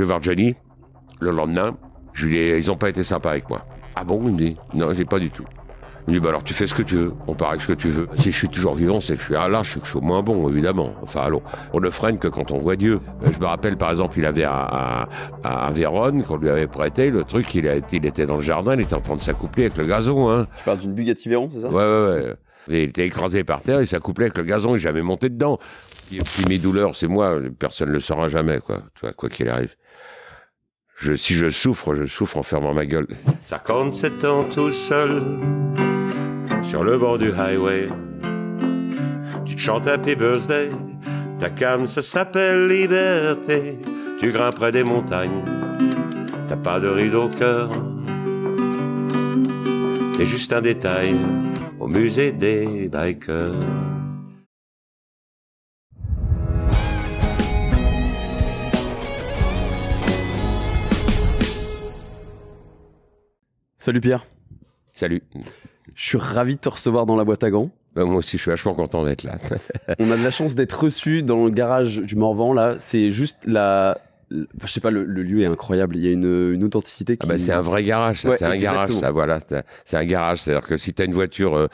Je vais voir Johnny. Le lendemain, je lui dis, ils n'ont pas été sympas avec moi. Ah bon, il me dit, non, j'ai pas du tout. Il me dit, bah alors tu fais ce que tu veux, on part avec ce que tu veux. Si je suis toujours vivant, c'est que je suis à lâche, c'est que je suis moins bon, évidemment. Enfin, alors, on ne freine que quand on voit Dieu. Je me rappelle, par exemple, il avait un Veyron qu'on lui avait prêté, le truc, il était dans le jardin, il était en train de s'accoupler avec le gazon. Hein. Tu parles d'une Bugatti Veyron, c'est ça? Ouais. Il était écrasé par terre, il s'accouplait avec le gazon, il n'est jamais monté dedans. Et puis mes douleurs, c'est moi, personne ne le saura jamais, quoi qu'il arrive. Si je souffre, je souffre en fermant ma gueule. 57 ans tout seul, sur le bord du highway. Tu te chantes Happy Birthday, ta cam ça s'appelle liberté. Tu grimpes près des montagnes, t'as pas de rideau au cœur. T'es juste un détail au musée des bikers. Salut Pierre. Salut. Je suis ravi de te recevoir dans la boîte à gants. Ben moi aussi, je suis vachement content d'être là. On a de la chance d'être reçu dans le garage du Morvan, là. C'est juste la... Enfin, je sais pas, le lieu est incroyable. Il y a une authenticité qui... Ah ben c'est un vrai garage, ouais, c'est un garage, ça, voilà. C'est un garage, c'est-à-dire que si tu as une voiture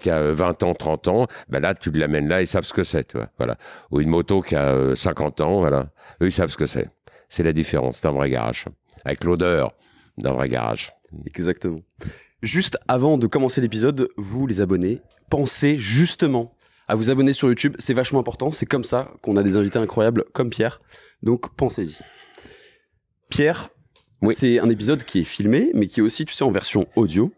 qui a 20 ans, 30 ans, ben là, tu l'amènes là, ils savent ce que c'est, tu vois, voilà. Ou une moto qui a 50 ans, voilà. Eux, ils savent ce que c'est. C'est la différence, c'est un vrai garage. Avec l'odeur d'un vrai garage. Exactement. Juste avant de commencer l'épisode, vous les abonnés, pensez justement à vous abonner sur YouTube, c'est vachement important, c'est comme ça qu'on a des invités incroyables comme Pierre, donc pensez-y. Pierre, oui. C'est un épisode qui est filmé, mais qui est aussi, tu sais, en version audio,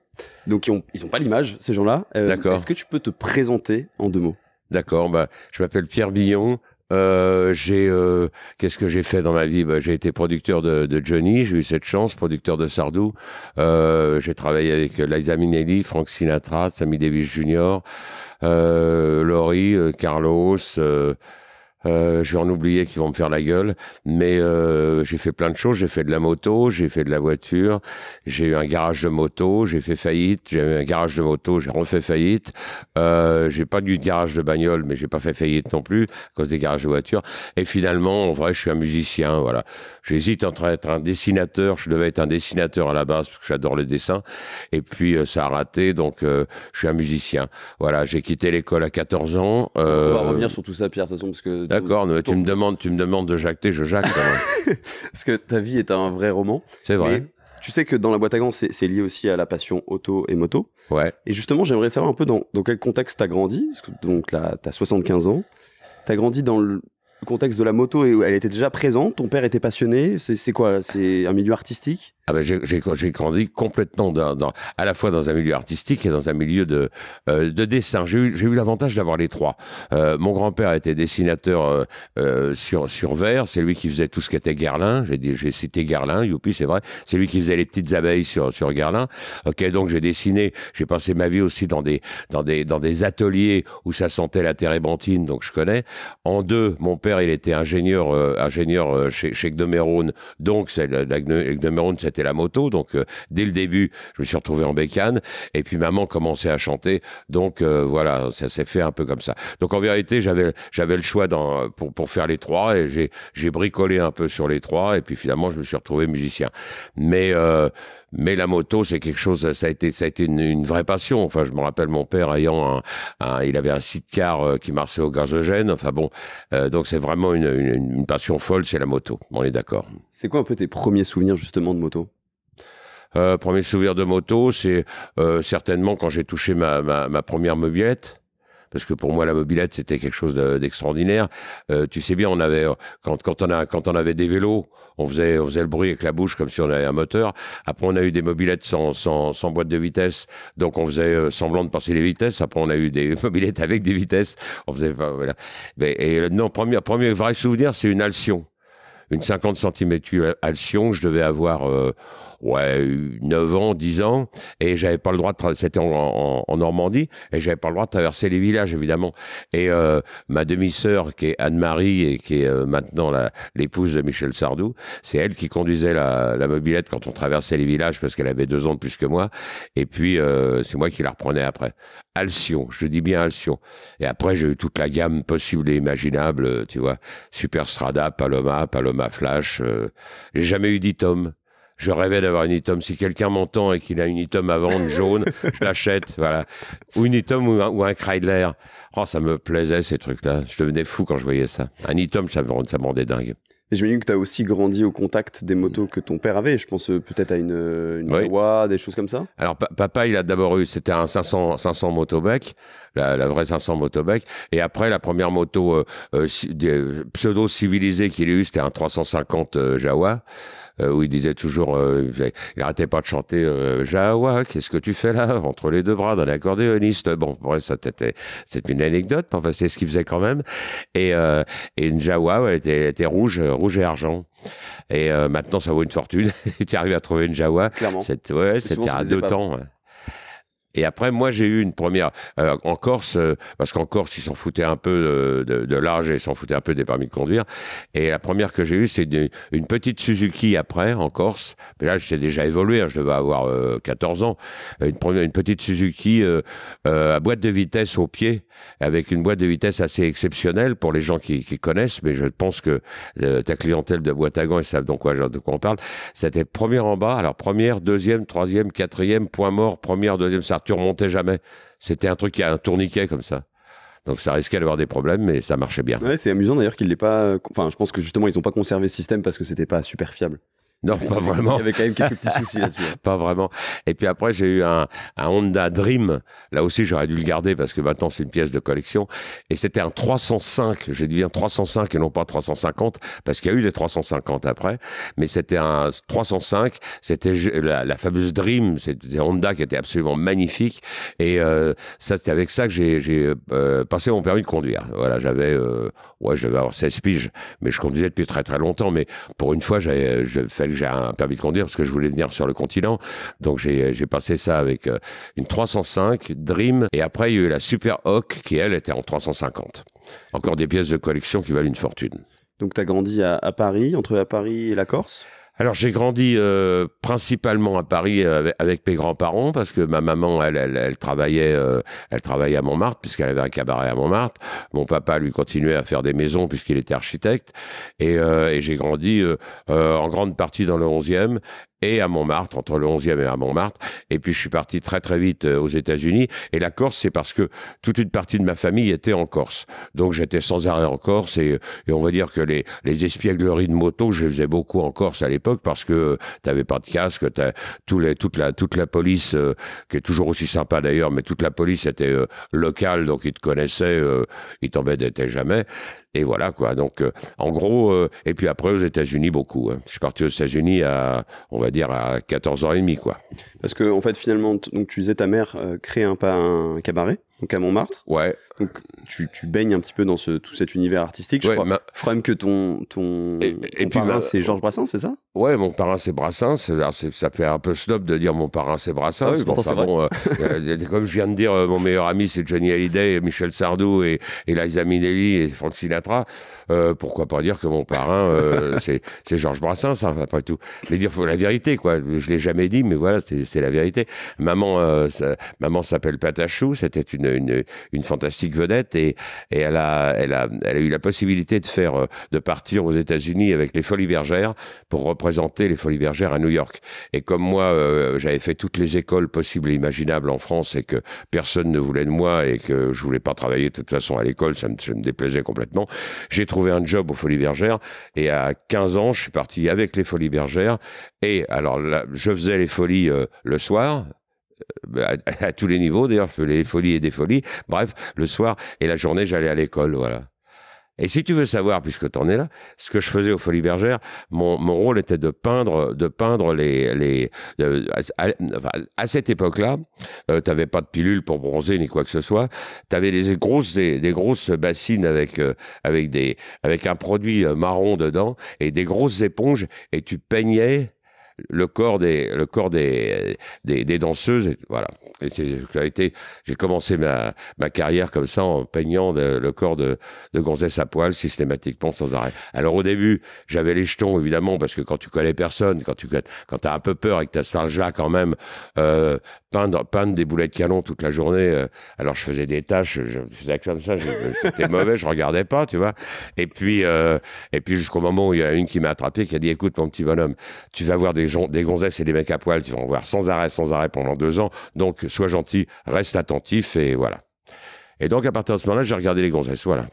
donc ils ont pas l'image, ces gens-là. D'accord. Est-ce que tu peux te présenter en deux mots? D'accord, bah, je m'appelle Pierre Billon. Qu'est-ce que j'ai fait dans ma vie? Bah, j'ai été producteur de Johnny, j'ai eu cette chance, producteur de Sardou. J'ai travaillé avec Liza Minnelli, Frank Sinatra, Sammy Davis Jr., Laurie, Carlos. Je vais en oublier qui vont me faire la gueule, mais j'ai fait plein de choses. J'ai fait de la moto, j'ai fait de la voiture, j'ai eu un garage de moto, j'ai fait faillite, j'ai eu un garage de moto, j'ai refait faillite. J'ai pas eu de garage de bagnole, mais j'ai pas fait faillite non plus à cause des garages de voiture. Et finalement, en vrai, je suis un musicien. Voilà, j'hésite entre être un dessinateur. Je devais être un dessinateur à la base parce que j'adore le dessin. Et puis ça a raté, donc je suis un musicien. Voilà, j'ai quitté l'école à 14 ans. On va revenir sur tout ça, Pierre, de toute façon, parce que d'accord, mais tu me demandes de jacter, je jacte. Parce que ta vie est un vrai roman. C'est vrai. Mais tu sais que dans la boîte à gants, c'est lié aussi à la passion auto et moto. Ouais. Et justement, j'aimerais savoir un peu dans quel contexte tu as grandi. Parce que, donc là, tu as 75 ans. Tu as grandi dans le contexte de la moto, et elle était déjà présente. Ton père était passionné. C'est quoi? C'est un milieu artistique? Ah ben j'ai grandi complètement à la fois dans un milieu artistique et dans un milieu de dessin. J'ai eu l'avantage d'avoir les trois. Mon grand-père était dessinateur sur verre. C'est lui qui faisait tout ce qui était Guerlain. J'ai cité Guerlain, youpi, c'est vrai. C'est lui qui faisait les petites abeilles sur Guerlain. Ok, donc j'ai dessiné. J'ai passé ma vie aussi dans des ateliers où ça sentait la térébenthine, donc je connais. En deux, mon père il était ingénieur chez Gdemerone. Donc c'est Gdemerone, c'était la moto, donc dès le début je me suis retrouvé en bécane, et puis maman commençait à chanter, donc voilà, ça s'est fait un peu comme ça. Donc en vérité j'avais le choix pour faire les trois, et j'ai bricolé un peu sur les trois, et puis finalement je me suis retrouvé musicien. Mais la moto, c'est quelque chose, ça a été une vraie passion. Enfin, je me rappelle mon père ayant il avait un sidecar qui marchait au gazogène. Enfin bon, donc c'est vraiment une passion folle, c'est la moto. On est d'accord. C'est quoi un peu tes premiers souvenirs justement de moto? Premier souvenir de moto, c'est certainement quand j'ai touché ma première mobilette. Parce que pour moi la mobilette c'était quelque chose d'extraordinaire. Tu sais bien, on avait quand on avait des vélos, on faisait le bruit avec la bouche comme si on avait un moteur. Après on a eu des mobilettes sans boîte de vitesse, donc on faisait semblant de passer les vitesses. Après on a eu des mobilettes avec des vitesses, on faisait voilà. Et non, premier vrai souvenir, c'est une Alcyon. Une 50 cm Alcyon, je devais avoir 9 ans, 10 ans, et j'avais pas le droit de... C'était en Normandie, et j'avais pas le droit de traverser les villages, évidemment. Et ma demi-sœur, qui est Anne-Marie, et qui est maintenant l'épouse de Michel Sardou, c'est elle qui conduisait la mobilette quand on traversait les villages, parce qu'elle avait 2 ans de plus que moi, et puis c'est moi qui la reprenais après. Alcyon, je dis bien Alcyon. Et après, j'ai eu toute la gamme possible et imaginable, tu vois, Super Strada, Paloma, ma flash. J'ai jamais eu d'Itom. Je rêvais d'avoir une Itom. Si quelqu'un m'entend et qu'il a une Itom à vendre jaune, je l'achète, voilà. Ou une Itom ou un Chrysler. Oh, ça me plaisait ces trucs-là. Je devenais fou quand je voyais ça. Un Itom, ça me rendait dingue. Et j'imagine que tu as aussi grandi au contact des motos que ton père avait. Je pense peut-être à une Jawa, des choses comme ça. Alors, papa, il a d'abord eu, c'était un 500 Motobec, la vraie 500 Motobec. Et après, la première moto pseudo-civilisée qu'il a eu, c'était un 350 Jawa. Où il disait toujours, il arrêtait pas de chanter Jawa, qu'est-ce que tu fais là entre les deux bras d'un accordéoniste. Bon, bref, ça c'était une anecdote, enfin c'est ce qu'il faisait quand même. Et une Jawa, ouais, elle était rouge et argent. Et maintenant ça vaut une fortune. Tu arrives à trouver une Jawa. Clairement. C'était à deux temps. Ouais. Et après, moi, j'ai eu une première en Corse, parce qu'en Corse, ils s'en foutaient un peu de l'âge et ils s'en foutaient un peu des permis de conduire. Et la première que j'ai eue, c'est une petite Suzuki après, en Corse. Mais là, j'étais déjà évolué, hein, je devais avoir 14 ans. Une petite Suzuki à boîte de vitesse au pied, avec une boîte de vitesse assez exceptionnelle pour les gens qui connaissent, mais je pense que ta clientèle de boîte à gants, ils savent de quoi on parle. C'était première en bas, alors première, deuxième, troisième, quatrième, point mort, première, deuxième, ça tu remontais jamais. C'était un truc qui a un tourniquet comme ça. Donc ça risquait d'avoir des problèmes, mais ça marchait bien. Ouais, c'est amusant d'ailleurs qu'ils l'aient pas... Enfin, je pense que justement, ils n'ont pas conservé ce système parce que c'était pas super fiable. Non, pas vraiment. Il y avait quand même quelques petits soucis là-dessus. Hein. Pas vraiment. Et puis après, j'ai eu un Honda Dream. Là aussi, j'aurais dû le garder parce que maintenant, c'est une pièce de collection. Et c'était un 305. J'ai dû dire 305 et non pas 350 parce qu'il y a eu des 350 après. Mais c'était un 305. C'était la fameuse Dream. C'était Honda qui était absolument magnifique. Et ça, c'était avec ça que j'ai passé mon permis de conduire. Voilà, je devais avoir 16 piges. Mais je conduisais depuis très très longtemps. Mais pour une fois, j'ai un permis de conduire parce que je voulais venir sur le continent. Donc j'ai passé ça avec une 305 Dream. Et après, il y a eu la Super Hawk qui, elle, était en 350. Encore des pièces de collection qui valent une fortune. Donc tu as grandi à Paris, entre Paris et la Corse ? Alors j'ai grandi principalement à Paris avec mes grands-parents parce que ma maman elle travaillait à Montmartre puisqu'elle avait un cabaret à Montmartre. Mon papa lui continuait à faire des maisons puisqu'il était architecte et j'ai grandi en grande partie dans le 11e. Et à Montmartre, entre le 11e et à Montmartre. Et puis, je suis parti très, très vite aux États-Unis. Et la Corse, c'est parce que toute une partie de ma famille était en Corse. Donc, j'étais sans arrêt en Corse. Et on va dire que les espiègleries de moto, je les faisais beaucoup en Corse à l'époque parce que t'avais pas de casque. Toute la police, qui est toujours aussi sympa d'ailleurs, mais toute la police était locale. Donc, ils te connaissaient, ils t'embêtaient jamais. Et voilà, quoi. Donc, en gros, et puis après, aux États-Unis, beaucoup. Hein. Je suis parti aux États-Unis à 14 ans et demi, quoi. Parce que, en fait, finalement, donc, tu disais, ta mère crée un cabaret, donc à Montmartre. Ouais. Donc, tu baignes un petit peu dans tout cet univers artistique. Je, ouais, crois, je crois même que ton parrain, c'est Georges Brassens, c'est ça? Ouais, mon parrain, c'est Brassens. Ça fait un peu snob de dire mon parrain, c'est Brassens. Ah oui, bon, enfin, bon, comme je viens de dire, mon meilleur ami, c'est Johnny Hallyday, et Michel Sardou, et Liza Minnelli, et Frank Sinatra. Pourquoi pas dire que mon parrain, c'est Georges Brassens, hein, après tout. Mais dire la vérité, quoi. Je l'ai jamais dit, mais voilà, c'est la vérité. Maman s'appelle Patachou, c'était une fantastique vedette et elle a eu la possibilité de partir aux États-Unis avec les Folies Bergères pour représenter les Folies Bergères à New York. Et comme moi, j'avais fait toutes les écoles possibles et imaginables en France et que personne ne voulait de moi et que je voulais pas travailler de toute façon à l'école, ça me déplaisait complètement. J'ai trouvé un job aux Folies Bergères et à 15 ans, je suis parti avec les Folies Bergères et alors là, je faisais les folies le soir. À tous les niveaux d'ailleurs, les folies et des folies, bref, le soir et la journée j'allais à l'école, voilà. Et si tu veux savoir, puisque t'en es là, ce que je faisais aux Folies Bergères, mon rôle était de peindre à cette époque-là, t'avais pas de pilule pour bronzer ni quoi que ce soit, t'avais des grosses bassines avec un produit marron dedans et des grosses éponges et tu peignais le corps des danseuses. Voilà. Et j'ai commencé ma carrière comme ça, en peignant le corps de gonzesses à poil systématiquement, sans arrêt. Alors au début, j'avais les jetons, évidemment, parce que quand tu connais personne, quand t'as un peu peur et que t'as ce linge-là quand même, peindre des boulets de canon toute la journée, alors je faisais des tâches, je faisais comme ça, c'était mauvais, je regardais pas, tu vois. Et puis jusqu'au moment où il y a une qui m'a attrapé, qui a dit: écoute mon petit bonhomme, tu vas voir des gonzesses et des mecs à poil, tu vas en voir sans arrêt pendant 2 ans, donc sois gentil, reste attentif, et voilà. Et donc à partir de ce moment-là, j'ai regardé les gonzesses, voilà.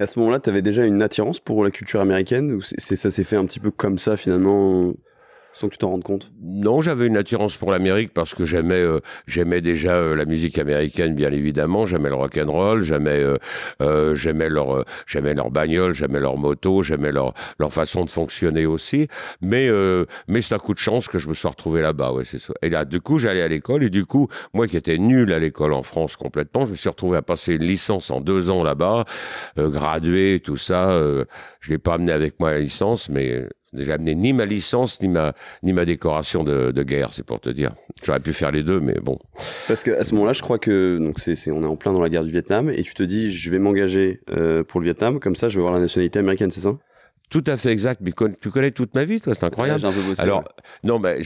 Et à ce moment-là, tu avais déjà une attirance pour la culture américaine, ou ça s'est fait un petit peu comme ça finalement, sans que tu t'en rendes compte? Non, j'avais une attirance pour l'Amérique parce que j'aimais déjà la musique américaine, bien évidemment. J'aimais le rock'n'roll, j'aimais leur bagnole, j'aimais leur moto, j'aimais leur façon de fonctionner aussi. Mais c'est un coup de chance que je me sois retrouvé là-bas. Ouais, c'est ça. Et là, du coup, j'allais à l'école. Et du coup, moi qui étais nul à l'école en France complètement, je me suis retrouvé à passer une licence en 2 ans là-bas, gradué, tout ça. Je ne l'ai pas amené avec moi la licence, mais... J'ai amené ni ma licence, ni ma décoration de guerre, c'est pour te dire. J'aurais pu faire les deux, mais bon. Parce qu'à ce moment-là, je crois que donc on est en plein dans la guerre du Vietnam, et tu te dis, je vais m'engager pour le Vietnam, comme ça je vais avoir la nationalité américaine, c'est ça ? Tout à fait exact, mais tu connais toute ma vie, toi, c'est incroyable. Là, j'ai un peu bossé, alors, ouais. Non, mais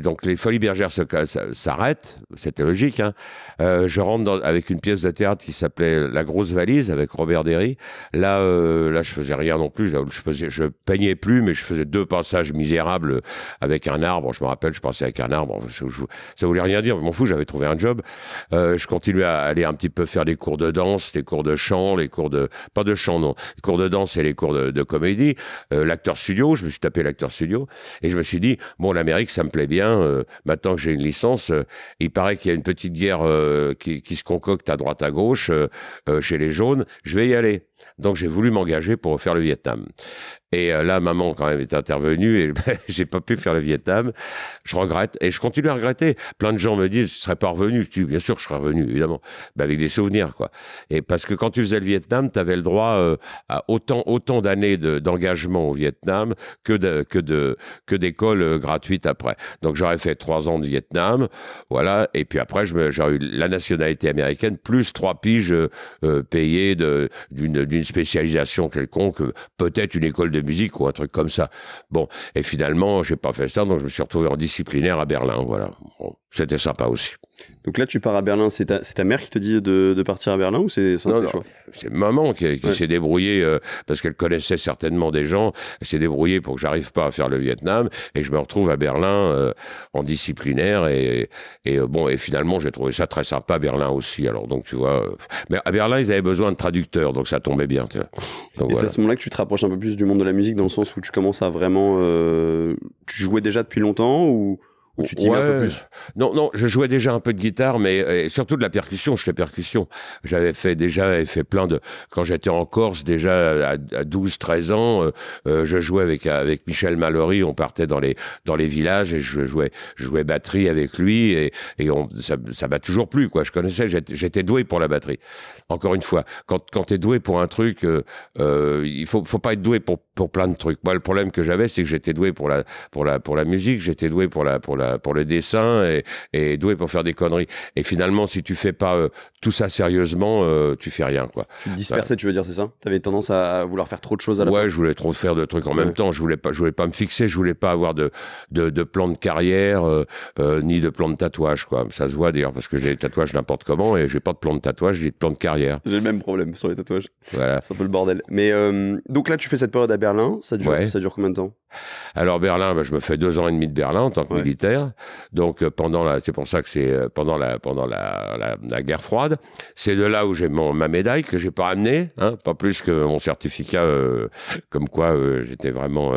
donc les Folies Bergères s'arrêtent, c'était logique. Hein. Je rentre avec une pièce de théâtre qui s'appelait La Grosse Valise, avec Robert Derry. Là, je faisais rien non plus. Je peignais plus, mais je faisais 2 passages misérables avec un arbre. Je me rappelle, je passais avec un arbre. Ça voulait rien dire, mais je m'en fous. J'avais trouvé un job. Je continuais à aller un petit peu faire des cours de danse, des cours de chant, pas de chant, non, les cours de danse et les cours de comédie. L'acteur studio, je me suis tapé l'acteur studio et je me suis dit, bon, l'Amérique ça me plaît bien, maintenant que j'ai une licence, il paraît qu'il y a une petite guerre qui se concocte à droite à gauche chez les jaunes, je vais y aller. Donc j'ai voulu m'engager pour faire le Vietnam. Et là, maman quand même est intervenue et j'ai pas pu faire le Vietnam. Je regrette et je continue à regretter. Plein de gens me disent, tu serais pas revenu. Bien sûr que je serais revenu, évidemment, mais avec des souvenirs, quoi. Et parce que quand tu faisais le Vietnam, tu avais le droit à autant d'années d'engagement au Vietnam que d'école gratuite après. Donc j'aurais fait 3 ans de Vietnam, voilà. Et puis après, j'aurais eu la nationalité américaine plus 3 piges payées d'une spécialisation quelconque, peut-être une école de musique ou un truc comme ça. Bon, et finalement, j'ai pas fait ça, donc je me suis retrouvé en disciplinaire à Berlin, voilà. Bon, c'était sympa aussi. Donc là, tu pars à Berlin, c'est ta mère qui te dit de partir à Berlin ou c'est son choix ? C'est maman qui s'est débrouillée, parce qu'elle connaissait certainement des gens, elle s'est débrouillée pour que j'arrive pas à faire le Vietnam, et je me retrouve à Berlin en disciplinaire, et finalement, j'ai trouvé ça très sympa à Berlin aussi, alors donc tu vois... mais à Berlin, ils avaient besoin de traducteurs, donc ça tombait bien, tu vois. Donc, et voilà. C'est à ce moment-là que tu te rapproches un peu plus du monde de la musique, dans le sens où tu commences à vraiment... tu jouais déjà depuis longtemps ou... Tu t'y mets un peu plus? Non, je jouais déjà un peu de guitare, mais surtout de la percussion. Je fais percussion. J'avais fait plein de... Quand j'étais en Corse, déjà à 12-13 ans, je jouais avec Michel Mallory. On partait dans les villages et je jouais batterie avec lui. Ça m'a toujours plu, quoi. Je connaissais, j'étais doué pour la batterie. Encore une fois, quand t'es doué pour un truc, il faut pas être doué pour plein de trucs. Moi, le problème que j'avais, c'est que j'étais doué pour la musique, j'étais doué pour le dessin et doué pour faire des conneries. Et finalement, si tu fais pas tout ça sérieusement, tu fais rien, quoi. Tu te dispersais, tu veux dire, c'est ça? Tu avais tendance à vouloir faire trop de choses à la fois. Ouais, je voulais trop faire de trucs en même temps. Je voulais pas me fixer, je voulais pas avoir de plan de carrière ni de plan de tatouage, quoi. Ça se voit d'ailleurs parce que j'ai des tatouages n'importe comment et j'ai pas de plan de tatouage, j'ai de plan de carrière. J'ai le même problème sur les tatouages. Voilà. C'est un peu le bordel. Mais donc là, tu fais cette période à Berlin, ça dure combien de temps? Alors Berlin, je me fais 2 ans et demi de Berlin en tant que militaire. Donc c'est pour ça que c'est pendant la guerre froide. C'est de là où j'ai ma médaille que j'ai pas ramenée, hein, pas plus que mon certificat comme quoi j'étais vraiment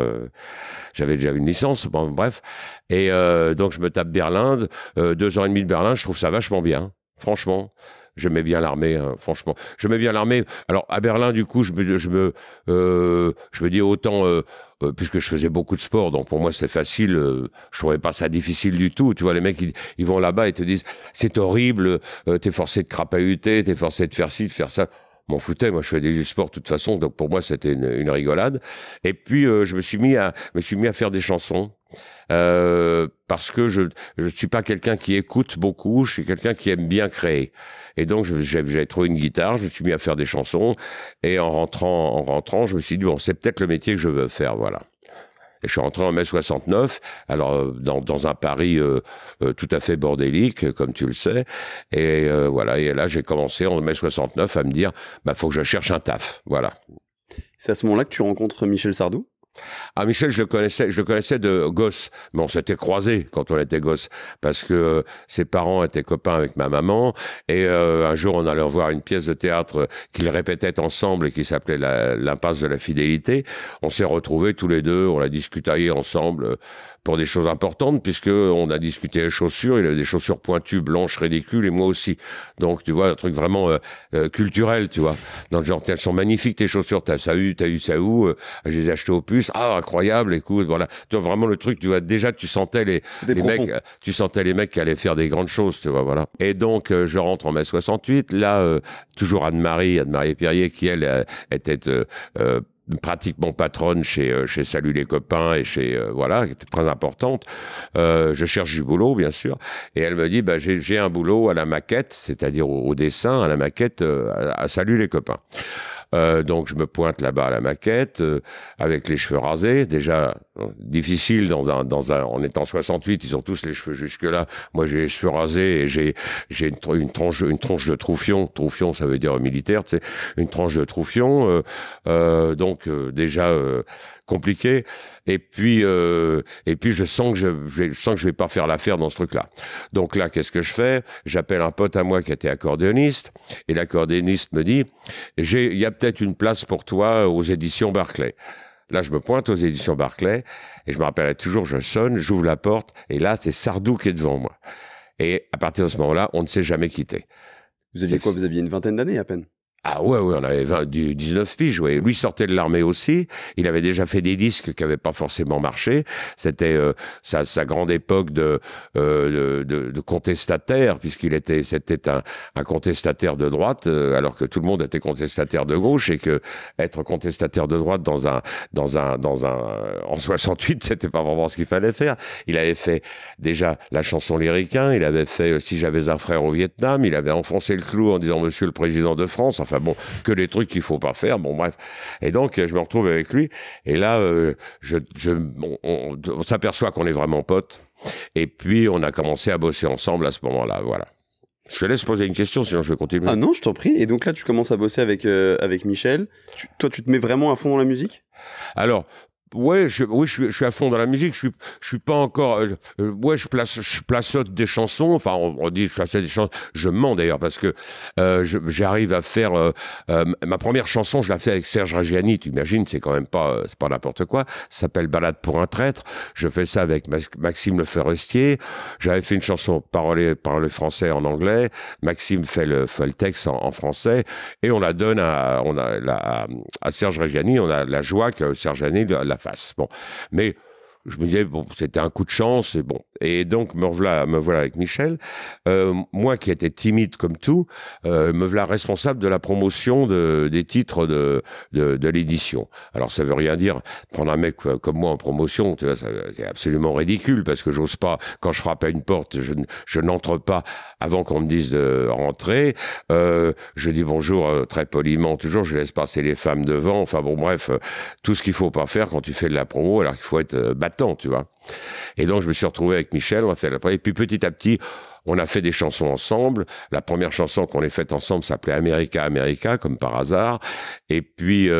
j'avais déjà une licence. Bon, bref, et donc je me tape Berlin, 2 ans et demi de Berlin, je trouve ça vachement bien, franchement. J'aimais bien l'armée, hein, franchement. J'aimais bien l'armée. Alors, à Berlin, du coup, je me dis autant... puisque je faisais beaucoup de sport, donc pour moi, c'était facile. Je trouvais pas ça difficile du tout. Tu vois, les mecs, ils vont là-bas et te disent « C'est horrible, t'es forcé de crapahuter, t'es forcé de faire ci, de faire ça. » M'en foutais, moi je fais du sport de toute façon, donc pour moi c'était une rigolade. Et puis je me suis mis à faire des chansons. parce que je suis pas quelqu'un qui écoute beaucoup, je suis quelqu'un qui aime bien créer. Et donc j'ai trouvé une guitare, je me suis mis à faire des chansons, et en rentrant, je me suis dit bon, c'est peut-être le métier que je veux faire, voilà. Et je suis rentré en mai 69, alors dans un Paris tout à fait bordélique, comme tu le sais. Et voilà, et là j'ai commencé en mai 69 à me dire, bah faut que je cherche un taf, voilà. C'est à ce moment-là que tu rencontres Michel Sardou? Ah, Michel, je le connaissais de gosse, mais on s'était croisés quand on était gosse, parce que ses parents étaient copains avec ma maman, et un jour on allait voir une pièce de théâtre qu'ils répétaient ensemble et qui s'appelait L'impasse de la fidélité. On s'est retrouvés tous les deux, on a discuté ensemble pour des choses importantes, puisque on a discuté chaussures, il avait des chaussures pointues, blanches, ridicules, et moi aussi. Donc tu vois, un truc vraiment culturel, tu vois, dans le genre, elles sont magnifiques tes chaussures, t'as eu ça où, je les ai achetées au puce. Ah, incroyable, écoute, voilà. Tu vois, vraiment le truc, tu vois, déjà, tu sentais les mecs qui allaient faire des grandes choses, tu vois, voilà. Et donc, je rentre en mai 68, là, toujours Anne-Marie Perrier, qui, elle, était pratiquement patronne chez Salut les copains et chez voilà, qui était très importante. Je cherche du boulot, bien sûr, et elle me dit bah j'ai un boulot à la maquette, c'est-à-dire au dessin, à la maquette, à Salut les copains. Donc je me pointe là-bas à la maquette avec les cheveux rasés, déjà difficile en étant 68, ils ont tous les cheveux jusque-là. Moi j'ai les cheveux rasés et j'ai une tranche de troufion. Troufion, ça veut dire militaire, tu sais, une tranche de troufion. Donc déjà compliqué. Et puis je sens que je vais pas faire l'affaire dans ce truc-là. Donc là, qu'est-ce que je fais? J'appelle un pote à moi qui était accordéoniste, et l'accordéoniste me dit il y a peut-être une place pour toi aux éditions Barclay. Là, je me pointe aux éditions Barclay, et je me rappellerai toujours, je sonne, j'ouvre la porte, et là, c'est Sardou qui est devant moi. Et à partir de ce moment-là, on ne s'est jamais quitté. Vous aviez quoi? Vous aviez une vingtaine d'années à peine? Ah ouais, on avait 19 piges, ouais. Lui sortait de l'armée aussi, il avait déjà fait des disques qui n'avaient pas forcément marché, c'était sa grande époque de contestataire, puisqu'il était c'était un contestataire de droite, alors que tout le monde était contestataire de gauche, et que être contestataire de droite en 68, c'était pas vraiment ce qu'il fallait faire. Il avait fait déjà la chanson L'Éricain, il avait fait Si j'avais un frère au Vietnam, il avait enfoncé le clou en disant Monsieur le Président de France, enfin bon, que les trucs qu'il faut pas faire, bon bref. Et donc je me retrouve avec lui, et là on s'aperçoit qu'on est vraiment potes, et puis on a commencé à bosser ensemble à ce moment-là, voilà. Je te laisse poser une question, sinon je vais continuer. Ah non, je t'en prie. Et donc là tu commences à bosser avec Michel. Toi tu te mets vraiment à fond dans la musique? Alors ouais, je suis à fond dans la musique. Je suis pas encore. Ouais, je plaçote des chansons. Enfin, on dit je plaçote des chansons. Je mens d'ailleurs parce que j'arrive à faire ma première chanson. Je la fais avec Serge Reggiani. Tu imagines, c'est quand même pas, c'est pas n'importe quoi. Ça s'appelle Balade pour un traître. Je fais ça avec Maxime Le Forestier. J'avais fait une chanson par le français en anglais. Maxime fait le texte en français, et on la donne à Serge Reggiani. On a la joie que Serge Reggiani la face. Bon. Mais je me disais, bon, c'était un coup de chance, et bon. Et donc, me voilà avec Michel. Moi, qui étais timide comme tout, me voilà responsable de la promotion des titres de l'édition. Alors, ça veut rien dire prendre un mec comme moi en promotion, tu vois, c'est absolument ridicule, parce que j'ose pas, quand je frappe à une porte, je n'entre pas avant qu'on me dise de rentrer. Je dis bonjour très poliment, toujours, je laisse passer les femmes devant, enfin bon, bref, tout ce qu'il faut pas faire quand tu fais de la promo, alors qu'il faut être battant, tu vois. Et donc je me suis retrouvé avec Michel, on a fait la première, et puis petit à petit on a fait des chansons ensemble. La première chanson qu'on ait faite ensemble s'appelait America America, comme par hasard. Et puis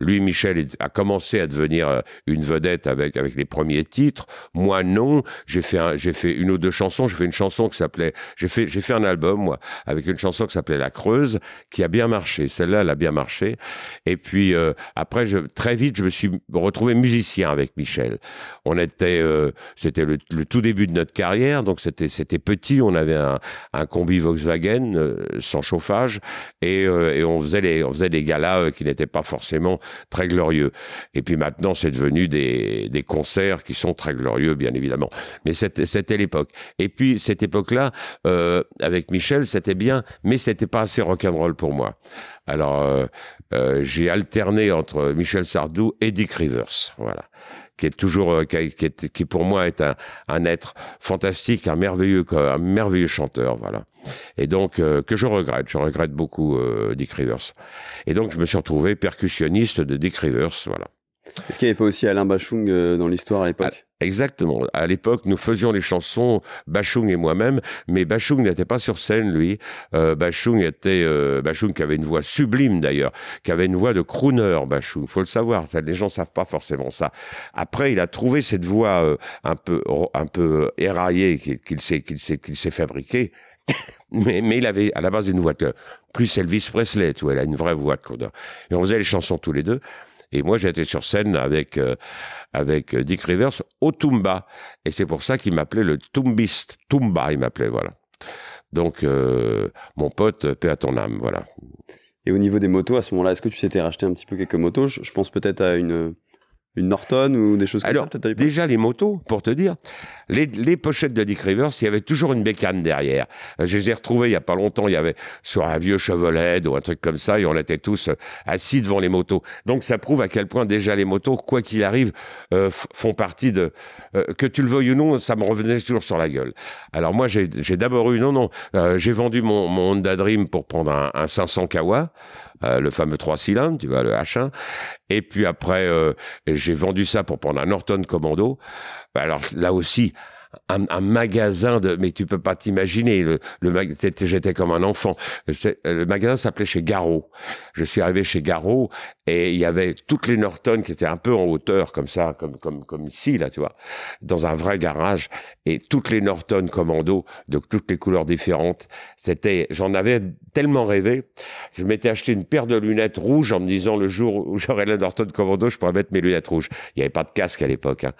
lui, Michel, a commencé à devenir une vedette avec les premiers titres. Moi non, j'ai fait une ou deux chansons. J'ai fait une chanson qui s'appelait, j'ai fait un album moi avec une chanson qui s'appelait La Creuse, qui a bien marché. Celle-là, elle a bien marché. Et puis après, très vite, je me suis retrouvé musicien avec Michel. On était, c'était le tout début de notre carrière, donc c'était petit. On avait un combi Volkswagen sans chauffage, et on faisait des galas qui n'étaient pas forcément très glorieux. Et puis maintenant, c'est devenu des concerts qui sont très glorieux, bien évidemment. Mais c'était l'époque. Et puis cette époque-là, avec Michel, c'était bien, mais c'était pas assez rock'n'roll pour moi. Alors j'ai alterné entre Michel Sardou et Dick Rivers, voilà. qui est toujours, qui pour moi est un être fantastique, un merveilleux chanteur, voilà. Et donc que je regrette beaucoup Dick Rivers. Et donc je me suis retrouvé percussionniste de Dick Rivers, voilà. Est-ce qu'il n'y avait pas aussi Alain Bashung dans l'histoire à l'époque? Exactement. À l'époque, nous faisions les chansons, Bashung et moi-même, mais Bashung n'était pas sur scène, lui. Bashung qui avait une voix sublime, d'ailleurs, qui avait une voix de crooner, Bashung. Faut le savoir, les gens ne savent pas forcément ça. Après, il a trouvé cette voix un peu éraillée qu'il s'est fabriquée. Mais il avait à la base une voix de plus Elvis Presley, tu vois, il a une vraie voix de crooner. Et on faisait les chansons tous les deux. Et moi, j'ai été sur scène avec Dick Rivers au Tumba. Et c'est pour ça qu'il m'appelait le Tumbiste. Tumba, il m'appelait, voilà. Donc, mon pote, paix à ton âme, voilà. Et au niveau des motos, à ce moment-là, est-ce que tu s'étais racheté un petit peu quelques motos? Je pense peut-être à une Norton ou des choses comme ça. Alors, déjà les motos, pour te dire, les pochettes de Dick Rivers, il y avait toujours une bécane derrière. Je les ai retrouvées il n'y a pas longtemps, il y avait soit un vieux Chevrolet ou un truc comme ça, et on était tous assis devant les motos. Donc ça prouve à quel point déjà les motos, quoi qu'il arrive, font partie de... que tu le veuilles ou non, ça me revenait toujours sur la gueule. Alors moi, j'ai d'abord eu... j'ai vendu mon Honda Dream pour prendre un 500 Kawa, le fameux 3 cylindres, tu vois, le H1. Et puis après, j'ai vendu ça pour prendre un Norton Commando. Alors là aussi, un magasin de... Mais tu peux pas t'imaginer, j'étais comme un enfant. Le magasin s'appelait chez Garot. Je suis arrivé chez Garot et il y avait toutes les Norton qui étaient un peu en hauteur, comme ça, comme ici, là, tu vois, dans un vrai garage. Et toutes les Norton Commando, de toutes les couleurs différentes. J'en avais tellement rêvé. Je m'étais acheté une paire de lunettes rouges en me disant, le jour où j'aurai la Norton Commando, je pourrais mettre mes lunettes rouges. Il n'y avait pas de casque à l'époque, hein.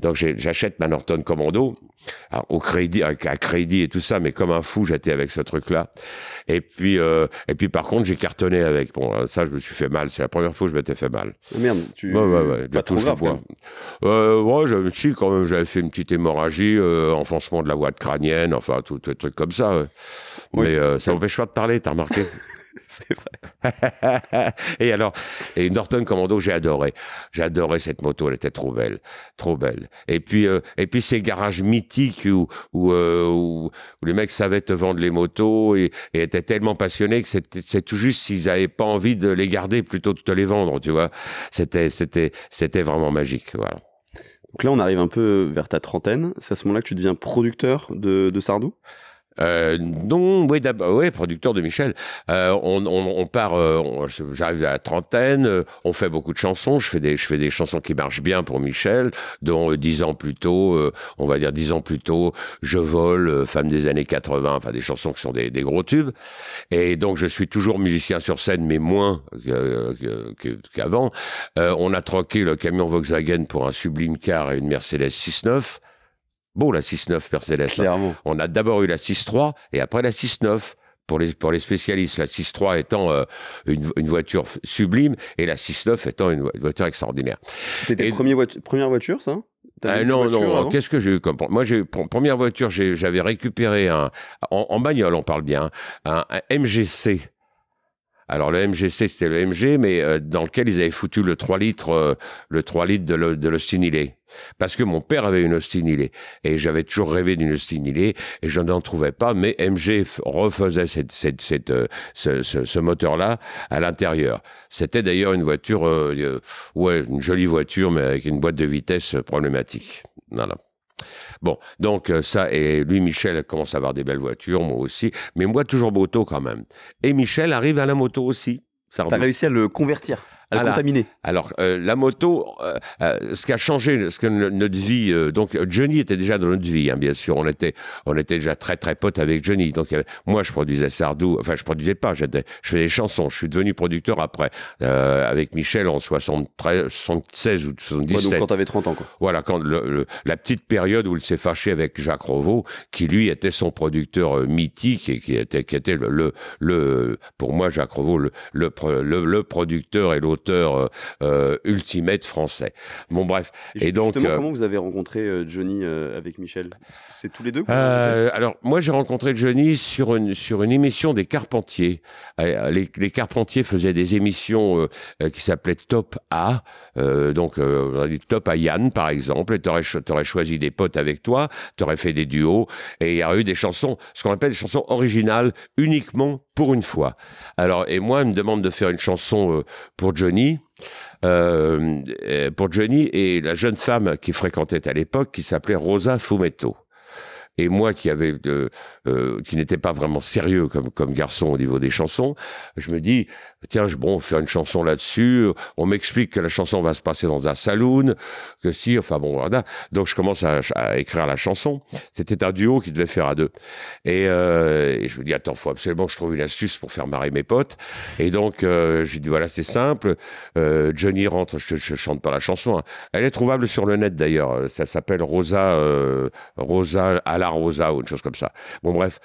Donc j'achète ma Norton Commando, au crédit, à crédit et tout ça, mais comme un fou, j'étais avec ce truc-là. Et puis par contre, j'ai cartonné avec. Bon, ça, je me suis fait mal. C'est la première fois que je m'étais fait mal. Merde, tu... Ouais, pas trop grave, quoi. Ouais, quand même, j'avais fait une petite hémorragie, enfoncement de la voie crânienne, enfin, tout des trucs comme ça. Ouais. Oui, mais ça n'empêche pas de parler, t'as remarqué? C'est vrai. Et Norton Commando, j'ai adoré. J'ai adoré cette moto, elle était trop belle. Trop belle. Et puis ces garages mythiques où les mecs savaient te vendre les motos et étaient tellement passionnés que c'est tout juste s'ils n'avaient pas envie de les garder plutôt que de te les vendre, tu vois. C'était vraiment magique, voilà. Donc là, on arrive un peu vers ta trentaine. C'est à ce moment-là que tu deviens producteur de Sardou? Oui, producteur de Michel. On part, j'arrive à la trentaine, on fait beaucoup de chansons, je fais des chansons qui marchent bien pour Michel, dont 10 ans plus tôt, on va dire 10 ans plus tôt, Je vole, Femme des années 80, enfin des chansons qui sont des gros tubes. Et donc je suis toujours musicien sur scène, mais moins qu'avant. On a troqué le camion Volkswagen pour un sublime car et une Mercedes 6.9. Beau la 6.9 Mercedes. Clairement. On a d'abord eu la 6.3 et après la 6.9 pour les spécialistes. La 6.3 étant une voiture sublime et la 6.9 étant une voiture extraordinaire. C'était première voiture, ça? Non, qu'est-ce que j'ai eu comme... Moi, j'ai eu première voiture, j'avais récupéré en bagnole, on parle bien, un MGC. Alors le MGC, c'était le MG, mais dans lequel ils avaient foutu le 3 litres, de l'Austin Healey. Parce que mon père avait une Austin Healey. Et j'avais toujours rêvé d'une Austin Healey, et je n'en trouvais pas, mais MG refaisait ce moteur-là à l'intérieur. C'était d'ailleurs une voiture, une jolie voiture, mais avec une boîte de vitesse problématique. Voilà. Bon, donc ça, et lui, Michel commence à avoir des belles voitures, moi aussi, mais moi toujours moto quand même. Et Michel arrive à la moto aussi. T'as réussi à le convertir, à le contaminer. Alors, la moto, ce qui a changé, ce que notre vie... donc, Johnny était déjà dans notre vie, hein, bien sûr. On était déjà très, très potes avec Johnny. Donc, moi, je produisais Sardou. Enfin, je produisais pas. Je faisais des chansons. Je suis devenu producteur après. Avec Michel en 76 ou 77. Ouais, donc, quand t'avais 30 ans, quoi. Voilà, quand la petite période où il s'est fâché avec Jacques Revaux, qui, lui, était son producteur mythique et qui était pour moi, Jacques Revaux, le producteur et l'autre moteur ultimate français. Bon, bref. Et donc, justement, comment vous avez rencontré Johnny avec Michel? C'est tous les deux? Alors, moi, j'ai rencontré Johnny sur une émission des Carpentiers. Les Carpentiers faisaient des émissions qui s'appelaient Top A. Donc, on a dit Top à Yann, par exemple. Et t'aurais choisi des potes avec toi, t'aurais fait des duos. Et il y a eu des chansons, ce qu'on appelle des chansons originales, uniquement pour une fois. Alors, et moi, il me demande de faire une chanson pour Johnny. Et la jeune femme qui fréquentait à l'époque, qui s'appelait Rosa Fumetto. Et moi, qui n'étais pas vraiment sérieux comme garçon au niveau des chansons, je me dis, tiens, bon, on va faire une chanson là-dessus. On m'explique que la chanson va se passer dans un saloon, que si, enfin bon, voilà. Donc je commence à écrire la chanson. C'était un duo qui devait faire à deux. Et je me dis, attends, faut absolument que je trouve une astuce pour faire marrer mes potes. Et donc j'ai dit, voilà, c'est simple. Johnny rentre, je chante pas la chanson. Hein. Elle est trouvable sur le net d'ailleurs. Ça s'appelle Rosa à la Rosa ou une chose comme ça. Bon, bref,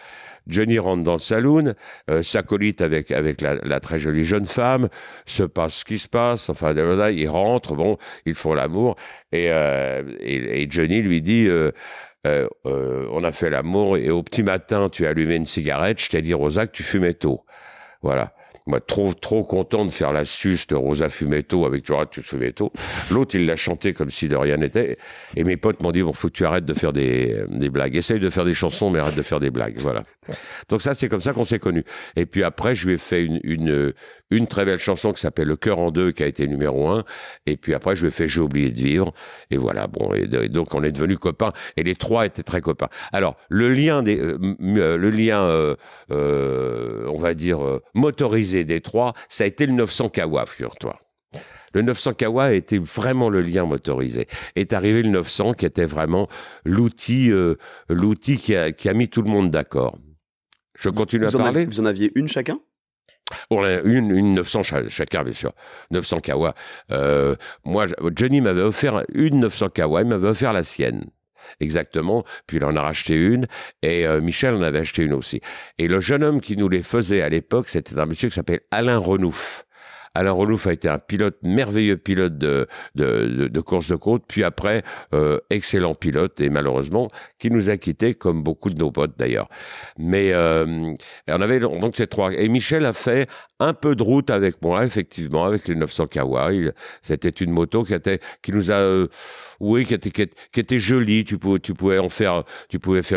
Johnny rentre dans le saloon, s'acollite avec la très jolie jeune femme, se passe ce qui se passe, enfin, ils rentrent, bon, ils font l'amour, et Johnny lui dit... on a fait l'amour, et au petit matin, tu as allumé une cigarette, je t'ai dit, Rosa, que tu fumais tôt. Voilà. Moi, trop content de faire l'astuce de Rosa Fumetto avec toi, tu fumais tôt. L'autre, il l'a chanté comme si de rien n'était. Et mes potes m'ont dit, bon, faut que tu arrêtes de faire des blagues. Essaye de faire des chansons, mais arrête de faire des blagues. Voilà. Donc ça, c'est comme ça qu'on s'est connus. Et puis après, je lui ai fait une très belle chanson qui s'appelle Le cœur en deux, qui a été numéro 1. Et puis après, je lui ai fait J'ai oublié de vivre. Et voilà. Bon, et donc on est devenus copains. Et les trois étaient très copains. Alors, le lien, on va dire, motorisé des trois, ça a été le 900 Kawa, figure-toi. Le 900 Kawa était vraiment le lien motorisé. Est arrivé le 900 qui était vraiment l'outil qui a mis tout le monde d'accord. Je continue à parler. Vous en aviez une chacun? On a une 900 chacun, bien sûr. 900 Kawa. Moi, Johnny m'avait offert une 900 Kawa, il m'avait offert la sienne. Exactement, puis il en a racheté une et Michel en avait acheté une aussi. Et le jeune homme qui nous les faisait à l'époque, c'était un monsieur qui s'appelle Alain Renouf. Alain Renouf a été un pilote, merveilleux pilote de course de côte, puis après, excellent pilote, et malheureusement, qui nous a quittés, comme beaucoup de nos potes d'ailleurs. Mais on avait donc ces trois. Et Michel a fait un peu de route avec moi, effectivement, avec les 900 Kawa. C'était une moto qui nous a... oui, qui était jolie. Tu pouvais faire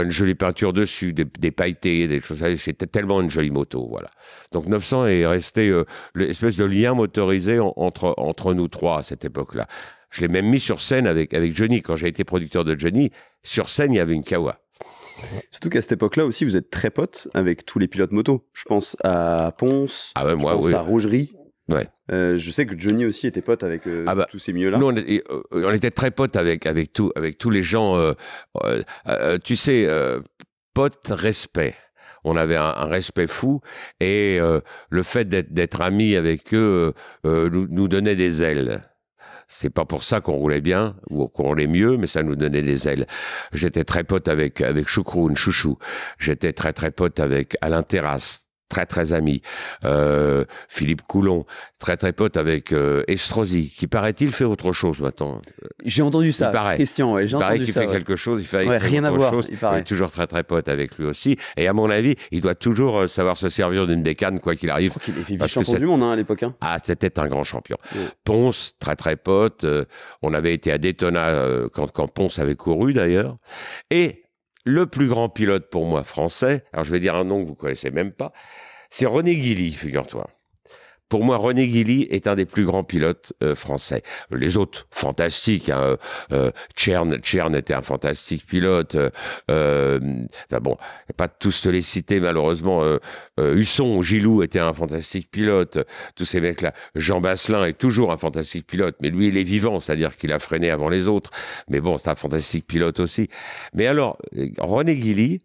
une jolie peinture dessus, des pailletés, des choses. C'était tellement une jolie moto, voilà. Donc 900 est resté l'espèce de lien motorisé entre nous trois à cette époque-là. Je l'ai même mis sur scène avec Johnny. Quand j'ai été producteur de Johnny, sur scène, il y avait une Kawa. Surtout qu'à cette époque-là aussi, vous êtes très potes avec tous les pilotes moto. Je pense à Ponce, je pense à Rougerie. Ouais. Je sais que Johnny aussi était pote avec tous ces milieux-là. Nous, on était très potes avec tous les gens. Tu sais, potes, respect. On avait un respect fou et le fait d'être amis avec eux nous donnait des ailes. C'est pas pour ça qu'on roulait bien ou qu'on roulait mieux, mais ça nous donnait des ailes. J'étais très pote avec Choucroune, Chouchou. J'étais très pote avec Alain Terrasse. Très ami, Philippe Coulon, très pote avec Estrosi, qui paraît-il fait autre chose maintenant. J'ai entendu ça, Christian, ouais, j'ai entendu ça. Il paraît qu'il fait quelque chose, il fait rien à voir, il paraît. Il est toujours très pote avec lui aussi, et à mon avis, il doit toujours savoir se servir d'une bécane, quoi qu'il arrive. Je crois qu'il est vice-champion du monde hein, à l'époque. Hein. Ah, c'était un grand champion. Oui. Ponce, très pote, on avait été à Daytona quand Ponce avait couru d'ailleurs, et... Le plus grand pilote pour moi français, alors je vais dire un nom que vous ne connaissez même pas, c'est René Guili, figure-toi. Pour moi, René Guili est un des plus grands pilotes français. Les autres, fantastiques. Hein, Chern était un fantastique pilote. Enfin bon, pas tous te les citer, malheureusement. Husson, Gilou était un fantastique pilote. Tous ces mecs-là. Jean Basselin est toujours un fantastique pilote, mais lui, il est vivant, c'est-à-dire qu'il a freiné avant les autres. Mais bon, c'est un fantastique pilote aussi. Mais alors, René Guili,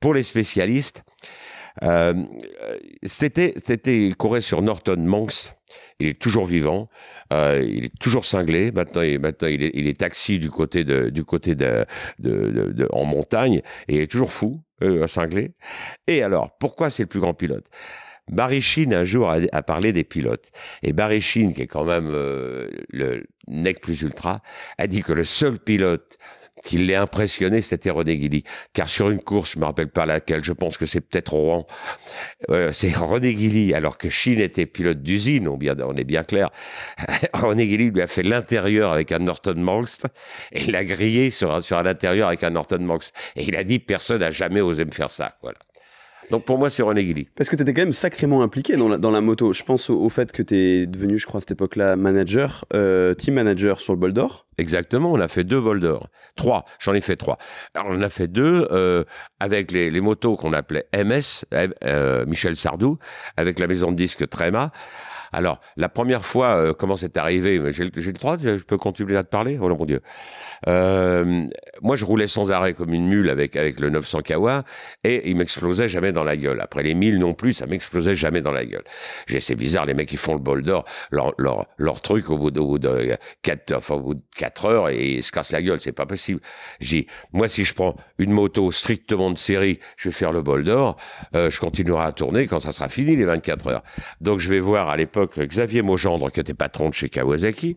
pour les spécialistes, il courait sur Norton Manx. Il est toujours vivant, il est toujours cinglé. Maintenant, il est taxi du côté de en montagne et il est toujours fou, cinglé. Et alors, pourquoi c'est le plus grand pilote? Barry Sheene, un jour, a parlé des pilotes. Et Barry Sheene, qui est quand même le nec plus ultra, a dit que le seul pilote qui l'ait impressionné, c'était René Guili. Car sur une course, je ne me rappelle pas laquelle, je pense que c'est peut-être Rouen, c'est René Guili, alors que Sheene était pilote d'usine, on est bien clair. René Guili lui a fait l'intérieur avec un Norton Manx et l'a grillé sur l'intérieur avec un Norton Manx. Et il a dit, personne n'a jamais osé me faire ça. Voilà. Donc pour moi, c'est René Guili. Parce que tu étais quand même sacrément impliqué dans la moto. Je pense au fait que tu es devenu, je crois, à cette époque-là, manager, team manager sur le Bol d'Or. Exactement, on a fait 2 Bol d'Or. 3, j'en ai fait 3. Alors, on a fait 2 avec les motos qu'on appelait MS, Michel Sardou, avec la maison de disques Tréma. Alors, la première fois, comment c'est arrivé? J'ai le droit, je peux continuer à te parler? Oh mon Dieu. Moi, je roulais sans arrêt comme une mule avec le 900 Kawa et il m'explosait jamais dans la gueule. Après les 1000 non plus, ça m'explosait jamais dans la gueule. C'est bizarre, les mecs qui font le Bol d'Or, leur truc au bout de 4 heures et ils se cassent la gueule, c'est pas possible. J'ai dit, moi, si je prends une moto strictement de série, je vais faire le Bol d'Or, je continuerai à tourner quand ça sera fini, les 24 heures. Donc, je vais voir à l'époque Xavier Maugendre, qui était patron de chez Kawasaki,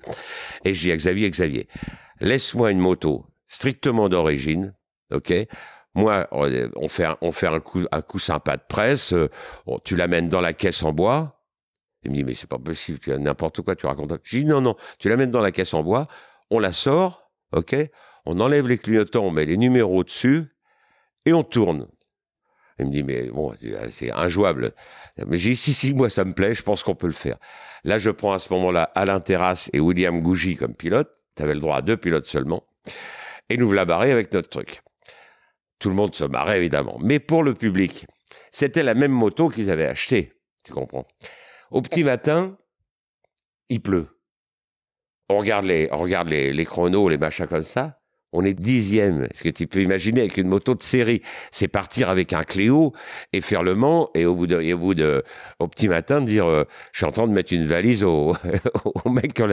et je dis à Xavier, laisse-moi une moto strictement d'origine, ok? Moi, on fait un coup sympa de presse, tu l'amènes dans la caisse en bois. Il me dit, mais c'est pas possible, tu as n'importe quoi, tu racontes. Je dis, non, tu l'amènes dans la caisse en bois, on la sort, ok? On enlève les clignotants, on met les numéros dessus, et on tourne. Il me dit, mais bon, c'est injouable. Mais j'ai dit, si, moi, ça me plaît, je pense qu'on peut le faire. Là, je prends à ce moment-là Alain Terrasse et William Gougy comme pilotes. Tu avais le droit à 2 pilotes seulement. Et nous la barrer avec notre truc. Tout le monde se marrait, évidemment. Mais pour le public, c'était la même moto qu'ils avaient achetée. Tu comprends? Au petit matin, il pleut. On regarde les chronos, les machins comme ça. On est 10e. Est-ce que tu peux imaginer avec une moto de série? C'est partir avec un Cléo et faire le Mans et au petit matin dire je suis en train de mettre une valise au mec quand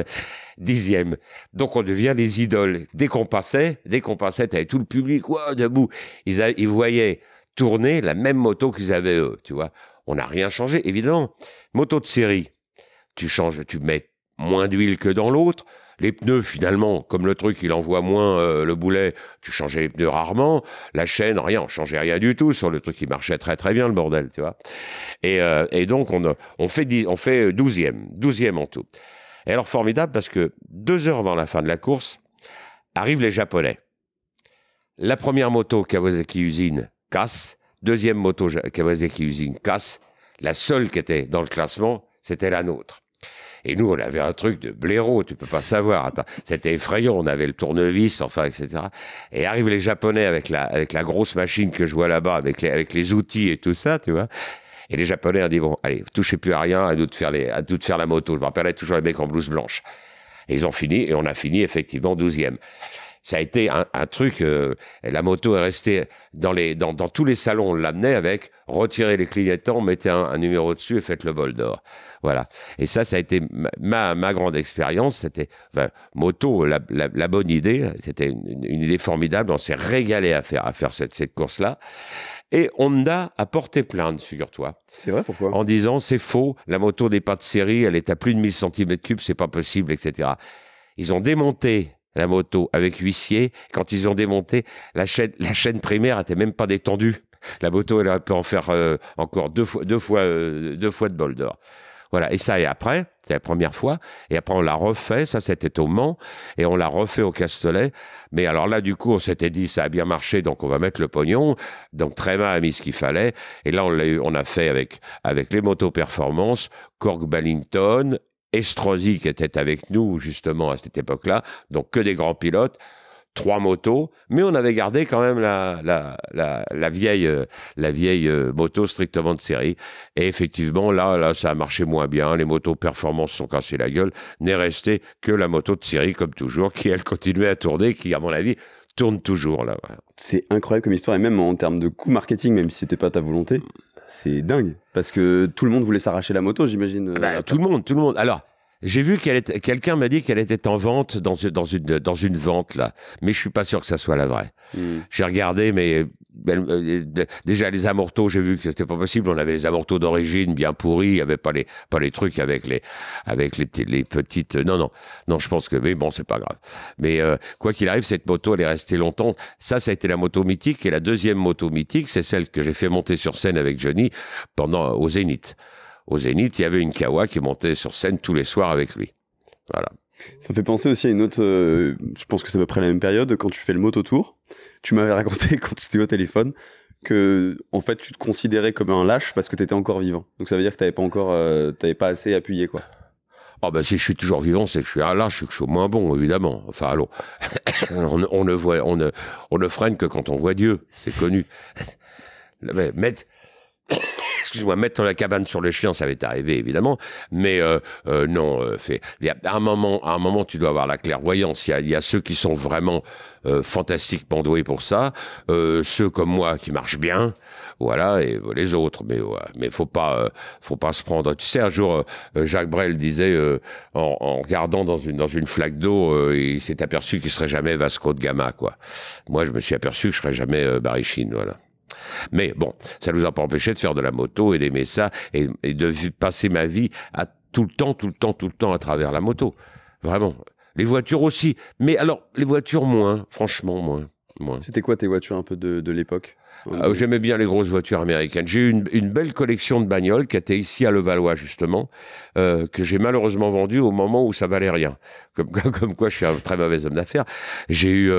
10e. Donc on devient les idoles. Dès qu'on passait, t'avais tout le public debout. Ils voyaient tourner la même moto qu'ils avaient eux. Tu vois, on n'a rien changé. Évidemment, moto de série, tu changes, tu mets moins d'huile que dans l'autre. Les pneus, finalement, comme le truc, il envoie moins le boulet, tu changeais les pneus rarement. La chaîne, rien, on changeait rien du tout sur le truc qui marchait très très bien, le bordel, tu vois. Et donc, on fait 12e en tout. Et alors, formidable, parce que 2 heures avant la fin de la course, arrivent les Japonais. La première moto Kawasaki usine casse, deuxième moto Kawasaki usine casse, la seule qui était dans le classement, c'était la nôtre. Et nous, on avait un truc de blaireau, tu peux pas savoir. C'était effrayant, on avait le tournevis, enfin, etc. Et arrivent les Japonais avec la grosse machine que je vois là-bas, avec les outils et tout ça, tu vois. Et les Japonais ont dit, bon, allez, touchez plus à rien, à nous de faire la moto. Je me rappelais toujours les mecs en blouse blanche. Et ils ont fini, et on a fini effectivement 12e. Ça a été un truc, la moto est restée dans tous les salons, on l'amenait avec, retirer les clignotants, mettez un numéro dessus et faites le Bol d'Or. Voilà. Et ça a été ma grande expérience. C'était, enfin, moto, la bonne idée. C'était une idée formidable. On s'est régalé à faire cette course-là. Et Honda a porté plainte, figure-toi. C'est vrai, pourquoi? En disant, c'est faux, la moto n'est pas de série, elle est à plus de 1000 cm3, c'est pas possible, etc. Ils ont démonté la moto avec huissier. Quand ils ont démonté, la chaîne primaire n'était même pas détendue. La moto, elle aurait pu en faire encore deux fois de Bol d'Or. Voilà. Et ça, et après, c'est la première fois. Et après, on l'a refait. Ça, c'était au Mans. Et on l'a refait au Castellet. Mais alors là, du coup, on s'était dit, ça a bien marché, donc on va mettre le pognon. Donc, Tréma a mis ce qu'il fallait. Et là, on a fait avec les motos performance, Cork Ballington, Estrosi qui était avec nous justement à cette époque-là, donc que des grands pilotes, 3 motos, mais on avait gardé quand même la vieille moto strictement de série. Et effectivement, là, ça a marché moins bien, les motos performance sont cassées la gueule, n'est resté que la moto de série comme toujours, qui elle continuait à tourner, qui à mon avis tourne toujours là. Voilà. C'est incroyable comme histoire, et même en termes de coût marketing, même si c'était pas ta volonté. C'est dingue, parce que tout le monde voulait s'arracher la moto, j'imagine. Tout le monde. Alors, J'ai vu qu'elle était... quelqu'un m'a dit qu'elle était en vente dans une vente là, mais je suis pas sûr que ça soit la vraie. Mmh. J'ai regardé, mais déjà les amorteaux, j'ai vu que c'était pas possible. On avait les amorteaux d'origine bien pourris, il y avait pas les trucs avec les petites. Non, je pense que, mais bon, c'est pas grave. Mais quoi qu'il arrive, cette moto, elle est restée longtemps. Ça a été la moto mythique, et la deuxième moto mythique, c'est celle que j'ai fait monter sur scène avec Johnny pendant au Zénith. Au Zénith, il y avait une Kawa qui montait sur scène tous les soirs avec lui. Voilà. Ça me fait penser aussi à une autre... je pense que c'est à peu près la même période, quand tu fais le mototour. Tu m'avais raconté, quand tu étais au téléphone, que en fait, tu te considérais comme un lâche parce que tu étais encore vivant. Donc ça veut dire que tu n'avais pas encore... t'avais pas assez appuyé, quoi. Oh ben, si je suis toujours vivant, c'est que je suis un lâche, que je suis au moins bon, évidemment. Enfin, allons. on ne freine que quand on voit Dieu. C'est connu. Excuse-moi, mettre la cabane sur le chien, ça m'est arrivé, évidemment. Mais à un moment, tu dois avoir la clairvoyance. Il y a ceux qui sont vraiment fantastiquement doués pour ça. Ceux comme moi qui marchent bien, voilà, et les autres. Mais ouais, mais faut pas se prendre. Tu sais, un jour, Jacques Brel disait, en regardant dans une flaque d'eau, il s'est aperçu qu'il serait jamais Vasco de Gama, quoi. Moi, je me suis aperçu que je serais jamais Barry Sheene, voilà. Mais bon, ça ne nous a pas empêché de faire de la moto et d'aimer ça et de passer ma vie à tout le temps à travers la moto. Vraiment. Les voitures aussi. Mais alors, les voitures moins, franchement, moins. C'était quoi tes voitures un peu de l'époque ? J'aimais bien les grosses voitures américaines. J'ai eu une belle collection de bagnoles qui était ici à Levallois, justement, que j'ai malheureusement vendue au moment où ça valait rien. Comme quoi, je suis un très mauvais homme d'affaires. J'ai eu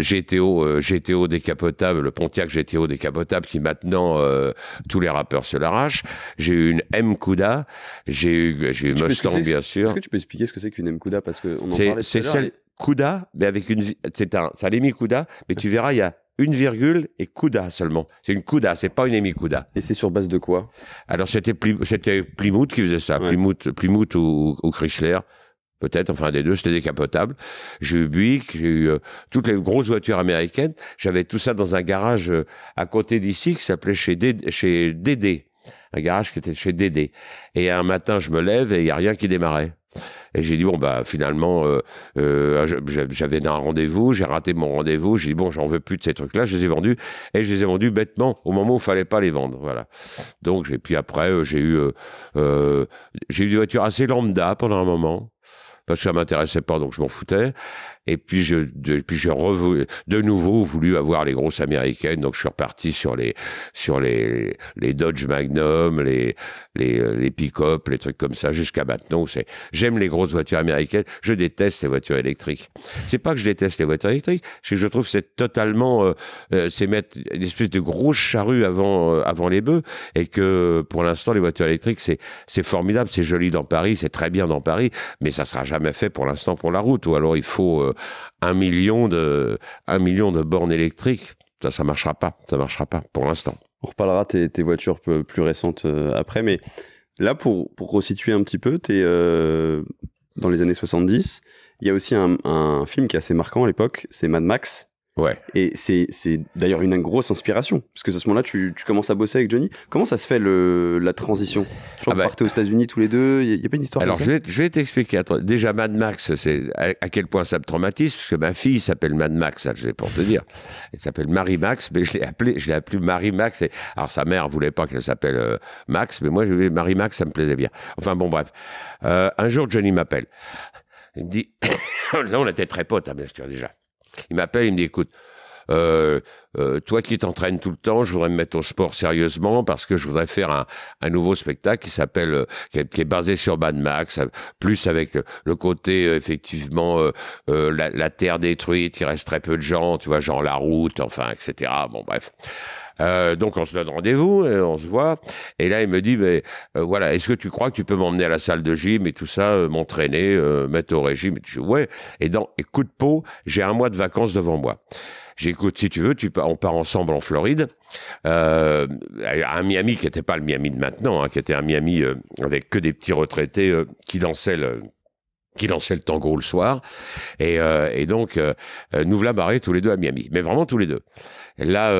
GTO décapotable, le Pontiac GTO décapotable, qui maintenant, tous les rappeurs se l'arrachent. J'ai eu une M Cuda. J'ai eu Mustang, bien sûr. Est-ce que tu peux expliquer ce que c'est qu'une M Cuda ? Parce qu'on en parlait tout à l'heure. Cuda, mais avec une... C'est un Emi Cuda, mais tu verras, il y a une virgule et Cuda seulement. C'est une Cuda, c'est pas une Emi Cuda. Et c'est sur base de quoi? Alors c'était Plymouth qui faisait ça, ouais. Plymouth ou Chrysler, peut-être, enfin un des deux, c'était décapotable. J'ai eu Buick, j'ai eu toutes les grosses voitures américaines. J'avais tout ça dans un garage à côté d'ici qui s'appelait chez Dédé. Un garage qui était chez Dédé. Et un matin, je me lève et il n'y a rien qui démarrait. Et j'ai dit, bon, bah, finalement, j'avais un rendez-vous, j'ai raté mon rendez-vous, j'ai dit, bon, j'en veux plus de ces trucs-là, je les ai vendus, et je les ai vendus bêtement, au moment où il ne fallait pas les vendre, voilà. Donc, et puis après, j'ai eu des voitures assez lambda pendant un moment, parce que ça ne m'intéressait pas, donc je m'en foutais. Et puis, j'ai de nouveau voulu avoir les grosses américaines, donc je suis reparti sur les Dodge Magnum, les pick-up, les trucs comme ça, jusqu'à maintenant. J'aime les grosses voitures américaines, je déteste les voitures électriques. C'est pas que je déteste les voitures électriques, c'est que je trouve que c'est totalement, c'est mettre une espèce de grosse charrue avant les bœufs, et que pour l'instant, les voitures électriques, c'est formidable, c'est joli dans Paris, c'est très bien dans Paris, mais ça sera jamais fait pour l'instant pour la route, ou alors il faut 1 million de bornes électriques. Ça marchera pas pour l'instant. On reparlera tes voitures plus récentes après, mais là pour resituer un petit peu, t'es dans les années 70, il y a aussi un film qui est assez marquant à l'époque, c'est Mad Max. Ouais. Et c'est d'ailleurs une grosse inspiration, parce que à ce moment-là, tu commences à bosser avec Johnny. Comment ça se fait la transition? Je crois que vous partez aux États-Unis tous les deux, il n'y a pas une histoire comme ça? Alors je vais t'expliquer. Déjà, Mad Max, c'est à quel point ça me traumatise, parce que ma fille s'appelle Mad Max, ça, je vais pour te dire. Elle s'appelle Marie Max, mais je l'ai appelée Marie Max. Et, alors sa mère voulait pas qu'elle s'appelle Max, mais moi, je lui ai dit Marie Max, ça me plaisait bien. Enfin bon, bref. Un jour, Johnny m'appelle. Il me dit, là on était très potes, hein, bien sûr, déjà. Il m'appelle, il me dit, écoute, toi qui t'entraînes tout le temps, je voudrais me mettre au sport sérieusement parce que je voudrais faire un nouveau spectacle qui s'appelle, qui est basé sur Mad Max, plus avec le côté effectivement la terre détruite, qui reste très peu de gens, tu vois, genre la route, enfin, etc. Bon, bref. Donc on se donne rendez-vous, on se voit, et là il me dit, mais voilà, est-ce que tu crois que tu peux m'emmener à la salle de gym et tout ça, m'entraîner, mettre au régime? Et je dis ouais, et coup de peau, j'ai 1 mois de vacances devant moi. J'écoute, si tu veux, on part ensemble en Floride, à un Miami qui n'était pas le Miami de maintenant, hein, qui était un Miami avec que des petits retraités qui dansaient le tango le soir, et donc nous voilà barrés tous les deux à Miami, mais vraiment tous les deux. Et là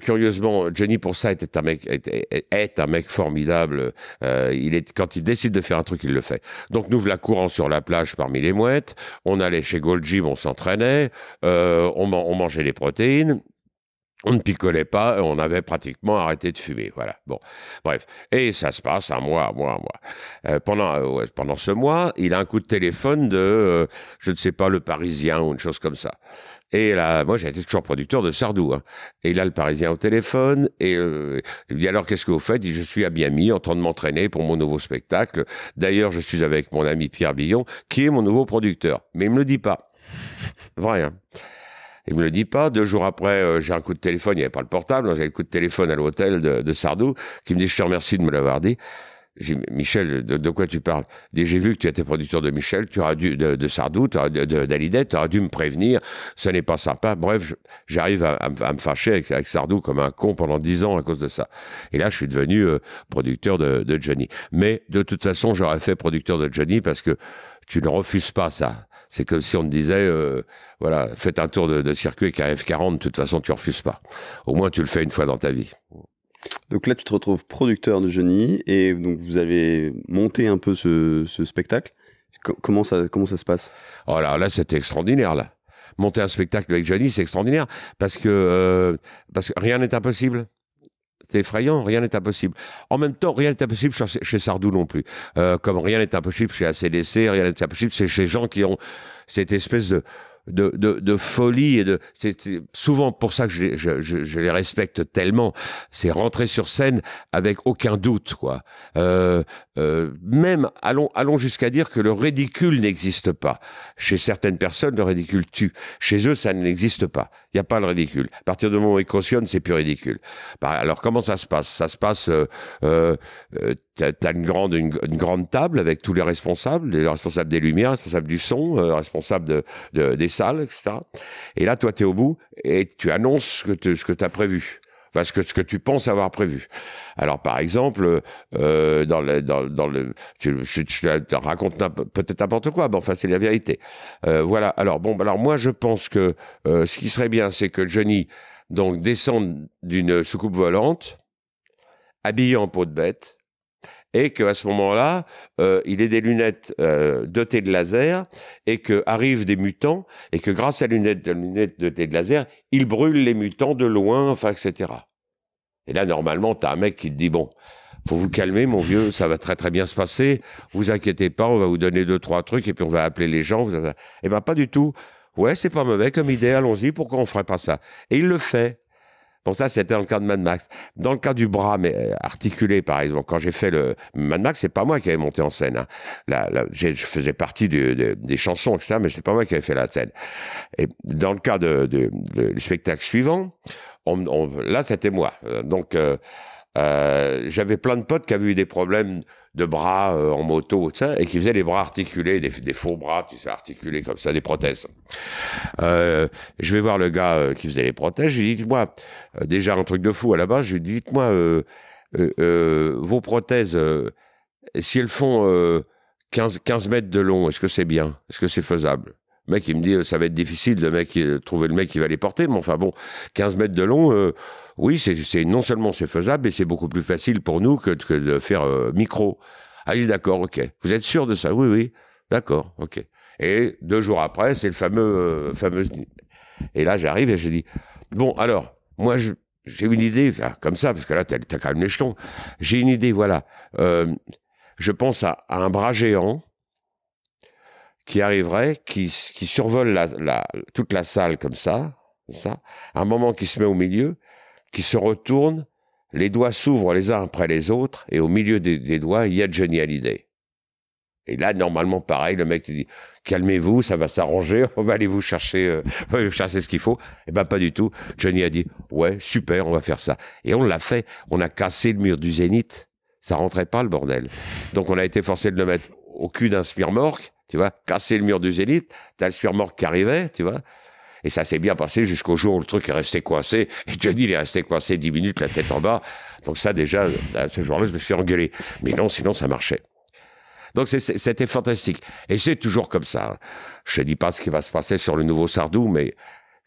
Curieusement, Johnny, pour ça, est un mec formidable. Quand il décide de faire un truc, il le fait. Donc, nous voilà courant sur la plage parmi les mouettes. On allait chez Gold Gym, on s'entraînait. On mangeait les protéines. On ne picolait pas, on avait pratiquement arrêté de fumer, voilà. Bon, bref. Et ça se passe un mois. Pendant ce mois, il a un coup de téléphone de, je ne sais pas, le Parisien ou une chose comme ça. Et là, moi, j'ai été toujours producteur de Sardou. Hein. Et là, le Parisien au téléphone, et il me dit, alors, qu'est-ce que vous faites? Il dit, je suis à Miami, en train de m'entraîner pour mon nouveau spectacle. D'ailleurs, je suis avec mon ami Pierre Billon, qui est mon nouveau producteur. Mais il ne me le dit pas. Vrai, hein. Il me le dit pas. 2 jours après, j'ai un coup de téléphone. Il n'y avait pas le portable. J'ai le coup de téléphone à l'hôtel de Sardou qui me dit « Je te remercie de me l'avoir dit ». J'ai dit « Michel, de quoi tu parles ?» Il dit « J'ai vu que tu étais producteur de Michel, tu aurais dû, de Sardou, d'Hallyday, tu aurais dû me prévenir. Ce n'est pas sympa. » Bref, j'arrive à me fâcher avec Sardou comme un con pendant 10 ans à cause de ça. Et là, je suis devenu producteur de Johnny. Mais de toute façon, j'aurais fait producteur de Johnny parce que tu ne refuses pas ça. C'est comme si on te disait, voilà, faites un tour de circuit avec un F40, de toute façon, tu refuses pas. Au moins, tu le fais une fois dans ta vie. Donc là, tu te retrouves producteur de Johnny, et donc vous avez monté un peu ce spectacle. Comment ça se passe? Oh là, c'était extraordinaire, là. Monter un spectacle avec Johnny, c'est extraordinaire, parce que rien n'est impossible. C'est effrayant, rien n'est impossible. En même temps, rien n'est impossible chez Sardou non plus. Comme rien n'est impossible chez ACDC, rien n'est impossible, c'est chez gens qui ont cette espèce de folie. C'est souvent pour ça que je les respecte tellement. C'est rentrer sur scène avec aucun doute, quoi. Même, allons jusqu'à dire que le ridicule n'existe pas. Chez certaines personnes, le ridicule tue. Chez eux, ça n'existe pas. Il n'y a pas le ridicule. À partir du moment où ils cautionnent, c'est plus ridicule. Alors, comment ça se passe? Ça se passe... T'as une grande table avec tous les responsables, les responsables des lumières, responsables du son, responsables des salles, etc. Et là, toi, t'es au bout et tu annonces ce que t'as prévu. Parce que ce que tu penses avoir prévu. Alors, par exemple, je te raconte peut-être n'importe quoi, mais enfin, c'est la vérité. Voilà. Alors, bon, alors moi, je pense que ce qui serait bien, c'est que Johnny, donc, descende d'une soucoupe volante, habillé en peau de bête, et qu'à ce moment-là, il ait des lunettes dotées de laser, et qu'arrivent des mutants, et que grâce à lunettes dotées de laser, il brûle les mutants de loin, enfin, etc. Et là, normalement, t'as un mec qui te dit, bon, faut vous calmer, mon vieux, ça va très très bien se passer, vous inquiétez pas, on va vous donner 2-3 trucs, et puis on va appeler les gens. Eh ben, pas du tout. Ouais, c'est pas mauvais comme idée, allons-y, pourquoi on ferait pas ça? Et il le fait. Bon, ça, c'était dans le cas de Mad Max. Dans le cas du bras articulé, par exemple, quand j'ai fait le Mad Max, c'est pas moi qui avais monté en scène. Hein. Je faisais partie des chansons, etc., mais c'est pas moi qui avais fait la scène. Et dans le cas du spectacle suivant, là, c'était moi. Donc, j'avais plein de potes qui avaient eu des problèmes de bras en moto, et qui faisaient les bras articulés, des faux bras, tu sais, articulés comme ça, des prothèses. Je vais voir le gars qui faisait les prothèses, je lui dis, dites-moi, déjà un truc de fou à la base, je lui dis, dites-moi, vos prothèses, si elles font 15 mètres de long, est-ce que c'est bien? Est-ce que c'est faisable? Le mec, il me dit, ça va être difficile de trouver le mec qui va les porter, mais enfin bon, 15 mètres de long, oui, non seulement c'est faisable, mais c'est beaucoup plus facile pour nous que de faire micro. Ah, je dis, d'accord, ok. Vous êtes sûr de ça? Oui, d'accord, ok. Et 2 jours après, c'est le fameux... Et là, j'arrive et je dis, bon, alors, moi, j'ai une idée, enfin, comme ça, parce que là, t'as quand même les jetons. J'ai une idée, voilà. Je pense à un bras géant qui arriverait, qui survole toute la salle comme ça, à un moment qui se met au milieu, qui se retourne, les doigts s'ouvrent les uns après les autres, et au milieu des doigts, il y a Johnny Hallyday. Et là, normalement, pareil, le mec dit, calmez-vous, ça va s'arranger, on va aller vous chercher, ce qu'il faut. Eh ben, pas du tout. Johnny a dit, ouais, super, on va faire ça. Et on l'a fait, on a cassé le mur du Zénith, ça rentrait pas, le bordel. Donc, on a été forcé de le mettre au cul d'un smirmorque, tu vois, casser le mur du Zénith, t'as le smirmorque qui arrivait, tu vois. Et ça s'est bien passé jusqu'au jour où le truc est resté coincé. Et Johnny, il est resté coincé 10 minutes, la tête en bas. Donc ça, déjà, ce jour-là, je me suis engueulé. Mais non, sinon, ça marchait. Donc c'était fantastique. Et c'est toujours comme ça. Je ne dis pas ce qui va se passer sur le nouveau Sardou, mais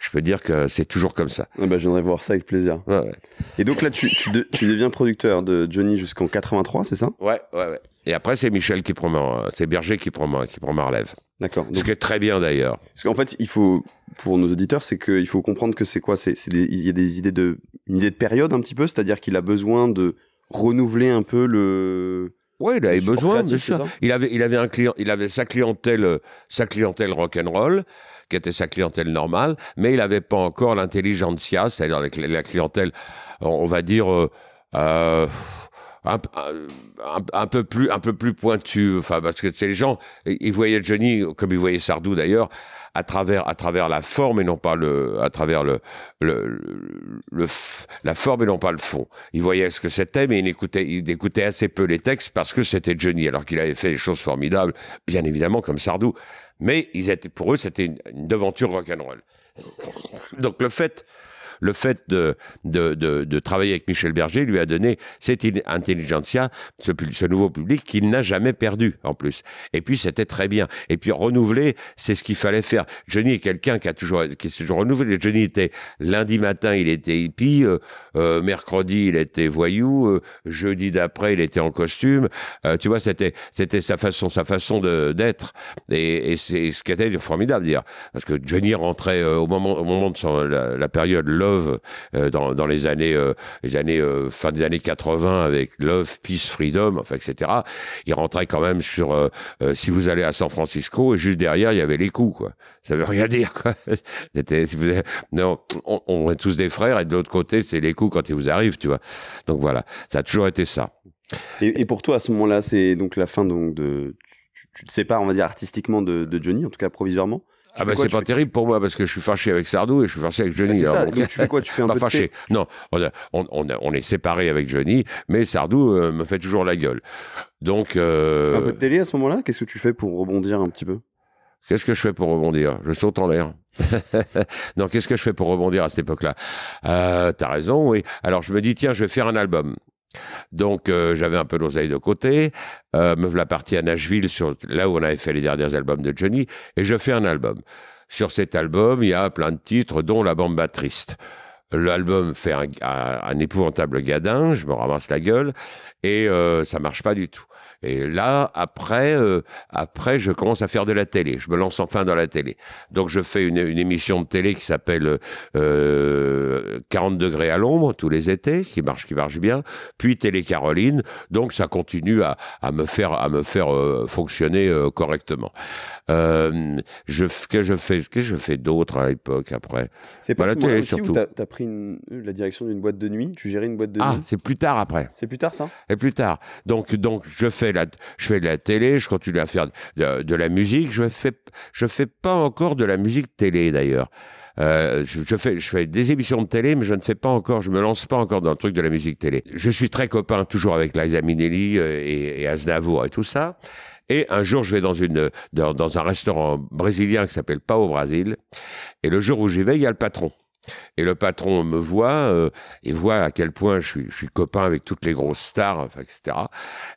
je peux dire que c'est toujours comme ça. Ah bah, j'aimerais voir ça avec plaisir. Ouais, ouais. Et donc là, tu deviens producteur de Johnny jusqu'en 83, c'est ça? Ouais, ouais, ouais. Et après, c'est Michel qui prend ma... C'est Berger qui prend ma relève. D'accord. Ce qui est très bien d'ailleurs. Parce qu'en fait, il faut, pour nos auditeurs, c'est qu'il faut comprendre que c'est quoi? Il y a des idées de... Une idée de période un petit peu, c'est-à-dire qu'il a besoin de renouveler un peu le... Oui, il avait besoin de ça. Il avait un client, il avait sa clientèle rock'n'roll, qui était sa clientèle normale, mais il n'avait pas encore l'intelligentsia, c'est-à-dire la clientèle, on va dire, un peu plus pointue. Enfin, parce que les gens, ils voyaient Johnny, comme ils voyaient Sardou d'ailleurs, à travers la forme et non pas le, à travers la forme et non pas le fond. Il voyait ce que c'était, mais il écoutait assez peu les textes parce que c'était Johnny, alors qu'il avait fait des choses formidables, bien évidemment, comme Sardou. Mais ils étaient, pour eux, c'était une devanture rock'n'roll. Donc le fait de travailler avec Michel Berger lui a donné cette intelligentsia, ce nouveau public qu'il n'a jamais perdu en plus. Et puis c'était très bien. Et puis renouveler, c'est ce qu'il fallait faire. Johnny est quelqu'un qui s'est toujours renouvelé. Johnny était lundi matin, il était hippie, mercredi il était voyou, jeudi d'après il était en costume. Tu vois, c'était sa façon d'être. Et c'est ce qui était formidable, dire, parce que Johnny rentrait au moment de la période Love, dans les années fin des années 80, avec Love, Peace, Freedom, enfin, etc. Il rentrait quand même sur si vous allez à San Francisco, et juste derrière il y avait les coups, quoi. Ça veut rien dire, quoi. Si vous avez... Non, on est tous des frères, et de l'autre côté c'est les coups quand ils vous arrivent, tu vois. Donc voilà, ça a toujours été ça. Et pour toi à ce moment-là, c'est donc la fin, donc tu te sépares, on va dire artistiquement, de Johnny, en tout cas provisoirement. Ah ben c'est pas terrible pour moi, parce que je suis fâché avec Sardou et je suis fâché avec Johnny. Ben alors, donc, tu fais quoi? Tu fais un peu fâché. Non, on est séparés avec Johnny, mais Sardou me fait toujours la gueule. Donc tu fais un peu de télé à ce moment-là. Qu'est-ce que tu fais pour rebondir un petit peu? Qu'est-ce que je fais pour rebondir? Je saute en l'air. Non, qu'est-ce que je fais pour rebondir à cette époque-là? T'as raison, oui. Alors je me dis, tiens, je vais faire un album. Donc j'avais un peu d'oseille de côté, me voilà parti à Nashville, là où on avait fait les derniers albums de Johnny, et je fais un album. Sur cet album, il y a plein de titres, dont La Bamba Triste. L'album fait un épouvantable gadin, je me ramasse la gueule, et ça marche pas du tout. Et là, après, je commence à faire de la télé. Je me lance enfin dans la télé. Donc, je fais une émission de télé qui s'appelle 40 degrés à l'ombre, tous les étés, qui marche bien. Puis Télé Caroline. Donc, ça continue à me faire fonctionner correctement. Qu'est-ce que je fais d'autre à l'époque après? C'est pas la télé surtout. T'as pris la direction d'une boîte de nuit. Tu gérais une boîte de nuit. Ah, c'est plus tard après. C'est plus tard ça. Et plus tard. Donc je fais de la télé, je continue à faire de la musique. Je fais pas encore de la musique télé d'ailleurs. Je fais des émissions de télé, mais je ne fais pas encore, je me lance pas encore dans le truc de la musique télé. Je suis très copain toujours avec Liza Minnelli et Aznavour et tout ça. Et un jour, je vais dans un restaurant brésilien qui s'appelle Pas au Brésil. Et le jour où j'y vais, il y a le patron. Et le patron me voit et voit à quel point je suis copain avec toutes les grosses stars, enfin, etc.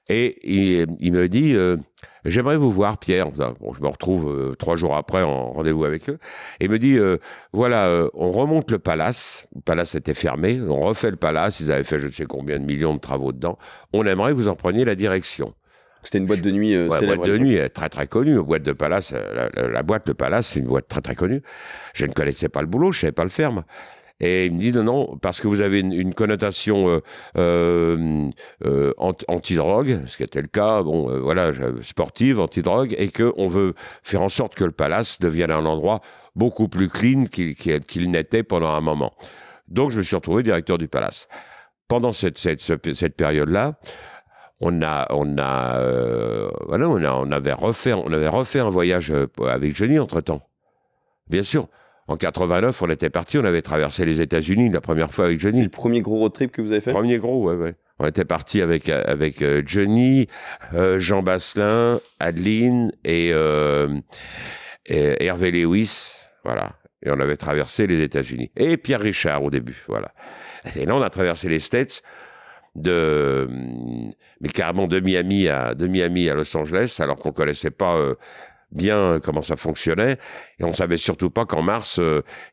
Et il me dit « J'aimerais vous voir, Pierre. » Bon, je me retrouve 3 jours après en rendez-vous avec eux. Et il me dit « Voilà, on remonte le palace. Le palace était fermé. On refait le palace. Ils avaient fait je ne sais combien de millions de travaux dedans. On aimerait que vous en preniez la direction. » C'était une boîte de nuit célèbre. Boîte de nuit très très connue, boîte de Palace, la boîte Le Palace, c'est une boîte très très connue. Je ne connaissais pas le boulot, je ne savais pas le faire, moi. Et il me dit non, parce que vous avez une connotation anti-drogue, ce qui était le cas, bon, voilà, sportive, anti-drogue, et qu'on veut faire en sorte que le Palace devienne un endroit beaucoup plus clean qu'il n'était pendant un moment. Donc je me suis retrouvé directeur du Palace. Pendant cette période-là, on avait refait un voyage avec Johnny entre-temps. Bien sûr, en 89, on était parti, on avait traversé les États-Unis la première fois avec Johnny. C'est le premier gros road trip que vous avez fait? Premier gros, ouais, ouais. On était parti avec Johnny, Jean Basselin, Adeline et Hervé Lewis, voilà. Et on avait traversé les États-Unis. Et Pierre Richard au début, voilà. Et là, on a traversé les States. Mais carrément de Miami à Los Angeles, alors qu'on connaissait pas bien comment ça fonctionnait, et on savait surtout pas qu'en mars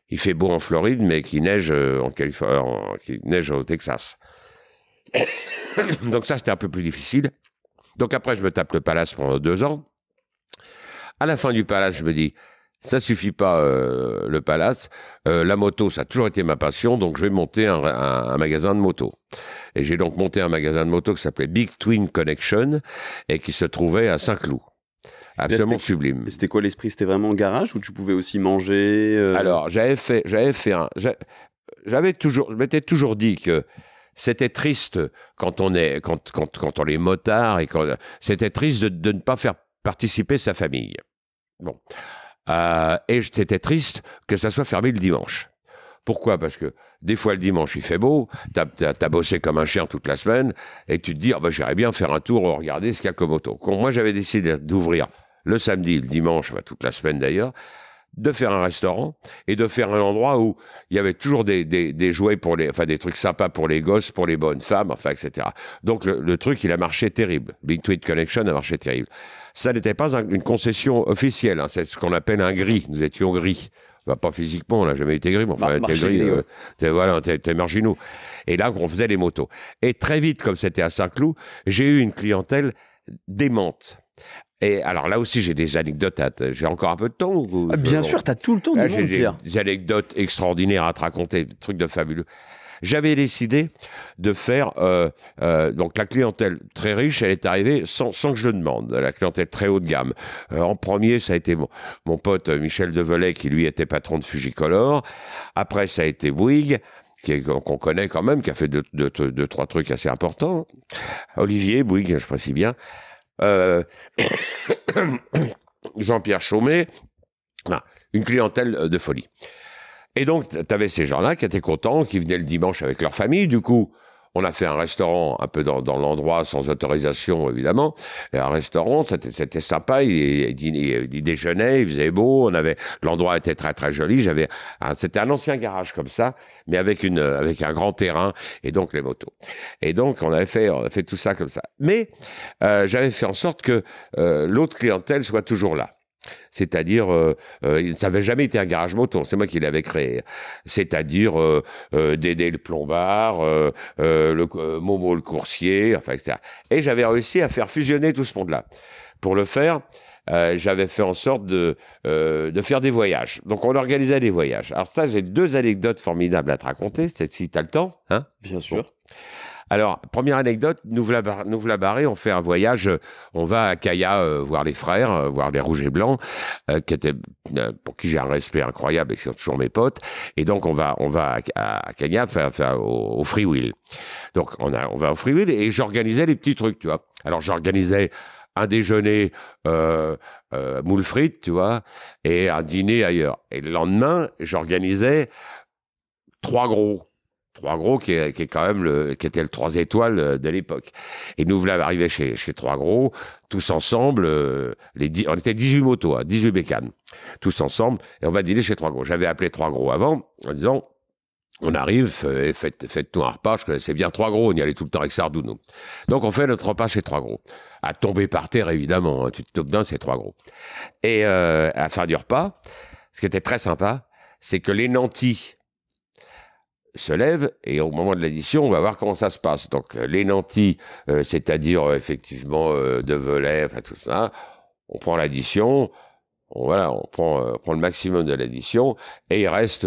il fait beau en Floride mais qu'il neige en Californie, qu'il neige au Texas. Donc ça c'était un peu plus difficile. Donc après je me tape le Palace pendant 2 ans. À la fin du Palace je me dis ça suffit pas le Palace, la moto ça a toujours été ma passion, donc je vais monter un magasin de moto. Et j'ai donc monté un magasin de moto qui s'appelait Big Twin Connection et qui se trouvait à Saint-Cloud. Absolument sublime. C'était quoi l'esprit? C'était vraiment garage ou tu pouvais aussi manger Alors, je m'étais toujours dit que c'était triste quand on est motard et quand c'était triste de ne pas faire participer sa famille. Bon, et c'était triste que ça soit fermé le dimanche. Pourquoi? Parce que des fois le dimanche il fait beau, t'as bossé comme un chien toute la semaine et tu te dis oh, ben, j'irais bien faire un tour, regarder ce qu'il y a comme auto. Moi j'avais décidé d'ouvrir le samedi, le dimanche, enfin, toute la semaine d'ailleurs, de faire un restaurant et de faire un endroit où il y avait toujours des jouets pour les, enfin des trucs sympas pour les gosses, pour les bonnes femmes, enfin etc. Donc le truc il a marché terrible. Big Tweet Connection a marché terrible. Ça n'était pas une concession officielle, hein, c'est ce qu'on appelle un gris. Nous étions gris. Bah, pas physiquement, on n'a jamais été gris, mais enfin, t'es gris, voilà, t'es marginaux. Et là, on faisait les motos. Et très vite, comme c'était à Saint-Cloud, j'ai eu une clientèle démente. Et alors là aussi, j'ai des anecdotes. J'ai encore un peu de temps ou... Bien sûr, t'as tout le temps du monde, Pierre. J'ai des anecdotes extraordinaires à te raconter, des trucs de fabuleux. J'avais décidé de faire... donc la clientèle très riche, elle est arrivée sans que je le demande. La clientèle très haut de gamme. En premier, ça a été mon pote Michel Develay, qui lui était patron de Fujicolor. Après, ça a été Bouygues, qu'on connaît quand même, qui a fait deux, trois trucs assez importants. Olivier Bouygues, je précise bien. Jean-Pierre Chaumet. Ah, une clientèle de folie. Et donc, tu avais ces gens-là qui étaient contents, qui venaient le dimanche avec leur famille. Du coup, on a fait un restaurant un peu dans l'endroit, sans autorisation, évidemment. Et un restaurant, c'était sympa. Il déjeunait, il faisait beau. L'endroit était très, très joli. C'était un ancien garage comme ça, mais avec un grand terrain et donc les motos. Et donc, on a fait tout ça comme ça. Mais j'avais fait en sorte que l'autre clientèle soit toujours là. C'est-à-dire, ça n'avait jamais été un garage moto, c'est moi qui l'avais créé. C'est-à-dire Dédé le plombard, Momo le coursier, enfin, etc. Et j'avais réussi à faire fusionner tout ce monde-là. Pour le faire, j'avais fait en sorte de faire des voyages. Donc, on organisait des voyages. Alors ça, j'ai 2 anecdotes formidables à te raconter, si tu as le temps. Hein ? Bien sûr. Bon. Alors, première anecdote, nous voilà barrés, on fait un voyage, on va à Kaya voir les frères, voir les Rouges et Blancs, pour qui j'ai un respect incroyable et qui sont toujours mes potes. Et donc, on va à Kaya au freewheel. Donc, on va au freewheel et j'organisais les petits trucs, tu vois. Alors, j'organisais un déjeuner moule frites, tu vois, et un dîner ailleurs. Et le lendemain, j'organisais 3 gros qui est quand même qui était le 3 étoiles de l'époque. Et nous voilà arrivés chez 3 gros, tous ensemble, on était 18 motos, hein, 18 bécanes, tous ensemble, et on va dîner chez 3 gros. J'avais appelé 3 gros avant, en disant, on arrive, faites-nous un repas, je connaissais bien 3 gros, on y allait tout le temps avec Sardou, nous. Donc on fait notre repas chez 3 gros. À tomber par terre, évidemment, hein, tu te tombes d'un, c'est 3 gros. Et à la fin du repas, ce qui était très sympa, c'est que les nantis se lève et au moment de l'addition, on va voir comment ça se passe. Donc, les nantis, c'est-à-dire effectivement Develay, enfin tout ça, on prend l'addition, on prend le maximum de l'addition et il reste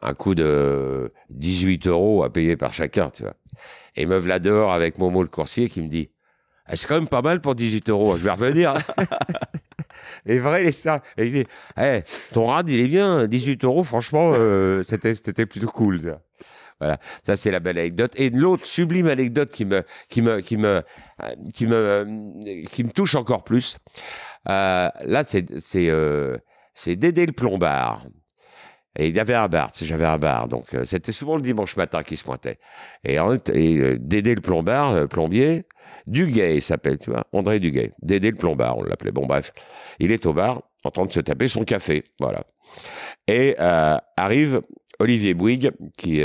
un coût de 18 euros à payer par chacun, tu vois. Et me voilà dehors avec Momo le coursier qui me dit ah, c'est quand même pas mal pour 18 euros, je vais revenir. Et vrai, les stars. Et il dit, hey, ton rad, il est bien, 18 euros, franchement, c'était plutôt cool. Ça. Voilà, ça c'est la belle anecdote. Et l'autre sublime anecdote qui me touche encore plus, là, c'est Dédé le plombard. Et il y avait un bar, j'avais un bar, donc c'était souvent le dimanche matin qu'il se pointait. Et Dédé le plombard, le plombier, Duguay il s'appelle, tu vois, André Duguay, Dédé le plombard, on l'appelait. Bon bref, il est au bar en train de se taper son café, voilà. Et arrive Olivier Bouygues, qui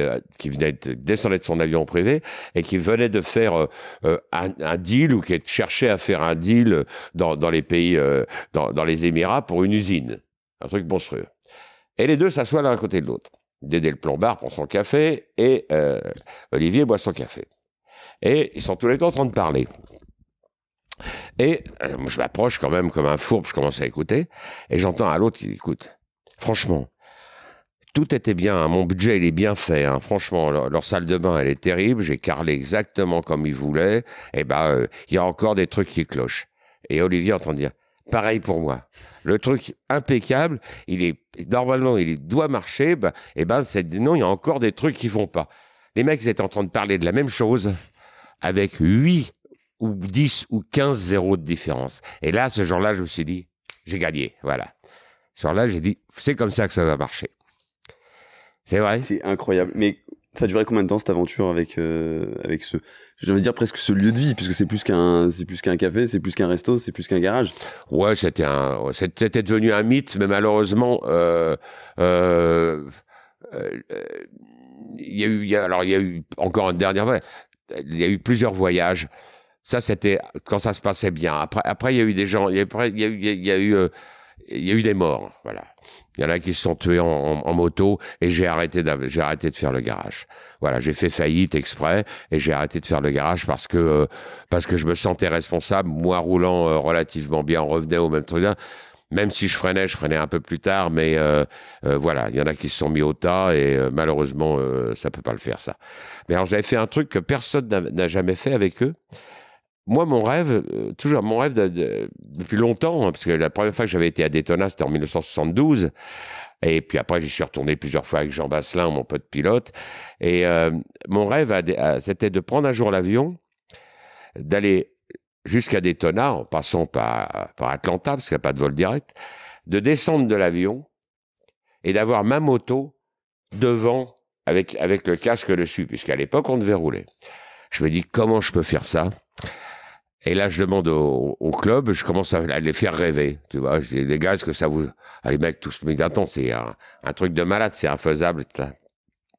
descendait de son avion privé et qui venait de faire un deal, ou qui cherchait à faire un deal dans les pays, dans les Émirats, pour une usine. Un truc monstrueux. Et les deux s'assoient l'un à côté de l'autre. Dédé le plombard prend son café et Olivier boit son café. Et ils sont tous les deux en train de parler. Et moi, je m'approche quand même comme un fourbe, je commence à écouter, et j'entends à l'autre qui écoute. Franchement, tout était bien, hein, mon budget il est bien fait, hein, franchement, leur salle de bain elle est terrible, j'ai carrelé exactement comme ils voulaient, et ben il y a encore des trucs qui clochent. Et Olivier entend dire, pareil pour moi. Le truc impeccable, il est normalement il doit marcher, ben, et ben c'est non, il y a encore des trucs qui vont pas. Les mecs étaient en train de parler de la même chose avec 8 ou 10 ou 15 zéros de différence. Et là, ce jour-là, je me suis dit, j'ai gagné, voilà. Ce jour-là, j'ai dit, c'est comme ça que ça va marcher. C'est vrai. C'est incroyable. Mais ça a duré combien de temps, cette aventure, avec ce... J'ai envie de dire presque ce lieu de vie, puisque c'est plus qu'un café, c'est plus qu'un resto, c'est plus qu'un garage. Ouais, c'était devenu un mythe, mais malheureusement... il y a eu encore une dernière fois, il y a eu plusieurs voyages. Ça, c'était quand ça se passait bien. Après, il y a eu des gens, il y a eu des morts. Voilà. Il y en a qui se sont tués en moto, et j'ai arrêté de faire le garage. Voilà, j'ai fait faillite exprès et j'ai arrêté de faire le garage parce que je me sentais responsable. Moi, roulant relativement bien, on revenait au même truc là. Même si je freinais un peu plus tard, mais voilà, il y en a qui se sont mis au tas et malheureusement, ça ne peut pas le faire, ça. Mais alors, j'avais fait un truc que personne n'a jamais fait avec eux. Moi, mon rêve, toujours mon rêve depuis longtemps, hein, parce que la première fois que j'avais été à Daytona, c'était en 1972, et puis après, j'y suis retourné plusieurs fois avec Jean Basselin, mon pote pilote, et mon rêve, c'était de prendre un jour l'avion, d'aller... jusqu'à Daytona, en passant par Atlanta, parce qu'il n'y a pas de vol direct, de descendre de l'avion et d'avoir ma moto devant, avec le casque dessus, puisqu'à l'époque, on devait rouler. Je me dis, comment je peux faire ça? Et là, je demande au club, je commence à les faire rêver. Tu vois, je dis, les gars, est-ce que ça vous... Ah, les mecs, tous, mais attends, c'est un truc de malade, c'est infaisable.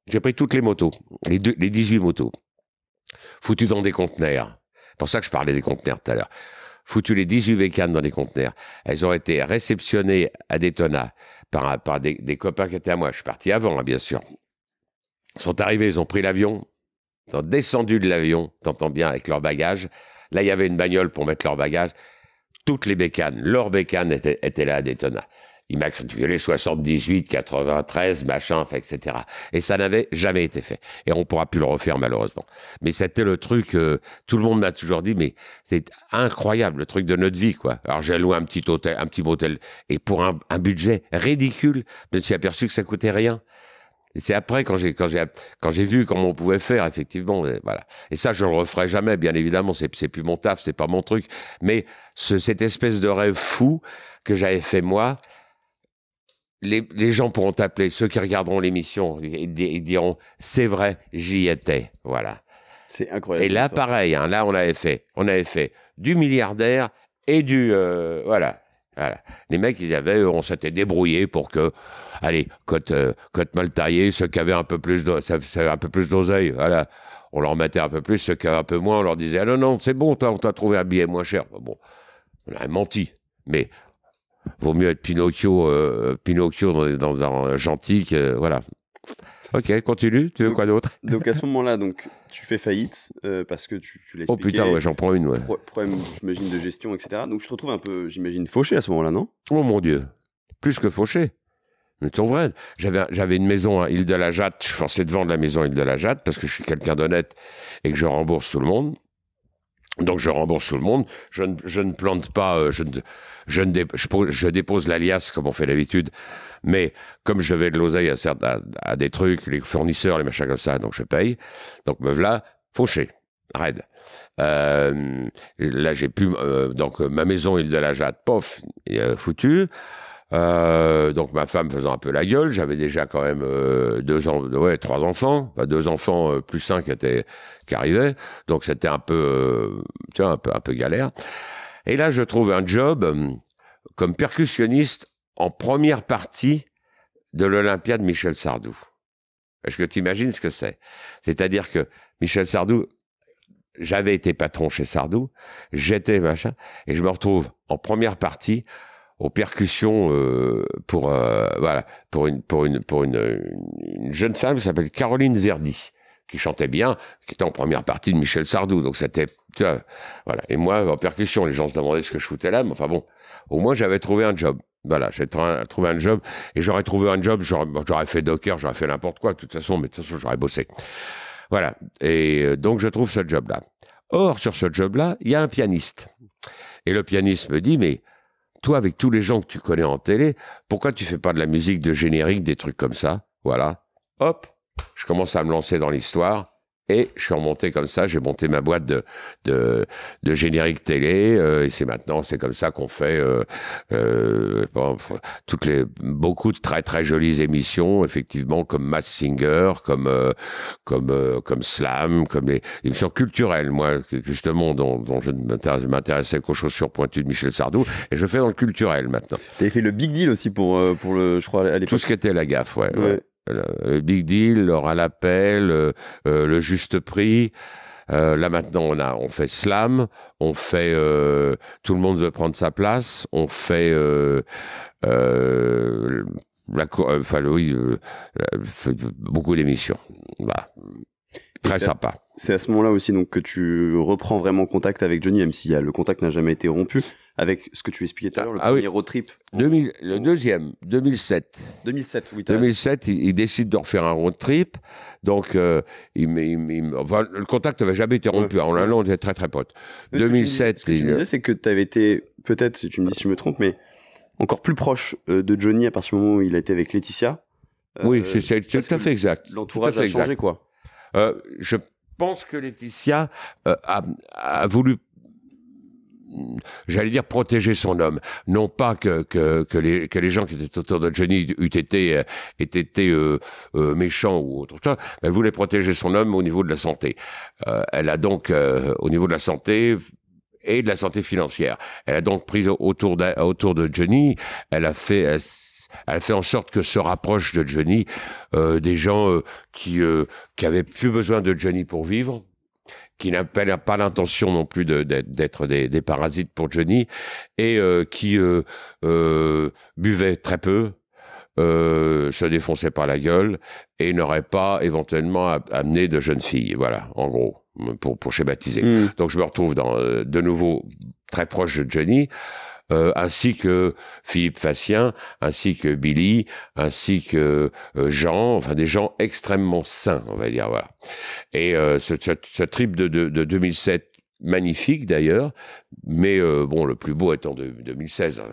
J'ai pris toutes les motos, les 18 motos, foutues dans des conteneurs. C'est pour ça que je parlais des conteneurs tout à l'heure. Foutu les 18 bécanes dans les conteneurs. Elles ont été réceptionnées à Daytona par des copains qui étaient à moi. Je suis parti avant, hein, bien sûr. Ils sont arrivés, ils ont pris l'avion, ils sont descendus de l'avion, t'entends bien, avec leurs bagages. Là, il y avait une bagnole pour mettre leurs bagages. Toutes les bécanes, leurs bécanes étaient là à Daytona. Ils m'immatriculaient 78, 93, machin, etc. Et ça n'avait jamais été fait. Et on ne pourra plus le refaire, malheureusement. Mais c'était le truc, tout le monde m'a toujours dit, mais c'est incroyable, le truc de notre vie, quoi. Alors j'ai loué un petit motel, et pour un budget ridicule, je me suis aperçu que ça ne coûtait rien. Et c'est après, quand j'ai vu comment on pouvait faire, effectivement, voilà. Et ça, je ne le referai jamais, bien évidemment, c'est plus mon taf, c'est pas mon truc. Mais cette espèce de rêve fou que j'avais fait moi, les gens pourront t'appeler, ceux qui regarderont l'émission, ils diront « c'est vrai, j'y étais ». Voilà. C'est incroyable. Et là, pareil, hein, là, on avait fait du milliardaire et du... Voilà. Les mecs, on s'était débrouillés pour que, allez, côte mal taillée, ceux qui avaient un peu plus d'oseille, voilà, on leur mettait un peu plus, ceux qui avaient un peu moins, on leur disait « ah non, non, c'est bon, on t'a trouvé un billet moins cher ». Bon, on a menti, mais... Vaut mieux être Pinocchio dans gentil, voilà. Ok, continue, tu veux donc, quoi d'autre? Donc à ce moment-là, tu fais faillite parce que tu l'expliquais. Oh putain, ouais, j'en prends une, ouais. Problème, j'imagine, de gestion, etc. Donc je te retrouve un peu, j'imagine, fauché à ce moment-là, non? Oh mon Dieu, plus que fauché. Mais ton vrai, j'avais une maison à Île-de-la-Jatte, je suis forcé de vendre la maison à Île-de-la-Jatte parce que je suis quelqu'un d'honnête et que je rembourse tout le monde. Donc je rembourse tout le monde, je ne plante pas, je dépose l'alias comme on fait d'habitude, mais comme je vais de l'oseille à des trucs, les fournisseurs, les machins comme ça, donc je paye. Donc me voilà fauché, raide. Là j'ai pu, donc ma maison Île-de-la-Jatte, pof, foutue. Donc ma femme faisant un peu la gueule, j'avais déjà quand même 3 enfants, enfin 2 enfants plus 5 qui arrivaient, donc c'était un peu, tu vois, un peu galère. Et là je trouve un job comme percussionniste en première partie de l'Olympia de Michel Sardou. Parce que tu imagines ce que c'est. C'est-à-dire que Michel Sardou, j'avais été patron chez Sardou, j'étais machin, et je me retrouve en première partie aux percussions voilà, pour une jeune femme qui s'appelle Caroline Verdi, qui chantait bien, qui était en première partie de Michel Sardou. Donc c'était... Voilà. Et moi, en percussion, les gens se demandaient ce que je foutais là, mais enfin bon, au moins j'avais trouvé un job. Voilà, j'ai trouvé un job, et j'aurais trouvé un job, j'aurais fait docker, j'aurais fait n'importe quoi, de toute façon, mais de toute façon, j'aurais bossé. Voilà, et donc je trouve ce job-là. Or, sur ce job-là, il y a un pianiste. Et le pianiste me dit, mais toi, avec tous les gens que tu connais en télé, pourquoi tu fais pas de la musique de générique, des trucs comme ça? Voilà, hop, je commence à me lancer dans l'histoire. Et je suis remonté comme ça, j'ai monté ma boîte de générique télé, et c'est maintenant, c'est comme ça qu'on fait beaucoup de très très jolies émissions, effectivement, comme Mass Singer, comme Slam, comme les émissions culturelles, moi, justement, dont je ne m'intéressais qu'aux chaussures pointues de Michel Sardou, et je fais dans le culturel maintenant. T'avais fait le Big Deal aussi pour le, je crois, à l'époque. Tout ce qui était la gaffe, ouais. Ouais. Le Big Deal, l'or à l'appel, le juste prix. Là maintenant, on fait Slam, on fait Tout le monde veut prendre sa place, on fait beaucoup d'émissions. Voilà. Très sympa. C'est à ce moment-là aussi donc que tu reprends vraiment contact avec Johnny, même si le contact n'a jamais été rompu, avec ce que tu expliquais tout à l'heure, le premier road trip. Le deuxième, 2007. 2007, oui. 2007, il décide de refaire un road trip. Donc, le contact n'avait jamais été rompu. Ouais. En l'un, on était très très potes. 2007. Ce que tu me disais, c'est que tu avais été, peut-être, si tu me dis si je me trompe, mais encore plus proche de Johnny à partir du moment où il a été avec Laetitia. Oui, c'est tout à fait exact. L'entourage a changé, quoi. Je pense que Laetitia a voulu, j'allais dire, protéger son homme. Non pas que les gens qui étaient autour de Johnny étaient méchants ou autre chose, mais elle voulait protéger son homme au niveau de la santé. Elle a donc, au niveau de la santé... et de la santé financière. Elle a donc pris autour de Johnny, elle a fait en sorte que se rapproche de Johnny des gens qui avaient plus besoin de Johnny pour vivre, qui n'avaient pas l'intention non plus d'être des parasites pour Johnny, et qui buvaient très peu, se défonçaient par la gueule, et n'auraient pas éventuellement amené de jeunes filles, voilà, en gros, pour schématiser. Mmh. Donc je me retrouve de nouveau très proche de Johnny, ainsi que Philippe Facien, ainsi que Billy, ainsi que Jean, enfin des gens extrêmement sains, on va dire, voilà. Et ce trip de 2007, magnifique d'ailleurs, mais bon, le plus beau étant de 2016, hein,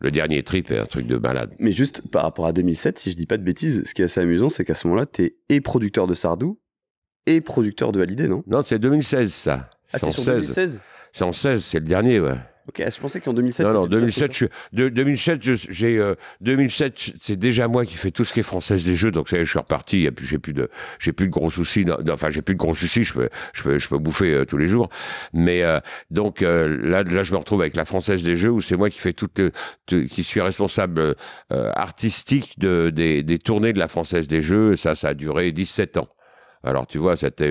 le dernier trip est un truc de malade. Mais juste par rapport à 2007, si je dis pas de bêtises, ce qui est assez amusant, c'est qu'à ce moment-là, t'es et producteur de Sardou, et producteur de Hallyday, non? Non, c'est 2016, ça. Ah, c'est en 2016? C'est en 16, c'est le dernier, ouais. Ok, je pensais qu'en 2007... Non, non, 2007, c'est déjà moi qui fais tout ce qui est française des jeux, donc ça y est, je suis reparti, et puis j'ai plus de gros soucis, enfin, j'ai plus de gros soucis, je peux bouffer tous les jours, mais donc là, je me retrouve avec la française des jeux, où c'est moi qui fais qui suis responsable artistique des tournées de la française des jeux, et ça a duré 17 ans. Alors tu vois, c'était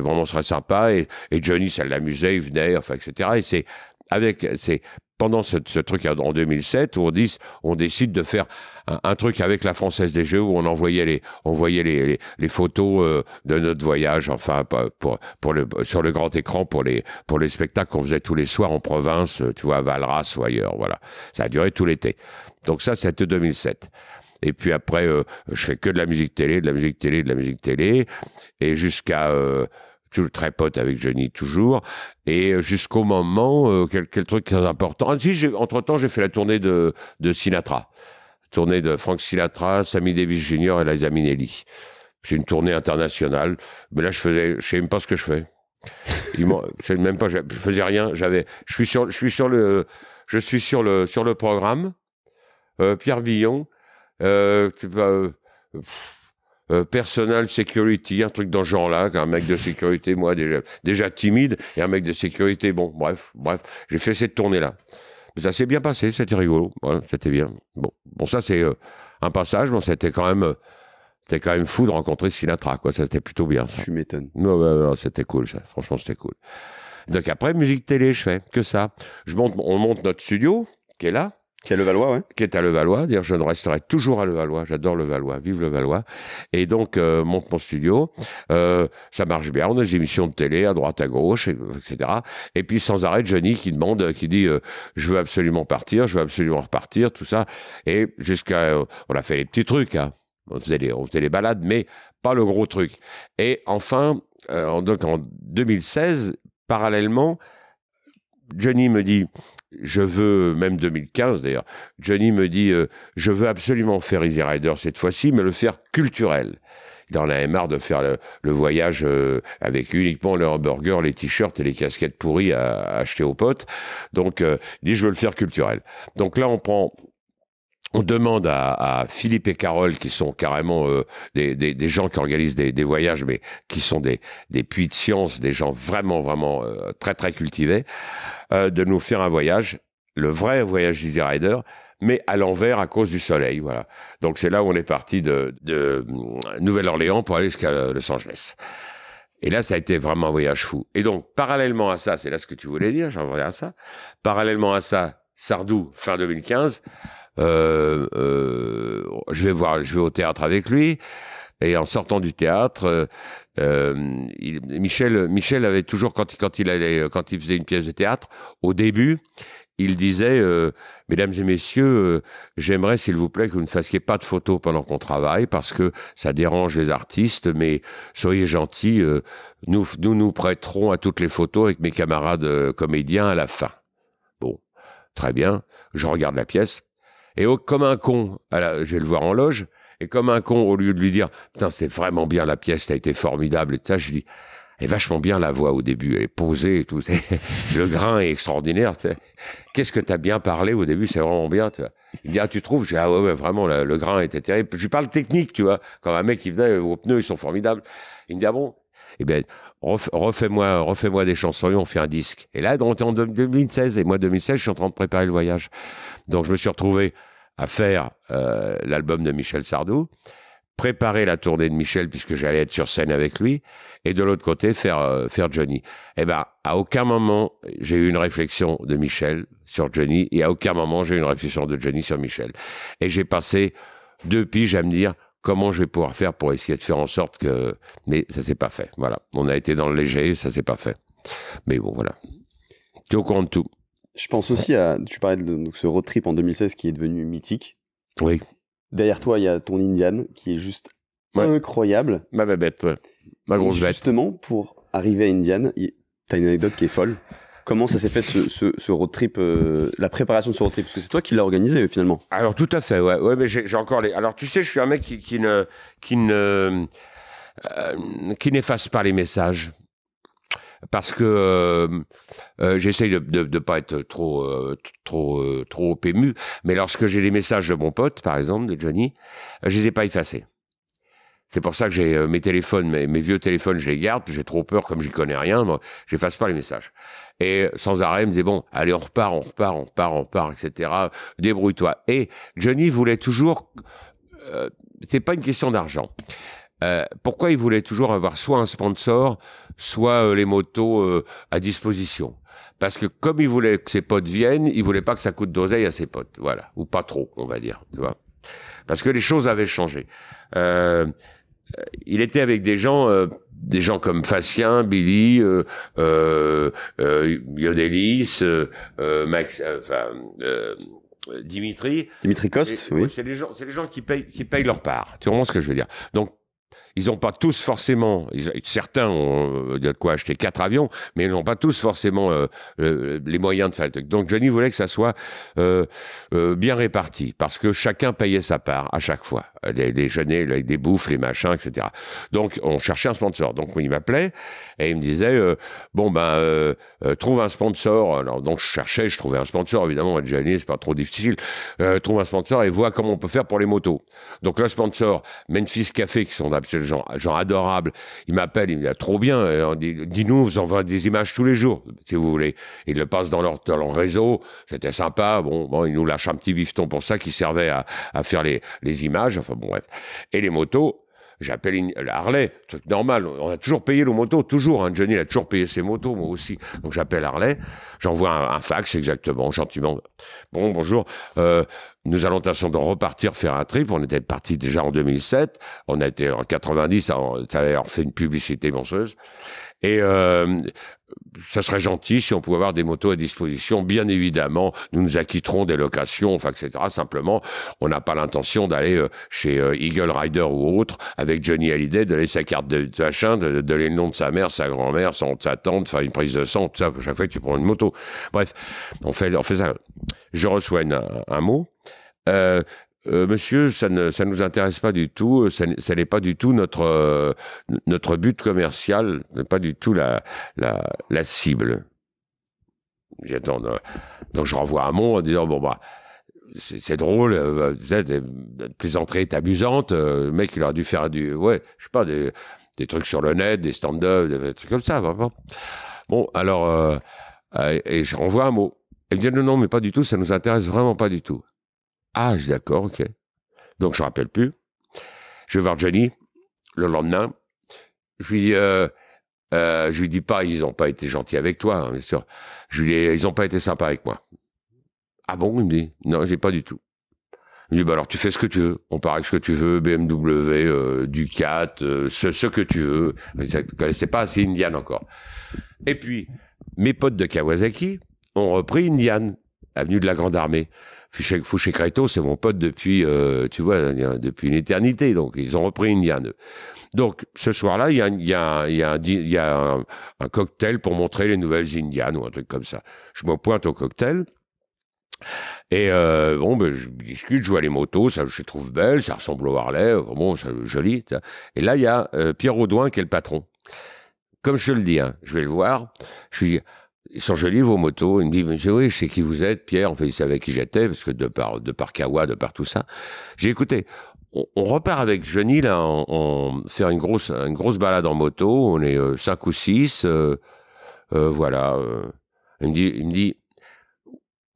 vraiment très sympa, et Johnny, ça l'amusait, il venait, enfin, etc. Et c'est avec, pendant ce truc en 2007 où on décide de faire un truc avec la Française des Jeux où on envoyait les photos de notre voyage, enfin sur le grand écran pour les spectacles qu'on faisait tous les soirs en province, tu vois, à Valras ou ailleurs. Voilà, ça a duré tout l'été. Donc ça, c'était 2007. Et puis après, je fais que de la musique télé, et jusqu'à tout le très pote avec Johnny toujours, et jusqu'au moment, quel truc très important. Ah, si, entre-temps, j'ai fait la tournée de Sinatra, tournée de Frank Sinatra, Sammy Davis Jr. et Liza Minnelli. C'est une tournée internationale, mais là, je sais même pas ce que je fais. Je faisais rien. Je suis sur le programme. Pierre Billon. Personal security, un truc dans ce genre-là, un mec de sécurité, moi déjà timide, et un mec de sécurité, bon, bref, j'ai fait cette tournée-là. Mais ça s'est bien passé, c'était rigolo, voilà, c'était bien. Bon, ça c'est un passage, bon, c'était quand même C'était quand même fou de rencontrer Sinatra, quoi. Ça, c'était plutôt bien, ça. Tu m'étonnes. Non, non, non, c'était cool, ça. Franchement, c'était cool. Donc après, musique télé, je fais que ça. On monte notre studio, qui est là. Qui est à Levallois, ouais. Qui est à Levallois. D'ailleurs, je resterai toujours à Levallois. J'adore Levallois. Vive Levallois. Et donc, monte mon studio. Ça marche bien. On a des émissions de télé à droite, à gauche, etc. Et puis, sans arrêt, Johnny qui demande, qui dit je veux absolument partir, je veux absolument repartir, tout ça. Et jusqu'à... on a fait les petits trucs, hein. On faisait les balades, mais pas le gros truc. Et enfin, donc en 2016, parallèlement, Johnny me dit... Je veux, même 2015 d'ailleurs, Johnny me dit je veux absolument faire Easy Rider cette fois-ci, mais le faire culturel. Il en avait marre de faire le voyage avec uniquement leurs burgers, les t-shirts et les casquettes pourries à acheter aux potes. Donc, il dit je veux le faire culturel. Donc là, on demande à Philippe et Carole, qui sont carrément des gens qui organisent des voyages, mais qui sont des puits de science, des gens vraiment, vraiment très, très cultivés, de nous faire un voyage, le vrai voyage Easy Rider, mais à l'envers à cause du soleil. Voilà. Donc c'est là où on est parti de Nouvelle-Orléans pour aller jusqu'à Los Angeles. Et là, ça a été vraiment un voyage fou. Et donc, parallèlement à ça, c'est là ce que tu voulais dire, j'en reviens à ça, parallèlement à ça, Sardou, fin 2015... je vais au théâtre avec lui, et en sortant du théâtre, Michel avait toujours, quand il faisait une pièce de théâtre, au début, il disait mesdames et messieurs, j'aimerais s'il vous plaît que vous ne fassiez pas de photos pendant qu'on travaille parce que ça dérange les artistes, mais soyez gentils, nous prêterons à toutes les photos avec mes camarades comédiens à la fin. Bon, très bien, je regarde la pièce. Et comme un con, je vais le voir en loge, et comme un con, au lieu de lui dire « Putain, c'était vraiment bien la pièce, ça a été formidable », et ça, je lui dis « Elle est vachement bien la voix au début, elle est posée et tout, le grain est extraordinaire, qu'est-ce que t'as bien parlé au début, c'est vraiment bien ». Il me dit « Ah, tu trouves ?» Je dis « Ah ouais, ouais vraiment, le grain était terrible ». Je lui parle technique, tu vois, quand un mec, il venait, vos pneus, ils sont formidables. Il me dit « Ah bon ?» Eh bien, refais-moi des chansons et on fait un disque. Et là, on était en 2016. Et moi, 2016, je suis en train de préparer le voyage. Donc, je me suis retrouvé à faire l'album de Michel Sardou, préparer la tournée de Michel, puisque j'allais être sur scène avec lui, et de l'autre côté, faire Johnny. Eh bien, à aucun moment, j'ai eu une réflexion de Michel sur Johnny, et à aucun moment, j'ai eu une réflexion de Johnny sur Michel. Et j'ai passé deux piges à me dire... Comment je vais pouvoir faire pour essayer de faire en sorte que... Mais ça ne s'est pas fait, voilà. On a été dans le léger, ça ne s'est pas fait. Mais bon, voilà. Tu es au courant de tout. Je pense aussi à... Tu parlais de donc, ce road trip en 2016 qui est devenu mythique. Oui. Derrière toi, il y a ton Indian qui est juste incroyable. Ma bête, ouais. Ma grosse bête. Justement, pour arriver à Indian, tu as une anecdote qui est folle. Comment ça s'est fait ce road trip, la préparation de ce road trip? Parce que c'est toi qui l'as organisé finalement. Alors tout à fait, ouais. Ouais, mais j'ai encore les. Alors tu sais, je suis un mec qui n'efface pas les messages parce que j'essaye de pas être trop ému. Mais lorsque j'ai les messages de mon pote, par exemple, de Johnny, je les ai pas effacés. C'est pour ça que j'ai mes téléphones, mes vieux téléphones, je les garde. J'ai trop peur, comme j'y connais rien, moi, j'efface pas les messages. Et sans arrêt, il me disait, bon, allez, on repart, etc. Débrouille-toi. Et Johnny voulait toujours... c'est pas une question d'argent. Pourquoi il voulait toujours avoir soit un sponsor, soit les motos à disposition? Parce que comme il voulait que ses potes viennent, il voulait pas que ça coûte d'oseille à ses potes. Voilà. Ou pas trop, on va dire. Tu vois. Parce que les choses avaient changé. Il était avec des gens comme Facien, Billy, Yodelis, Max, Dimitri Coste, oui. C'est les gens qui payent leur part. Tu comprends ce que je veux dire? Donc, ils n'ont pas tous forcément, certains ont de quoi acheter 4 avions, mais ils n'ont pas tous forcément les moyens de faire le truc. Donc Johnny voulait que ça soit bien réparti, parce que chacun payait sa part à chaque fois. Les déjeuners, les bouffes, les machins, etc. Donc on cherchait un sponsor. Donc il m'appelait et il me disait bon ben trouve un sponsor. Alors donc je trouvais un sponsor, évidemment, avec Johnny, c'est pas trop difficile. Trouve un sponsor et vois comment on peut faire pour les motos. Donc le sponsor, Memphis Café, qui sont d'absolument gens adorables, il m'appelle, il me dit ah, trop bien, dis-nous, vous envoie des images tous les jours, si vous voulez. Ils le passent dans leur réseau, c'était sympa. Bon, ils nous lâchent un petit bifton pour ça qui servait à faire les images, enfin bon, bref. Et les motos, J'appelle Harley, truc normal, on a toujours payé nos motos, toujours, hein, Johnny, il a toujours payé ses motos, moi aussi. Donc j'appelle Harley, j'envoie un fax, exactement, gentiment. Bon, bonjour, nous allons tâcher de repartir faire un trip, on était partis déjà en 2007, on a été en 90, on avait fait une publicité menceuse, et ça serait gentil si on pouvait avoir des motos à disposition. Bien évidemment, nous nous acquitterons des locations, enfin, etc. Simplement, on n'a pas l'intention d'aller chez Eagle Rider ou autre avec Johnny Hallyday, de donner sa carte de machin, de donner le nom de sa mère, sa grand-mère, sa tante, faire une prise de sang, tout ça, chaque fois que tu prends une moto. Bref, on fait ça. Je reçois un mot. Monsieur, ça ne nous intéresse pas du tout, ça n'est pas du tout notre but commercial, pas du tout la cible. J'attends, donc je renvoie à mon en disant, bon bah, c'est drôle, la plaisanterie est abusante, le mec il aurait dû faire je sais pas, des trucs sur le net, des stand-up, des trucs comme ça, vraiment. Bon, alors, et je renvoie un mot. Elle me dit, non, mais pas du tout, ça nous intéresse vraiment pas du tout. Ah, je suis d'accord, ok. Donc, je ne me rappelle plus. Je vais voir Johnny le lendemain. Je lui dis pas, ils n'ont pas été gentils avec toi, hein, bien sûr. Je lui dis, ils n'ont pas été sympas avec moi. Ah bon, il me dit, non, j'ai pas du tout. Il me dit, bah alors, tu fais ce que tu veux. On part avec ce que tu veux, BMW, Ducat, ce que tu veux. Je ne connaissais pas assez Indian encore. Et puis, mes potes de Kawasaki ont repris Indian, avenue de la Grande Armée. Fouché Créto, c'est mon pote depuis, tu vois, depuis une éternité. Donc, ils ont repris Indian. Donc, ce soir-là, il y a un cocktail pour montrer les nouvelles Indian ou un truc comme ça. Je me pointe au cocktail. Et bon, ben, je discute, je vois les motos, ça, je les trouve belles, ça ressemble au Harley, bon, ça, joli. Ça. Et là, il y a Pierre Audouin qui est le patron. Comme je te le dis, hein, je vais le voir. Je lui dis, ils sont jolis vos motos. Il me dit, monsieur, oui, je sais qui vous êtes, Pierre. En fait, il savait qui j'étais, parce que de par Kawa, de par tout ça. J'ai écouté, on repart avec Johnny, là, on faire une grosse balade en moto. On est 5 ou 6. Voilà. Il me dit,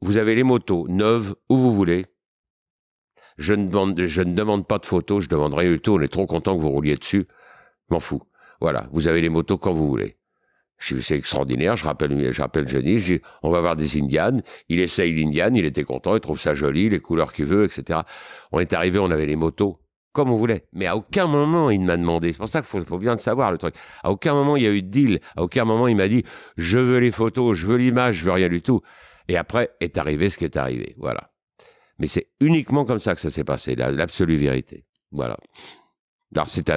vous avez les motos neuves où vous voulez. Je ne demande pas de photos, je demanderai une photo. On est trop content que vous rouliez dessus. M'en fous. Voilà. Vous avez les motos quand vous voulez. C'est extraordinaire, je rappelle Johnny, je dis, on va voir des Indians, il essaye l'Indian, il était content, il trouve ça joli, les couleurs qu'il veut, etc. On est arrivé, on avait les motos comme on voulait, mais à aucun moment il ne m'a demandé, c'est pour ça qu'il faut bien le savoir le truc, à aucun moment il y a eu de deal, à aucun moment il m'a dit, je veux les photos, je veux l'image, je veux rien du tout. Et après est arrivé ce qui est arrivé, voilà. Mais c'est uniquement comme ça que ça s'est passé, l'absolue vérité, voilà. Alors c'est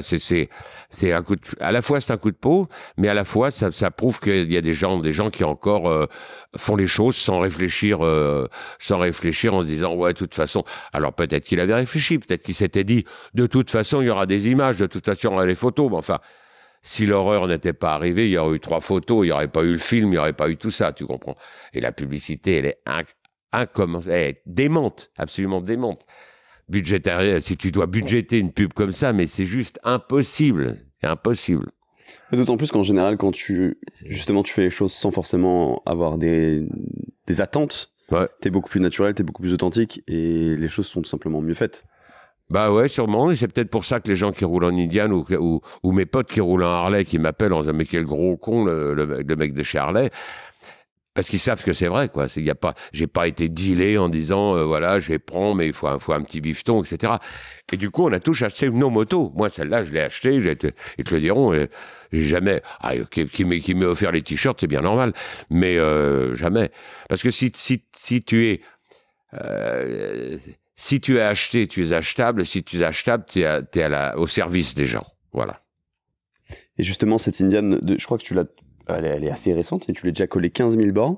un coup de, à la fois c'est un coup de peau, mais à la fois ça prouve qu'il y a des gens qui encore font les choses sans réfléchir en se disant ouais de toute façon. Alors peut-être qu'il avait réfléchi, peut-être qu'il s'était dit de toute façon il y aura des images, de toute façon il y aura les photos. Mais enfin si l'horreur n'était pas arrivée, il y aurait eu 3 photos, il n'y aurait pas eu le film, il n'y aurait pas eu tout ça, tu comprends. Et la publicité elle est démente, absolument démente. Budgétaire, si tu dois budgéter une pub comme ça, mais c'est juste impossible. C'est impossible. D'autant plus qu'en général, quand tu fais les choses sans forcément avoir des attentes, ouais. T'es beaucoup plus naturel, t'es beaucoup plus authentique et les choses sont tout simplement mieux faites. Bah ouais, sûrement. Et c'est peut-être pour ça que les gens qui roulent en Indian ou mes potes qui roulent en Harley qui m'appellent en disant mais quel gros con le mec de chez Harley. Parce qu'ils savent que c'est vrai, quoi. Il y a pas, j'ai pas été dealé en disant, voilà, je vais prendre, mais il faut un petit bifton, etc. Et du coup, on a tous acheté nos motos. Moi, celle-là, je l'ai achetée, ils te le diront, jamais. Ah, qui m'ait offert les t-shirts, c'est bien normal, mais jamais. Parce que si tu es, si tu es acheté, tu es achetable. Si tu es achetable, au service des gens. Voilà. Et justement, cette Indian, je crois que tu l'as. Elle est assez récente et tu l'as déjà collé 15 000 bornes.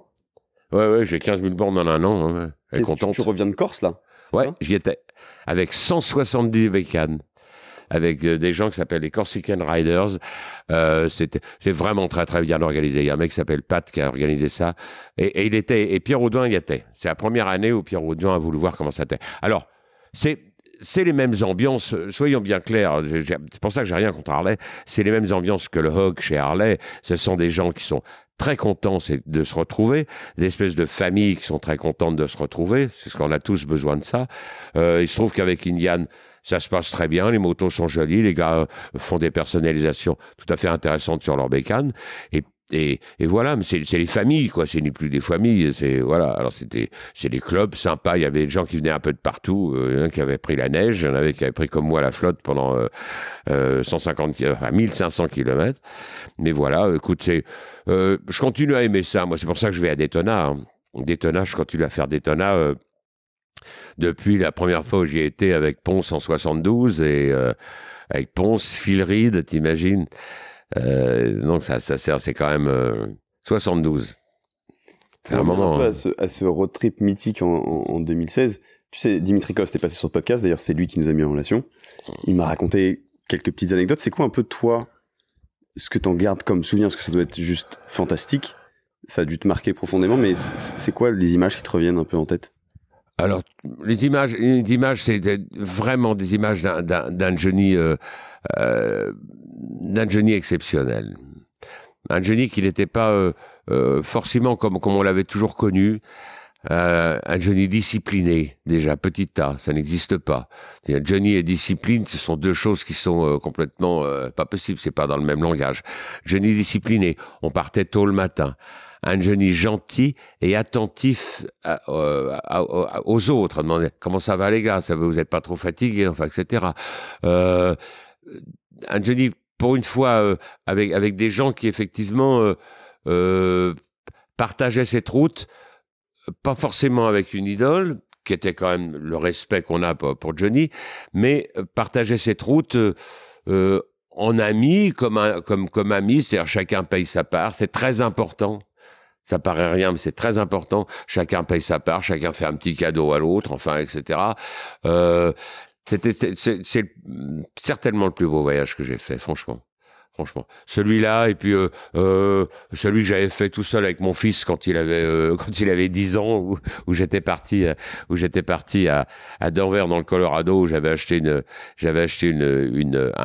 Ouais, j'ai 15 000 bornes en un an. Ouais. Elle est contente. Tu reviens de Corse, là? Ouais, j'y étais. Avec 170 bécanes. Avec des gens qui s'appellent les Corsican Riders. C'est vraiment très, très bien organisé. Il y a un mec qui s'appelle Pat qui a organisé ça. Et Pierre Audouin y était. C'est la première année où Pierre Audouin a voulu voir comment ça était. Alors, c'est les mêmes ambiances, soyons bien clairs, c'est pour ça que j'ai rien contre Harley, c'est les mêmes ambiances que le Hog chez Harley, ce sont des gens qui sont très contents de se retrouver, des espèces de familles qui sont très contentes de se retrouver, parce qu'on a tous besoin de ça. Il se trouve qu'avec Indian, ça se passe très bien, les motos sont jolies, les gars font des personnalisations tout à fait intéressantes sur leur bécane, et voilà, mais c'est les familles, quoi, c'est plus des familles, c'est, voilà, alors c'est des clubs sympas, il y avait des gens qui venaient un peu de partout, il y en a qui avaient pris la neige, il y en avait qui avaient pris comme moi la flotte pendant 1500 km, mais voilà, écoute, je continue à aimer ça, moi, c'est pour ça que je vais à Daytona, hein. Daytona, je continue à faire Daytona, depuis la première fois où j'y étais avec Ponce en 72, et avec Ponce, Phil Reed, t'imagines? Donc ça sert, c'est quand même 72. C'est un moment. Hein. À ce road trip mythique en 2016, tu sais, Dimitri Coste est passé sur le podcast, d'ailleurs c'est lui qui nous a mis en relation. Il m'a raconté quelques petites anecdotes. C'est quoi un peu toi, ce que t'en gardes comme souvenir, parce que ça doit être juste fantastique, ça a dû te marquer profondément, mais c'est quoi les images qui te reviennent un peu en tête? Alors, les images, c'est vraiment des images d'un Johnny exceptionnel. Un Johnny qui n'était pas forcément comme on l'avait toujours connu. Un Johnny discipliné, déjà, petit A, ça n'existe pas. Johnny et discipline, ce sont deux choses qui sont complètement pas possibles, c'est pas dans le même langage. Johnny discipliné, on partait tôt le matin. Un Johnny gentil et attentif aux autres, demander comment ça va les gars, ça vous êtes pas trop fatigués, enfin, etc. Un Johnny, pour une fois, avec des gens qui effectivement partageaient cette route, pas forcément avec une idole, qui était quand même le respect qu'on a pour Johnny, mais partageait cette route en ami, comme ami, c'est-à-dire chacun paye sa part, c'est très important. Ça paraît rien, mais c'est très important. Chacun paye sa part, chacun fait un petit cadeau à l'autre, enfin, etc. C'est certainement le plus beau voyage que j'ai fait, franchement. Franchement, celui-là et puis celui que j'avais fait tout seul avec mon fils quand il avait 10 ans où j'étais parti à Denver dans le Colorado où j'avais acheté un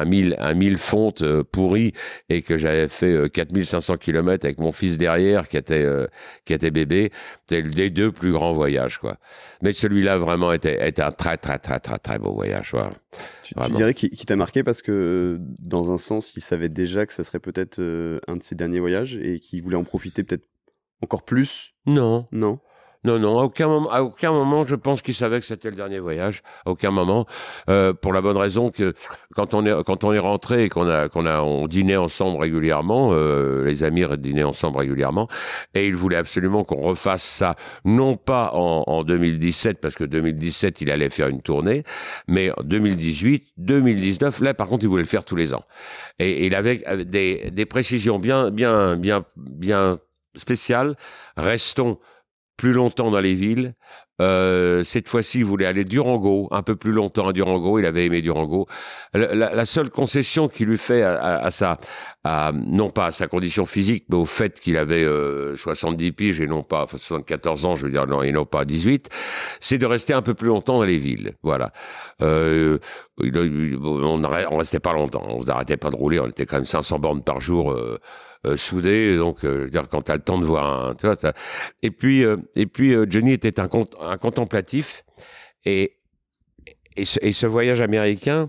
mille fonte pourri et que j'avais fait 4500 km avec mon fils derrière qui était bébé. C'était les deux plus grands voyages, quoi. Mais celui-là vraiment était un très très très très très beau voyage, quoi. Tu dirais qu'il t'a marqué parce que dans un sens il savait déjà que ça serait peut-être un de ses derniers voyages et qu'il voulait en profiter peut-être encore plus? Non. Non. Non, non, à aucun moment, je pense qu'il savait que c'était le dernier voyage. À aucun moment, pour la bonne raison que quand on est rentré et qu'on dînait ensemble régulièrement, les amis dînaient ensemble régulièrement, et il voulait absolument qu'on refasse ça, non pas en 2017 parce que 2017 il allait faire une tournée, mais en 2018, 2019. Là, par contre, il voulait le faire tous les ans, et il avait des précisions bien spéciales. Restons plus longtemps dans les villes. Cette fois-ci, il voulait aller Durango, un peu plus longtemps à Durango. Il avait aimé Durango. La seule concession qu'il lui fait non pas à sa condition physique, mais au fait qu'il avait 70 piges et non pas, enfin, 74 ans, je veux dire, non, et non pas 18, c'est de rester un peu plus longtemps dans les villes. Voilà. On restait pas longtemps. On n'arrêtait pas de rouler. On était quand même 500 bornes par jour. Soudé, donc quand t'as le temps de voir, hein, tu vois, et puis Johnny était un contemplatif et ce voyage américain,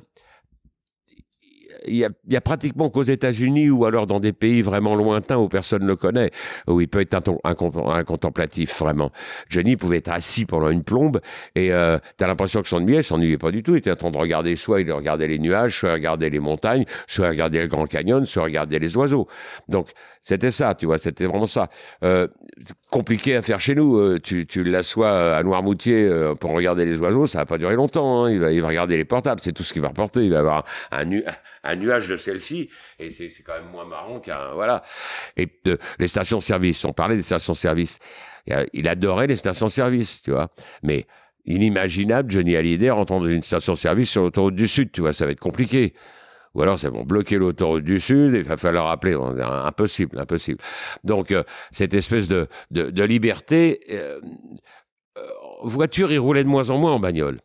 il y a pratiquement qu'aux États-Unis ou alors dans des pays vraiment lointains où personne ne le connaît, où il peut être un contemplatif vraiment. Johnny pouvait être assis pendant une plombe et t'as l'impression que s'ennuyait pas du tout. Il était en train de regarder, soit il regardait les nuages, soit il regardait les montagnes, soit il regardait le Grand Canyon, soit il regardait les oiseaux. Donc c'était ça, tu vois, c'était vraiment ça. Compliqué à faire chez nous. Tu l'assois à Noirmoutier pour regarder les oiseaux, ça va pas durer longtemps, hein. Il va regarder les portables, c'est tout ce qu'il va reporter. Il va avoir un nuage de selfie, et c'est quand même moins marrant qu'un... Voilà. Et les stations-service, on parlait des stations-service. Il adorait les stations-service, tu vois. Mais inimaginable, Johnny Hallyday rentrant dans une station-service sur l'autoroute du Sud, tu vois, ça va être compliqué. Ou alors, c'est bon, bloquer l'autoroute du Sud, il va falloir appeler. Impossible, impossible. Donc, cette espèce de liberté... voiture, il roulait de moins en moins en bagnole.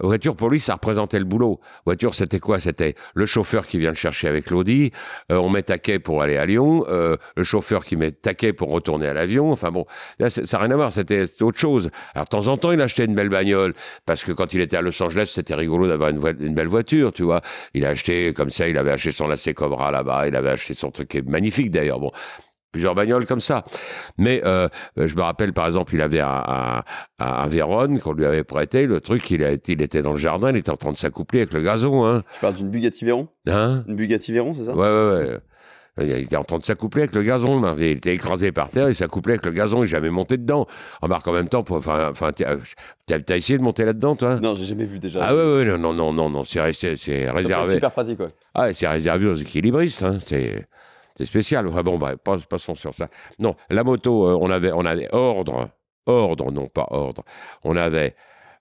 Voiture, pour lui, ça représentait le boulot. Voiture, c'était quoi? C'était le chauffeur qui vient le chercher avec l'Audi, on met taquet pour aller à Lyon, le chauffeur qui met taquet pour retourner à l'avion. Enfin bon, là, ça n'a rien à voir, c'était autre chose. Alors, de temps en temps, il achetait une belle bagnole, parce que quand il était à Los Angeles, c'était rigolo d'avoir une belle voiture, tu vois. Il a acheté, comme ça, il avait acheté son lacet Cobra là-bas, il avait acheté son truc qui est magnifique d'ailleurs, bon... Plusieurs bagnoles comme ça. Mais je me rappelle, par exemple, il avait un Veyron qu'on lui avait prêté. Le truc, il était dans le jardin, il était en train de s'accoupler avec le gazon. Hein. Tu parles d'une Bugatti Veyron? Hein? Une Bugatti Veyron, c'est ça? Ouais, ouais, ouais. Il était en train de s'accoupler avec le gazon. Il était écrasé par terre, il s'accouplait avec le gazon, il n'est jamais monté dedans. Remarque en même temps, t'as essayé de monter là-dedans, toi? Non, j'ai jamais vu déjà. Ah ouais, ouais, non, non, non, non, c'est réservé. C'est super pratique, quoi. Ah, c'est réservé aux équilibristes, hein. C'est spécial. Enfin bon, bah, passons sur ça. Non, la moto, on avait ordre, non pas ordre. On avait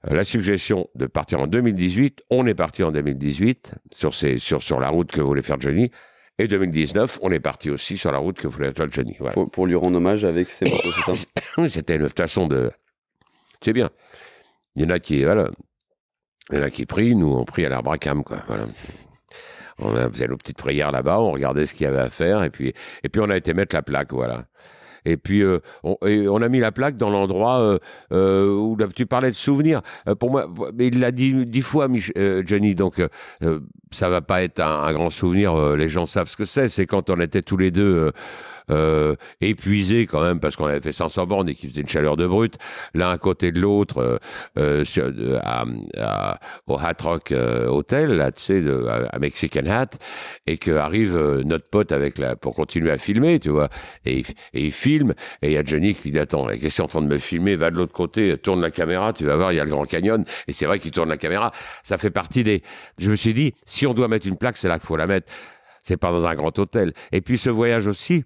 la suggestion de partir en 2018. On est parti en 2018 sur la route que voulait faire Johnny. Et 2019, on est parti aussi sur la route que voulait faire Johnny. Voilà. Pour lui rendre hommage avec ses motos, c'est ça? C'était une façon de... C'est bien. Il y en a qui... Voilà. Il y en a qui prient. Nous, on prie à l'arbre à cam, quoi. Voilà. On faisait nos petites prières là-bas, on regardait ce qu'il y avait à faire, et puis on a été mettre la plaque, voilà. Et puis, on a mis la plaque dans l'endroit où tu parlais de souvenirs. Pour moi, il l'a dit 10 fois, Johnny, donc ça ne va pas être un grand souvenir. Les gens savent ce que c'est. C'est quand on était tous les deux épuisés quand même, parce qu'on avait fait 500 bornes et qu'il faisait une chaleur de brute, l'un à côté de l'autre, au Hat Rock Hotel, là, tu sais, à Mexican Hat, et qu'arrive notre pote pour continuer à filmer, tu vois. Et il filme. Et il y a Johnny qui dit « Attends, qu'est-ce que tu es en train de me filmer? Va de l'autre côté, tourne la caméra, tu vas voir, il y a le Grand Canyon. » Et c'est vrai qu'il tourne la caméra. Ça fait partie des... Je me suis dit, si on doit mettre une plaque, c'est là qu'il faut la mettre. C'est pas dans un grand hôtel. Et puis ce voyage aussi,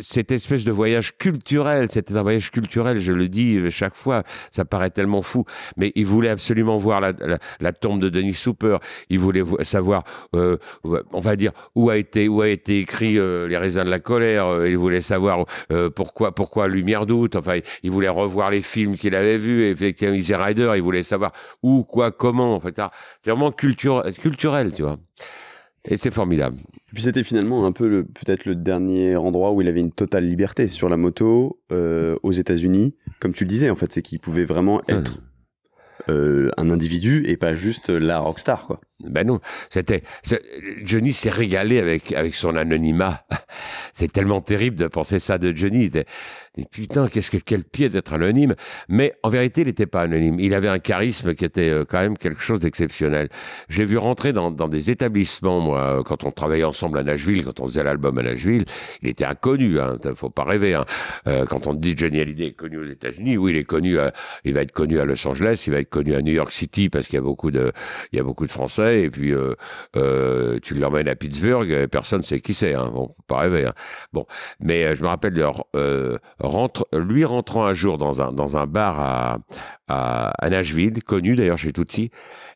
cette espèce de voyage culturel, c'était un voyage culturel, je le dis chaque fois, ça paraît tellement fou, mais il voulait absolument voir la tombe de Denis Souper, il voulait savoir, on va dire, où a été écrit Les Raisins de la Colère, il voulait savoir pourquoi Lumière d'août, enfin, il voulait revoir les films qu'il avait vus, et Easy Rider, il voulait savoir où, quoi, comment, en fait, c'est vraiment culturel, tu vois. Et c'est formidable. Et puis c'était finalement un peu peut-être le dernier endroit où il avait une totale liberté sur la moto aux États-Unis. Comme tu le disais, en fait, c'est qu'il pouvait vraiment être un individu et pas juste la rockstar, quoi. Ben non, Johnny s'est régalé avec son anonymat. C'est tellement terrible de penser ça de Johnny. Et putain, quel pied d'être anonyme. Mais en vérité, il n'était pas anonyme. Il avait un charisme qui était quand même quelque chose d'exceptionnel. J'ai vu rentrer dans des établissements, moi, quand on travaillait ensemble à Nashville, quand on faisait l'album à Nashville, il était inconnu, hein, faut pas rêver. Hein. Quand on dit Johnny Hallyday est connu aux États-Unis, oui, il va être connu à Los Angeles, il va être connu à New York City parce qu'il y a beaucoup de Français. Et puis tu l'emmènes à Pittsburgh, et personne ne sait qui c'est. Hein. Bon, faut pas rêver. Hein. Bon, mais je me rappelle leur lui rentrant un jour dans un bar à Nashville, connu d'ailleurs chez Tutsi,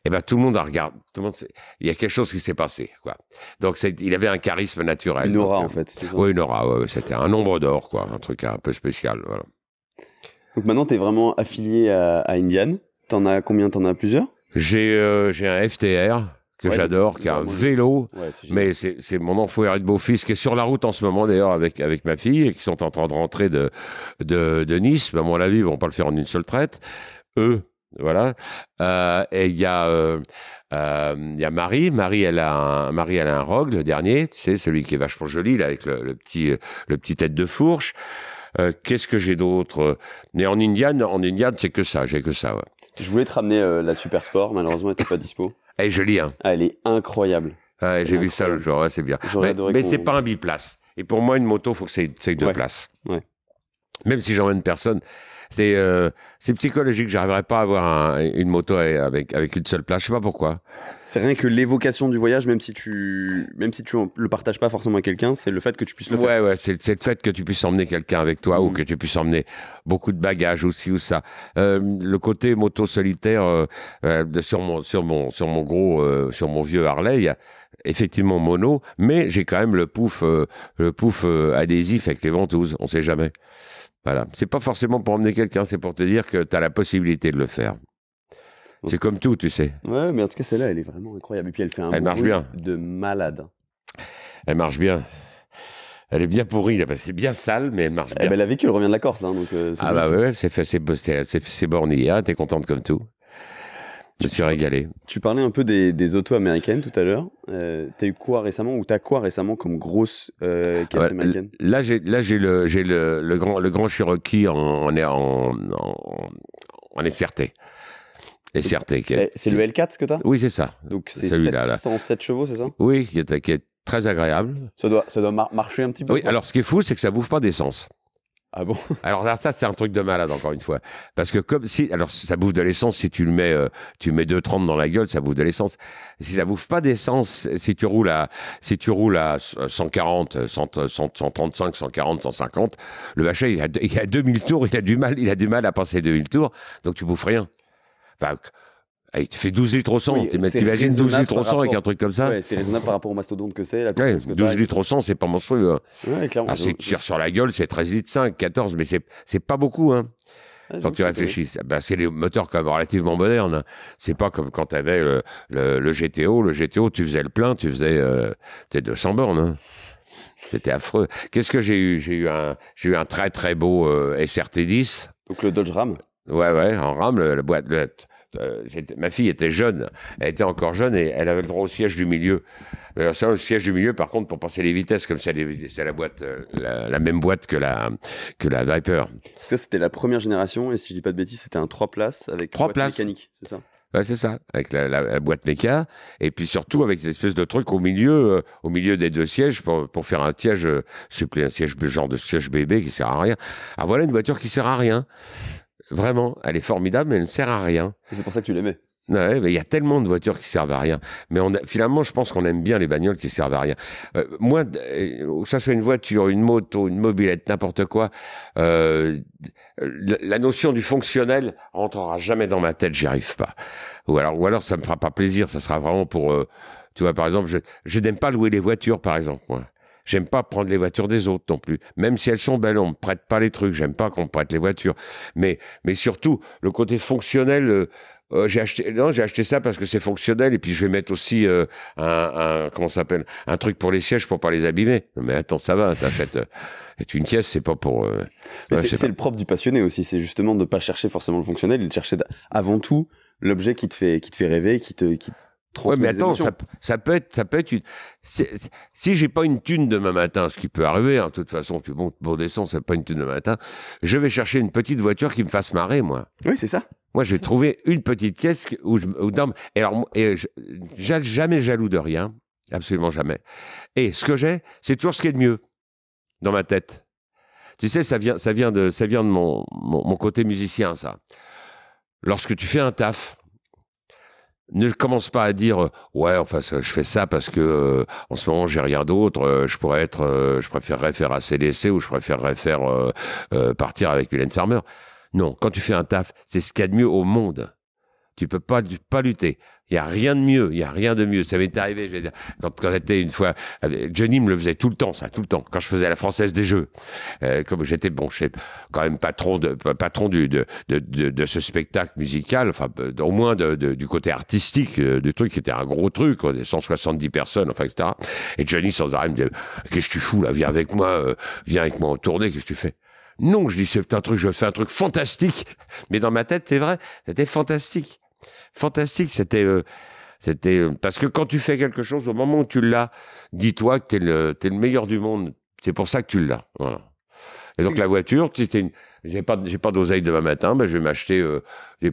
et ben tout le monde regarde, tout le monde sait, il y a quelque chose qui s'est passé, quoi. Donc il avait un charisme naturel. Une aura, donc, en fait. Oui, une aura, ouais, c'était un nombre d'or, quoi, un truc un peu spécial, voilà. Donc maintenant tu es vraiment affilié à Indian, t'en as combien, t'en as plusieurs? J'ai un FTR que j'adore, qui a un vélo, mais c'est mon enfoiré de beau-fils qui est sur la route en ce moment d'ailleurs avec ma fille, et qui sont en train de rentrer de Nice. Mais à mon avis, ils ne vont pas le faire en une seule traite. Eux, voilà. Et il y a... y a Marie, elle a un Rogue, le dernier, tu sais, celui qui est vachement joli, là, avec le petit tête de fourche. Qu'est-ce que j'ai d'autre? Mais en Indian, c'est que ça, j'ai que ça, ouais. Je voulais te ramener la Super Sport, malheureusement, elle n'était pas dispo. Elle est jolie, hein. Ah, elle est incroyable. Ah, j'ai vu ça le jour, ouais, c'est bien. Mais c'est pas un biplace. Et pour moi, une moto, il faut que c'est deux places. Ouais. Même si j'emmène personne, c'est psychologique. J'arriverais pas à avoir une moto avec une seule place. Je sais pas pourquoi. C'est rien que l'évocation du voyage, même si tu le partages pas forcément à quelqu'un, c'est le fait que tu puisses le faire. Ouais, c'est le fait que tu puisses emmener quelqu'un avec toi, ou que tu puisses emmener beaucoup de bagages aussi, ou ça. Le côté moto solitaire sur mon vieux Harley, il y a effectivement mono, mais j'ai quand même le pouf adhésif avec les ventouses. On sait jamais. Voilà. C'est pas forcément pour emmener quelqu'un, c'est pour te dire que tu as la possibilité de le faire. C'est comme tout, tu sais. Ouais, mais en tout cas, celle-là, elle est vraiment incroyable. Et puis, elle fait un bruit de malade. Elle marche bien. Elle est bien pourrie, là, parce que c'est bien sale, mais elle marche bien. Eh ben, elle a vécu, elle revient de la Corse. Hein, donc, ah bah ouais, c'est borné. Ah, t'es contente comme tout. Je me suis régalé. Tu parlais un peu des autos américaines tout à l'heure. T'as eu quoi récemment, ou t'as quoi récemment comme grosse caisse américaine? Là, j'ai le grand Cherokee en SRT. C'est le L4 que t'as? Oui, c'est ça. Donc c'est 707 chevaux, c'est ça? Oui, qui est très agréable. Ça doit marcher un petit peu. Oui, alors ce qui est fou, c'est que ça bouffe pas d'essence. Ah bon? Alors ça, c'est un truc de malade, encore une fois. Parce que comme si... Alors ça bouffe de l'essence, si tu le mets 2,30 dans la gueule, ça bouffe de l'essence. Si ça bouffe pas d'essence, si tu roules à 140, 135, 140, 150, le machin, il a 2000 tours, il a du mal à passer 2000 tours, donc tu bouffes rien. Enfin, il te fait 12 litres au 100, oui, t'imagines 12 litres au 100 avec un truc comme ça? Ouais, c'est raisonnable par rapport au mastodonte que c'est. Ouais, 12 litres au 100, c'est pas monstrueux. Hein. Ouais, ah, c'est tire sur la gueule, c'est 13 litres 5, 14, mais c'est pas beaucoup. Hein. Ah, quand tu réfléchis, bah, c'est les moteurs quand même relativement modernes. Hein. C'est pas comme quand t'avais le GTO. Le GTO, tu faisais le plein, tu faisais 200 bornes. Hein. C'était affreux. Qu'est-ce que j'ai eu? J'ai eu un très très beau SRT10. Donc le Dodge Ram? Ouais, en Ram, la boîte... ma fille était jeune, elle était encore jeune et elle avait le droit au siège du milieu. Mais alors ça, le siège du milieu, par contre, pour passer les vitesses, comme c'est la boîte, la même boîte que la Viper. Ça, c'était la première génération et si je dis pas de bêtises, c'était un 3 places avec 3 places mécanique, c'est ça? Ouais, c'est ça, avec la boîte méca et puis surtout avec une espèce de truc au milieu des deux sièges pour faire un siège supplément, genre de siège bébé qui sert à rien. Alors voilà une voiture qui sert à rien. Vraiment, elle est formidable, mais elle ne sert à rien. C'est pour ça que tu l'aimais. Ouais, mais il y a tellement de voitures qui servent à rien. Mais finalement, je pense qu'on aime bien les bagnoles qui servent à rien. Moi, ça soit une voiture, une moto, une mobilette, n'importe quoi, la notion du fonctionnel rentrera jamais dans ma tête, j'y arrive pas. Ou alors, ça me fera pas plaisir, ça sera vraiment pour... tu vois, par exemple, je n'aime pas louer les voitures, par exemple, moi. J'aime pas prendre les voitures des autres non plus. Même si elles sont belles, on me prête pas les trucs. J'aime pas qu'on me prête les voitures. Mais surtout, le côté fonctionnel, j'ai acheté ça parce que c'est fonctionnel. Et puis, je vais mettre aussi comment ça s'appelle, un truc pour les sièges pour pas les abîmer. Non, mais attends, ça va, t'achètes une caisse, c'est pas pour... c'est le propre du passionné aussi. C'est justement de pas chercher forcément le fonctionnel, de chercher avant tout l'objet qui te fait rêver, qui te ouais, mais attends, ça peut être une... Si j'ai pas une thune demain matin, ce qui peut arriver, hein, de toute façon, tu montes bon descend, c'est pas une thune demain matin, je vais chercher une petite voiture qui me fasse marrer, moi. Oui, c'est ça. Moi, je vais trouver une petite caisse où dorme. Et alors, jamais jaloux de rien, absolument jamais. Et ce que j'ai, c'est toujours ce qui est de mieux dans ma tête. Tu sais, ça vient de mon côté musicien, ça. Lorsque tu fais un taf... Ne commence pas à dire « Ouais, enfin, je fais ça parce que en ce moment, j'ai rien d'autre. Je préférerais faire ACDC ou je préférerais faire partir avec Mylène Farmer. » Non, quand tu fais un taf, c'est ce qu'il y a de mieux au monde. Tu peux pas lutter. Il n'y a rien de mieux. Il n'y a rien de mieux. Ça m'est arrivé, je vais dire, quand j'étais une fois... Johnny me le faisait tout le temps, ça, tout le temps. Quand je faisais la Française des Jeux, comme j'étais, bon, je sais, quand même patron de ce spectacle musical, enfin, au moins du côté artistique du truc, qui était un gros truc, 170 personnes, enfin, etc. Et Johnny, sans arrêt, me disait, qu'est-ce que tu fous, là? Viens avec moi en tournée, qu'est-ce que tu fais? Non, je dis, je fais un truc fantastique. Mais dans ma tête, c'est vrai, c'était fantastique. Fantastique, c'était parce que quand tu fais quelque chose, au moment où tu l'as, dis-toi que t'es le meilleur du monde. C'est pour ça que tu l'as. Voilà. Et donc la voiture, j'ai pas d'oseille demain matin, ben je vais m'acheter,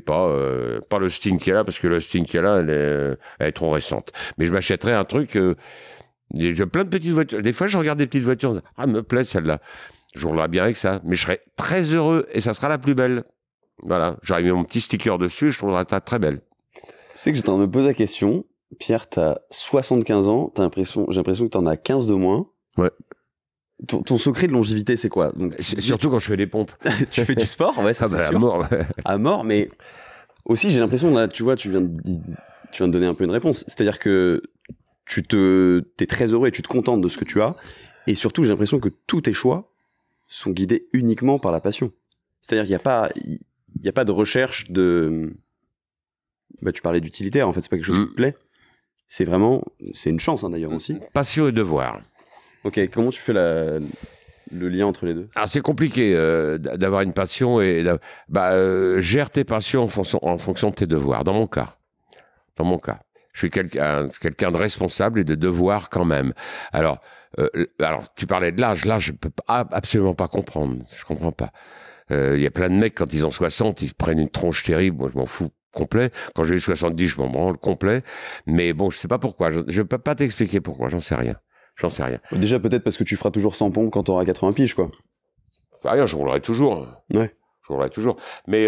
pas le Sting qui est là, parce que le Sting qui est là, elle est trop récente. Mais je m'achèterai un truc. J'ai plein de petites voitures. Des fois, je regarde des petites voitures. Ah, me plaît celle-là. Je roulerai bien avec ça, mais je serai très heureux et ça sera la plus belle. Voilà, j'aurais mis mon petit sticker dessus et je trouverai ta très belle. Tu sais que j'étais en train de me poser la question. Pierre, t'as 75 ans, j'ai l'impression que t'en as 15 de moins. Ouais. Ton secret de longévité, c'est quoi? Donc, surtout quand je fais des pompes. Tu fais du sport? Ouais, ça, c'est sûr. À mort. À mort, mais aussi, j'ai l'impression, là, tu vois, tu viens de donner un peu une réponse. C'est-à-dire que t'es très heureux et tu te contentes de ce que tu as. Et surtout, j'ai l'impression que tous tes choix sont guidés uniquement par la passion. C'est-à-dire qu'il n'y a pas de recherche de... Bah, tu parlais d'utilitaire, en fait, c'est pas quelque chose qui te plaît. C'est vraiment, c'est une chance hein, d'ailleurs aussi. Passion et devoir. Ok, comment tu fais le lien entre les deux? Ah, c'est compliqué d'avoir une passion et gère tes passions en fonction de tes devoirs. Dans mon cas, je suis quelqu'un de responsable et de devoir quand même. Alors tu parlais de l'âge. Là, je peux absolument pas comprendre. Je comprends pas. Il y a plein de mecs quand ils ont 60, ils prennent une tronche terrible. Moi, je m'en fous. Complet. Quand j'ai eu 70, je m'en branle complet. Mais bon, je sais pas pourquoi. Je peux pas t'expliquer pourquoi. J'en sais rien. Déjà, peut-être parce que tu feras toujours sans pont quand t'auras 80 piges, quoi. Bah, rien, je roulerai toujours. Ouais. Je roulerai toujours. Mais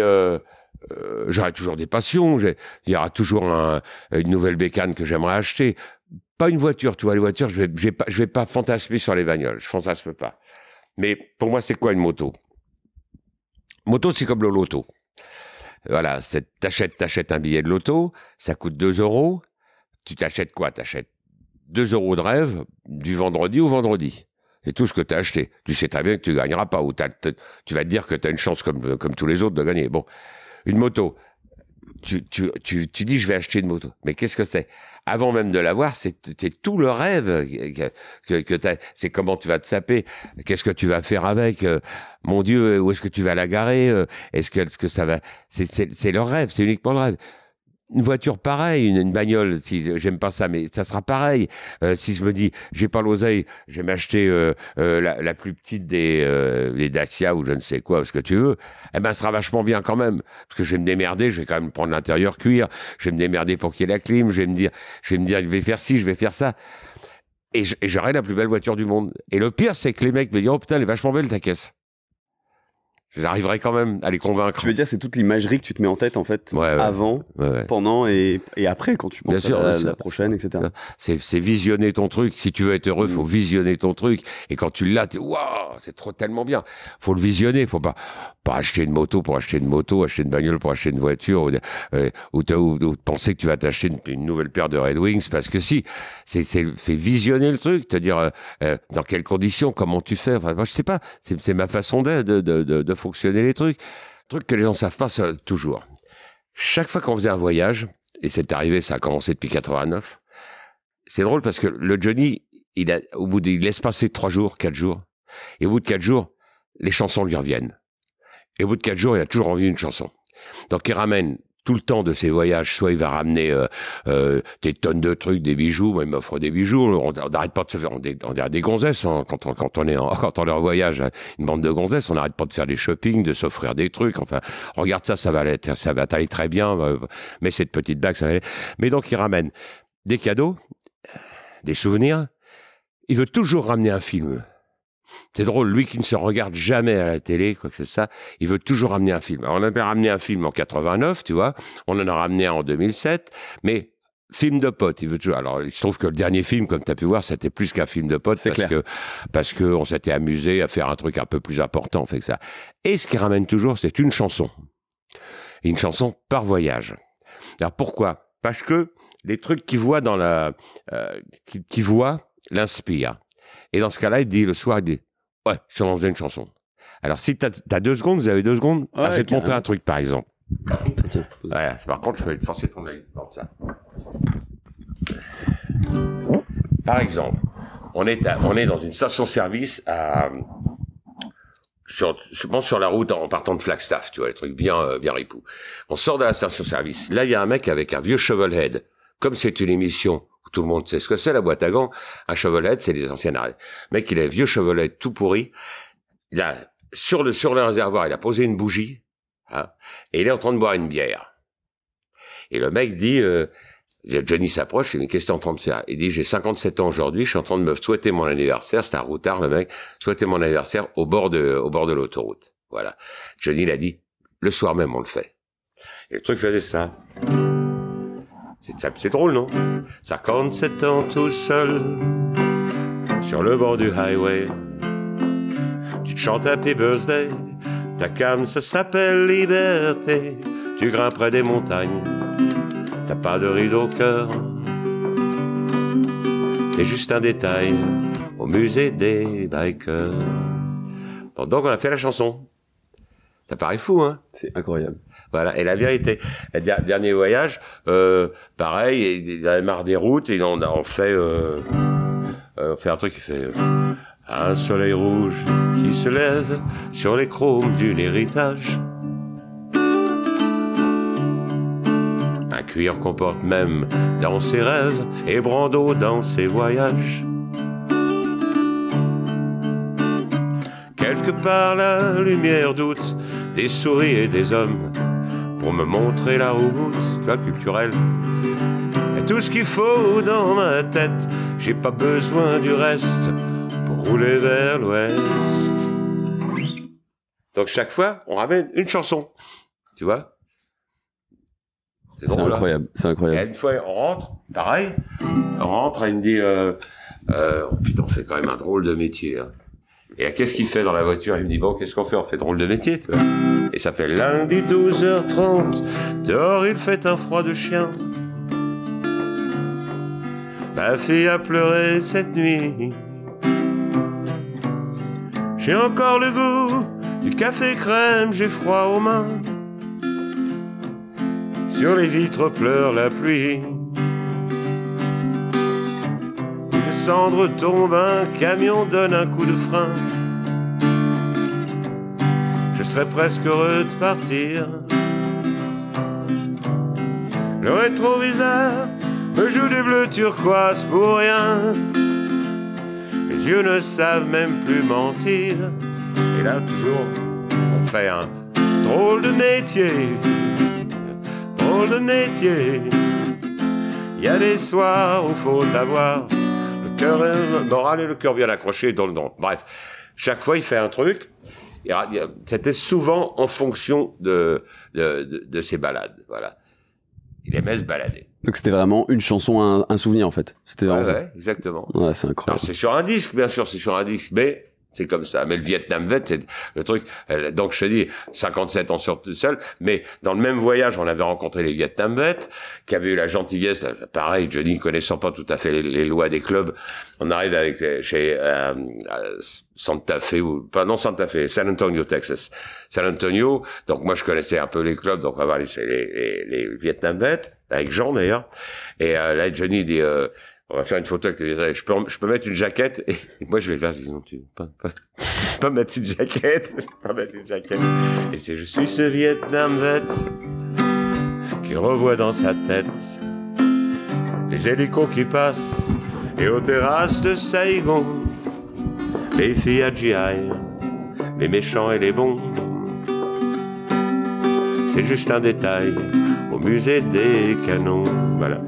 j'aurai toujours des passions. Il y aura toujours une nouvelle bécane que j'aimerais acheter. Pas une voiture. Tu vois, les voitures, je vais pas fantasmer sur les bagnoles. Je fantasme pas. Mais pour moi, c'est quoi une moto? Moto, c'est comme le loto. Voilà, t'achètes un billet de loto, ça coûte 2 euros. Tu t'achètes quoi? T'achètes 2 euros de rêve du vendredi au vendredi. C'est tout ce que t'as acheté. Tu sais très bien que tu ne gagneras pas ou tu vas te dire que tu as une chance comme tous les autres de gagner. Bon, une moto, tu dis je vais acheter une moto. Mais qu'est-ce que c'est? Avant même de l'avoir, c'est tout le rêve que t'as. C'est comment tu vas te saper, qu'est-ce que tu vas faire avec, mon Dieu, où est-ce que tu vas la garer, est-ce que ça va... C'est le rêve, c'est uniquement le rêve. Une voiture pareille, une bagnole, si j'aime pas ça, mais ça sera pareil. Si je me dis, j'ai pas l'oseille, je vais m'acheter la plus petite des Dacia ou je ne sais quoi, ce que tu veux, eh ben, ça sera vachement bien quand même. Parce que je vais me démerder, je vais quand même prendre l'intérieur cuir, je vais me démerder pour qu'il y ait la clim, je vais me dire, je vais faire ci, je vais faire ça. Et j'aurai la plus belle voiture du monde. Et le pire, c'est que les mecs me disent, oh putain, elle est vachement belle ta caisse. J'arriverai quand même à les convaincre. Tu veux dire, c'est toute l'imagerie que tu te mets en tête, en fait, avant, pendant et après, quand tu penses à la prochaine, etc. C'est visionner ton truc. Si tu veux être heureux, faut visionner ton truc. Et quand tu l'as, waouh, c'est tellement bien. Faut le visionner. Faut pas acheter une moto pour acheter une moto, acheter une bagnole pour acheter une voiture, ou penser que tu vas t'acheter une nouvelle paire de Red Wings, parce que si, fait visionner le truc, te dire dans quelles conditions, comment tu fais. Enfin, moi, je sais pas. C'est ma façon de fonctionner les trucs. Truc que les gens ne savent pas toujours. Chaque fois qu'on faisait un voyage, et c'est arrivé, ça a commencé depuis 89, c'est drôle parce que le Johnny, il laisse passer 3 jours, 4 jours, et au bout de 4 jours, les chansons lui reviennent. Et au bout de 4 jours, il a toujours envie d'une chanson. Donc il ramène tout le temps de ses voyages, soit il va ramener des tonnes de trucs, des bijoux. Moi, il m'offre des bijoux. On n'arrête pas de se faire, on a des gonzesses hein, quand on est en voyage, une bande de gonzesses, on n'arrête pas de faire des shopping, de s'offrir des trucs. Enfin, regarde ça, ça va t'aller très bien. Mais cette petite bague, ça va aller. Mais donc, il ramène des cadeaux, des souvenirs. Il veut toujours ramener un film. C'est drôle, lui qui ne se regarde jamais à la télé, quoi que ce soit, il veut toujours ramener un film. Alors on avait ramené un film en 89, tu vois, on en a ramené un en 2007, mais film de pote, il veut toujours. Alors il se trouve que le dernier film, comme tu as pu voir, c'était plus qu'un film de pote, parce que on s'était amusé à faire un truc un peu plus important, fait que ça. Et ce qui ramène toujours, c'est une chanson. Une chanson par voyage. Alors pourquoi? Parce que les trucs qu'il voit dans qu'il voit l'inspirent. Et dans ce cas-là, il dit le soir, il dit « Ouais, si on en faisait une chanson. » Alors, si t'as 2 secondes, vous avez 2 secondes, ouais, je vais te montrer un truc, par exemple. Ouais, par contre, je vais te forcer ton œil. Par exemple, on est dans une station-service à... je pense sur la route en partant de Flagstaff, tu vois, les trucs bien ripoux. On sort de la station-service. Là, il y a un mec avec un vieux shovelhead. Comme c'est une émission... Tout le monde sait ce que c'est, la boîte à gants. Un shovelhead, c'est les anciennes Harley. Le mec, il a un vieux shovelhead tout pourri. Il a, sur le réservoir, il a posé une bougie. Hein, et il est en train de boire une bière. Et le mec dit, Johnny s'approche, il dit, qu'est-ce que t'es en train de faire? Il dit, j'ai 57 ans aujourd'hui, je suis en train de me souhaiter mon anniversaire. C'est un routard, le mec. Souhaiter mon anniversaire au bord de l'autoroute. Voilà. Johnny, il a dit, le soir même, on le fait. Et le truc faisait ça. C'est drôle, non? 57 ans tout seul, sur le bord du highway. Tu te chantes Happy Birthday, ta cam ça s'appelle Liberté. Tu grimpes près des montagnes, t'as pas de rideau au cœur. T'es juste un détail au musée des bikers. Pendant qu'on a fait la chanson. Ça paraît fou, hein? C'est incroyable. Voilà. Et la vérité, le dernier voyage, pareil, il avait marre des routes, et on fait un truc qui fait... Un soleil rouge qui se lève sur les chromes d'une héritage. Un cuir qu'on porte même dans ses rêves et Brando dans ses voyages. Quelque part la lumière doute des souris et des hommes pour me montrer la route, tu vois, culturelle. Et tout ce qu'il faut dans ma tête, j'ai pas besoin du reste. Rouler vers l'ouest. Donc chaque fois, on ramène une chanson. Tu vois? C'est incroyable. C'est incroyable. Et une fois, on rentre, pareil. On rentre et il me dit putain, on fait quand même un drôle de métier. Hein. Et qu'est-ce qu'il fait dans la voiture? Il me dit bon, qu'est-ce qu'on fait? On fait drôle de métier. Tu vois? Et ça fait lundi 12h30. Dehors, il fait un froid de chien. Ma fille a pleuré cette nuit. J'ai encore le goût du café crème, j'ai froid aux mains. Sur les vitres pleure la pluie. Une cendre tombe, un camion donne un coup de frein. Je serais presque heureux de partir. Le rétroviseur me joue des bleus turquoise pour rien. Les yeux ne savent même plus mentir. Et là, toujours, on fait un drôle de métier. Drôle de métier. Il y a des soirs où faut avoir le cœur moral et le cœur bien accroché dans le nom. Bref, chaque fois, il fait un truc. C'était souvent en fonction de ses balades. Voilà. Il aimait se balader. Donc c'était vraiment une chanson, un souvenir en fait. C'était ouais, exactement. Ouais, c'est incroyable. C'est sur un disque, bien sûr, c'est sur un disque, mais c'est comme ça. Mais le Vietnam Vet, c'est le truc. Donc je te dis, 57 ans sur tout seul, mais dans le même voyage, on avait rencontré les Vietnam Vet, qui avaient eu la gentillesse, là, pareil, Johnny connaissant pas tout à fait les lois des clubs, on arrive avec chez Santa Fe, ou pas, non Santa Fe, San Antonio, Texas. San Antonio, donc moi je connaissais un peu les clubs, donc on va voir les Vietnam Vet. Avec Jean d'ailleurs, et là Johnny dit on va faire une photo avec les... je peux mettre une jaquette, et moi je vais faire non, tu pas mettre une jaquette, pas mettre une jaquette, et c'est je suis ce Vietnam Vet qui revoit dans sa tête les hélicos qui passent et aux terrasses de Saigon les filles à GI, les méchants et les bons. C'est juste un détail au musée des canons. Voilà.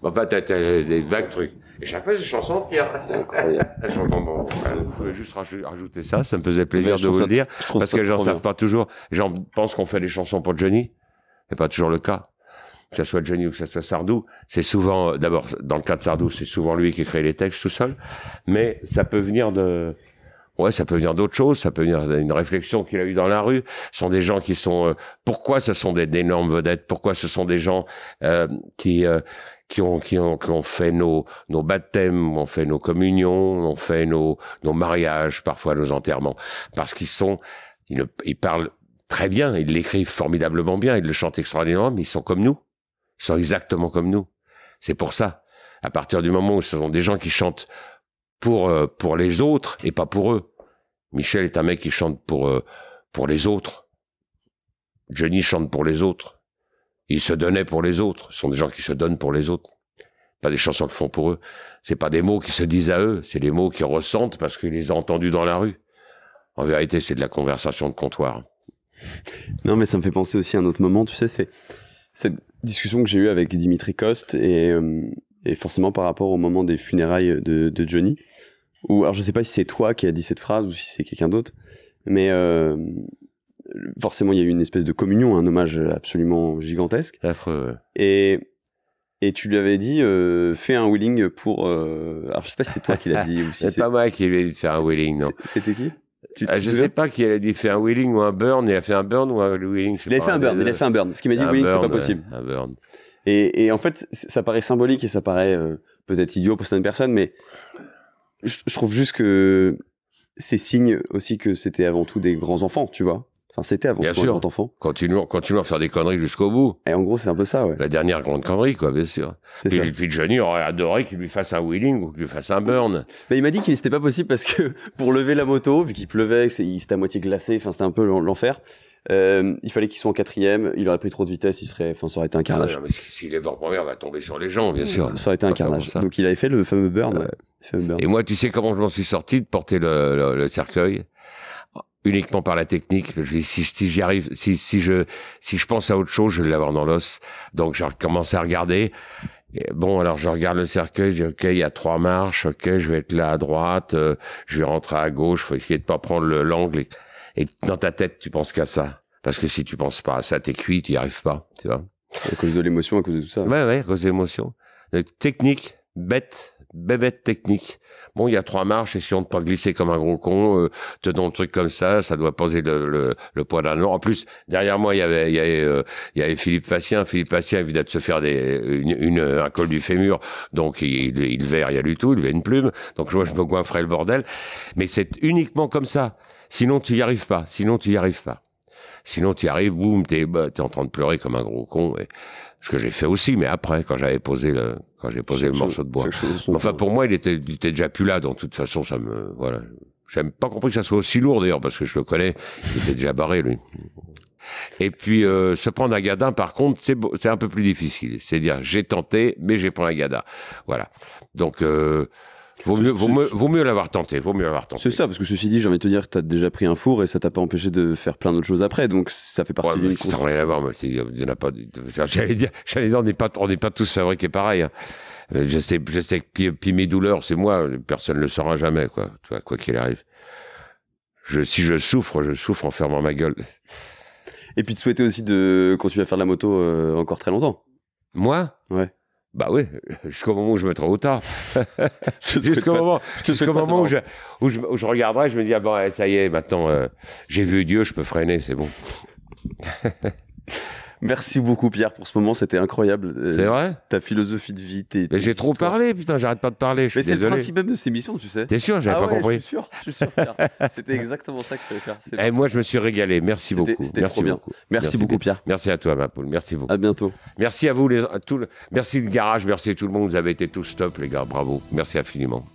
Bon, bah, t'as des vagues trucs. Et chaque fois, j'ai une chanson de Pierre. C'est incroyable. Bon, je voulais juste rajouter ça. Ça me faisait plaisir de vous le dire. Parce que les gens ne savent pas toujours. Les gens pensent qu'on fait des chansons pour Johnny. C'est pas toujours le cas. Que ce soit Johnny ou que ce soit Sardou. C'est souvent, d'abord, dans le cas de Sardou, c'est souvent lui qui crée les textes tout seul. Mais ça peut venir de... Ouais, ça peut venir d'autres choses, ça peut venir d'une réflexion qu'il a eue dans la rue. Ce sont des gens qui sont... pourquoi ce sont d'énormes vedettes? Pourquoi ce sont des gens qui ont fait nos baptêmes, ont fait nos communions, ont fait nos mariages, parfois nos enterrements? Parce qu'ils sont... Ils parlent très bien, ils l'écrivent formidablement bien, ils le chantent extraordinairement, mais ils sont comme nous. Ils sont exactement comme nous. C'est pour ça. À partir du moment où ce sont des gens qui chantent pour les autres et pas pour eux. Michel est un mec qui chante pour les autres. Johnny chante pour les autres. Il se donnait pour les autres. Ce sont des gens qui se donnent pour les autres. Pas des chansons qu'ils font pour eux. C'est pas des mots qui se disent à eux. C'est des mots qu'ils ressentent parce qu'ils les ont entendus dans la rue. En vérité, c'est de la conversation de comptoir. Non, mais ça me fait penser aussi à un autre moment. Tu sais, c'est cette discussion que j'ai eue avec Dimitri Coste et forcément par rapport au moment des funérailles de Johnny, où, alors je sais pas si c'est toi qui as dit cette phrase ou si c'est quelqu'un d'autre, mais forcément il y a eu une espèce de communion, un hommage absolument gigantesque. Affreux, ouais. Et tu lui avais dit fais un wheeling pour... alors je sais pas si c'est toi qui l'as dit ou si c'est pas moi qui lui ai dit de faire un wheeling, non. C'était qui? Je sais pas qui elle a dit, fait un wheeling ou un burn, il a fait un burn ou un wheeling, je sais pas. Il a fait un burn, ce qu'il m'a dit, wheeling c'était pas possible. Un burn. Et en fait, ça paraît symbolique et ça paraît peut-être idiot pour certaines personnes, mais je trouve juste que c'est signe aussi que c'était avant tout des grands enfants, tu vois. Enfin, c'était avant que tu sois grand enfant. Continuons à faire des conneries jusqu'au bout. Et en gros, c'est un peu ça, ouais. La dernière grande connerie, quoi, bien sûr. Puis Johnny aurait adoré qu'il lui fasse un wheeling ou qu'il lui fasse un burn. Bah, il m'a dit qu'il n'était pas possible parce que pour lever la moto, vu qu'il pleuvait, il s'était à moitié glacé, enfin, c'était un peu l'enfer. Il fallait qu'il soit en quatrième, il aurait pris trop de vitesse, ça aurait été un carnage. Non, mais s'il est en première, il va tomber sur les gens, bien sûr. Ça aurait été un carnage. Donc il avait fait le fameux burn. Et moi, tu sais comment je m'en suis sorti de porter le cercueil? Uniquement par la technique. Je dis, si j'y arrive, si je pense à autre chose, je vais l'avoir dans l'os. Donc j'ai commencé à regarder. Et bon, alors je regarde le cercueil, je dis ok, il y a 3 marches, ok, je vais être là à droite, je vais rentrer à gauche, faut essayer de pas prendre l'angle. Et dans ta tête, tu penses qu'à ça. Parce que si tu penses pas à ça, t'es cuit, tu n'y arrives pas, tu vois. À cause de l'émotion, à cause de tout ça. Ouais, à cause de l'émotion. Technique, bébête technique. Bon, il y a 3 marches, essayons de pas glisser comme un gros con, tenons le truc comme ça, ça doit poser le poids d'un mort. En plus, derrière moi, il y avait Philippe Facien. Philippe Facien, il venait de se faire un col du fémur, donc il levait rien du tout, il levait une plume, donc moi, je me goinfrais le bordel. Mais c'est uniquement comme ça. Sinon, tu n'y arrives pas. Sinon, tu y arrives, boum, t'es en train de pleurer comme un gros con. Et... ce que j'ai fait aussi, mais après, quand j'avais posé le morceau de bois. Enfin, pour moi, il était déjà plus là, donc de toute façon, ça me, voilà. J'ai même pas compris que ça soit aussi lourd, d'ailleurs, parce que je le connais. Il était déjà barré, lui. Et puis, se prendre un gadin, par contre, c'est un peu plus difficile. C'est-à-dire, j'ai tenté, mais j'ai pris un gadin. Voilà. Donc, vaut mieux l'avoir tenté, C'est ça, parce que ceci dit, j'ai envie de te dire que t'as déjà pris un four et ça t'a pas empêché de faire plein d'autres choses après, donc ça fait partie d'une course. J'allais dire, on n'est pas tous fabriqués pareil. Hein. Je sais que puis mes douleurs, c'est moi, personne ne le saura jamais, quoi, tu vois, quoi qu'il arrive. Si je souffre en fermant ma gueule. Et puis te souhaiter aussi de continuer à faire de la moto encore très longtemps. Moi? Ouais. Bah oui, jusqu'au moment où je me trouve au tard. Jusqu'au moment où je regarderai, je me dis, ah bon, ça y est, maintenant, j'ai vu Dieu, je peux freiner, c'est bon. Merci beaucoup, Pierre, pour ce moment, c'était incroyable. C'est vrai? Ta philosophie de vie, mais j'ai trop parlé, putain, j'arrête pas de parler, je suis désolé. Mais c'est le principe même de ces missions, tu sais. T'es sûr, j'avais pas compris. Je suis sûr, Pierre. C'était exactement ça qu'il fallait faire. Et moi, je me suis régalé, merci beaucoup. C'était trop bien. Merci beaucoup, Pierre. Merci à toi, ma poule, merci beaucoup. À bientôt. Merci à vous, merci le garage, merci à tout le monde, vous avez été tous top, les gars, bravo. Merci infiniment.